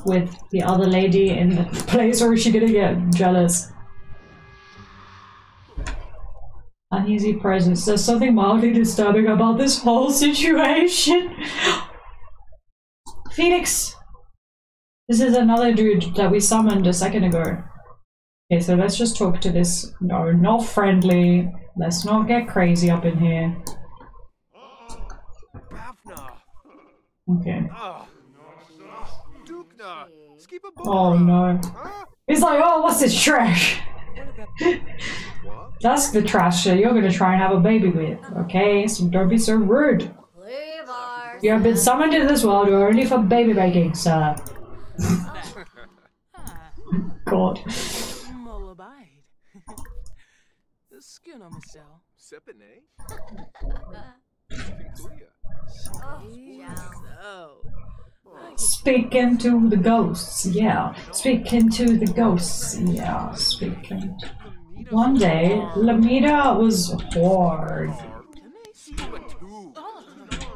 with the other lady in the place or is she gonna get jealous? Uneasy presence. There's something mildly disturbing about this whole situation. Phoenix! This is another dude that we summoned a second ago. Okay, so let's just talk to this. No, not friendly. Let's not get crazy up in here. Okay. Oh no. He's like, oh, what's this trash? That's the trash that you're gonna try and have a baby with. Okay, so don't be so rude. You have been summoned into this world only for baby making, sir. God. Sepane? Oh, yeah. So. Speaking to the ghosts, yeah. Speaking to the ghosts, yeah. Speaking. One day, Lamida was bored.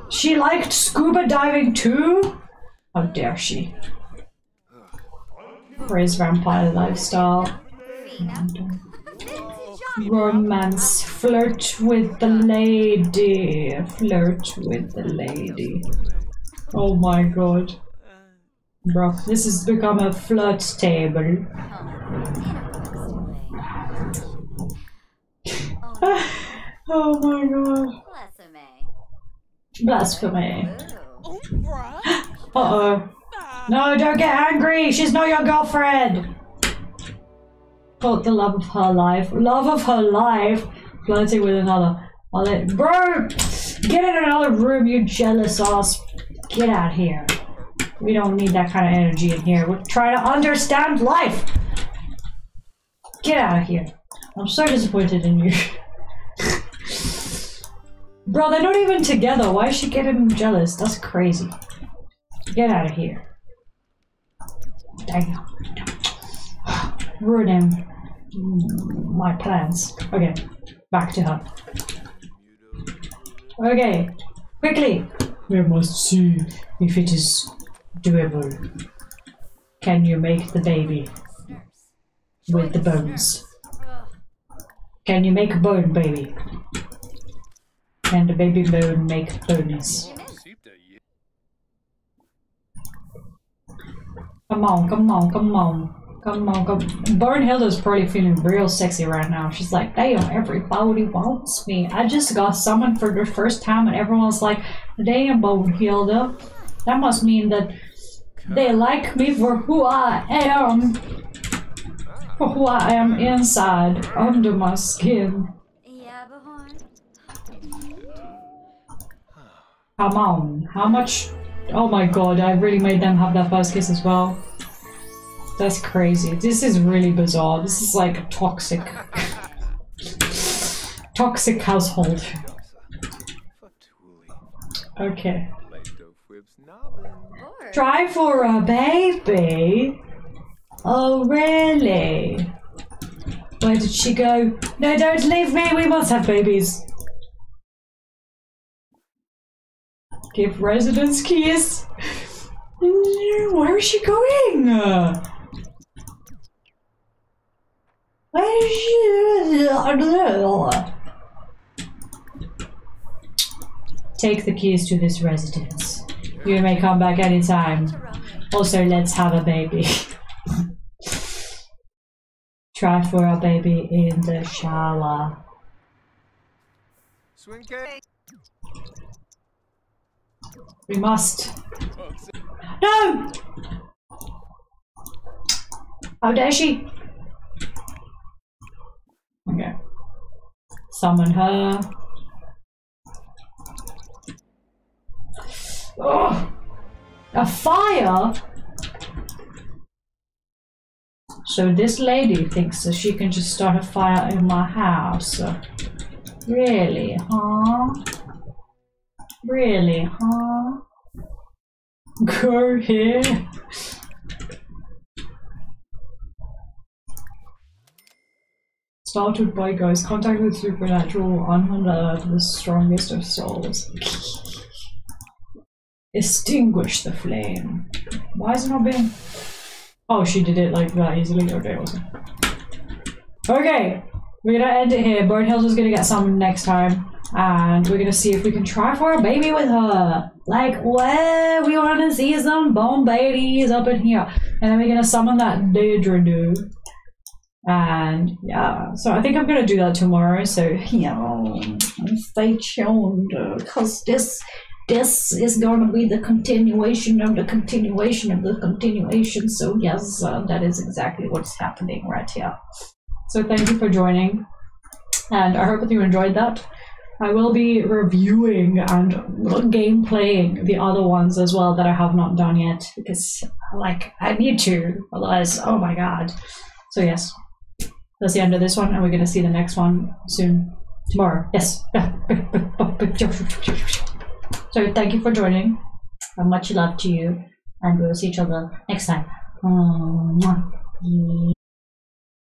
She liked scuba diving too? How dare she? Praise vampire lifestyle. Romance. Flirt with the lady. Flirt with the lady. Oh my god. Bro, this has become a flirt table. Oh my god. Blasphemy. Uh-oh. No, don't get angry! She's not your girlfriend! Caught the love of her life. Love of her life! Flirting with another. I'll let- Bro! Get in another room, you jealous ass! Get out here. We don't need that kind of energy in here. We're trying to understand life! Get out of here. I'm so disappointed in you. Bro, they're not even together. Why is she getting jealous? That's crazy. Get out of here. Dang. Ruining my plans. Okay, back to her. Okay, quickly. We must see if it is doable. Can you make the baby with the bones? Can you make a bone baby? Can the baby bone make bones? Come on, come on, come on, come on, come on. Bonehilda's probably feeling real sexy right now. She's like, damn, everybody wants me. I just got summoned for the first time and everyone's like, damn, Bonehilda. That must mean that they like me for who I am. For who I am inside, under my skin. Come on, how much? Oh my god, I really made them have their first kiss as well. That's crazy. This is really bizarre. This is like a toxic... toxic household. Okay. Try for a baby? Oh really? Where did she go? No, don't leave me! We must have babies! Give residence keys. Where is she going? Where is she? Take the keys to this residence. You may come back anytime. Also, let's have a baby. Try for a baby in the shower. We must. No! How dare she? Okay. Summon her. Oh, a fire? So this lady thinks that she can just start a fire in my house. Really, huh? Really, huh? Go here. Startled by ghosts, contact with supernatural, unhindered, the strongest of souls. Extinguish the flame. Why is it not being? Oh, she did it like that easily. Okay, awesome. Okay, we're gonna end it here. Bonehilda's gonna get some next time. And we're gonna see if we can try for a baby with her. Like, where we wanna see some bone babies up in here. And then we're gonna summon that Daedra dude. And yeah, so I think I'm gonna do that tomorrow. So yeah, stay tuned, because this this is gonna be the continuation of the continuation of the continuation. So yes, uh, that is exactly what's happening right here. So thank you for joining, and I hope that you enjoyed that. I will be reviewing and game playing the other ones as well that I have not done yet, because like I need to, otherwise oh my god. So yes, that's the end of this one, and we're going to see the next one soon. Tomorrow, yes. So thank you for joining. And much love to you. And we will see each other next time.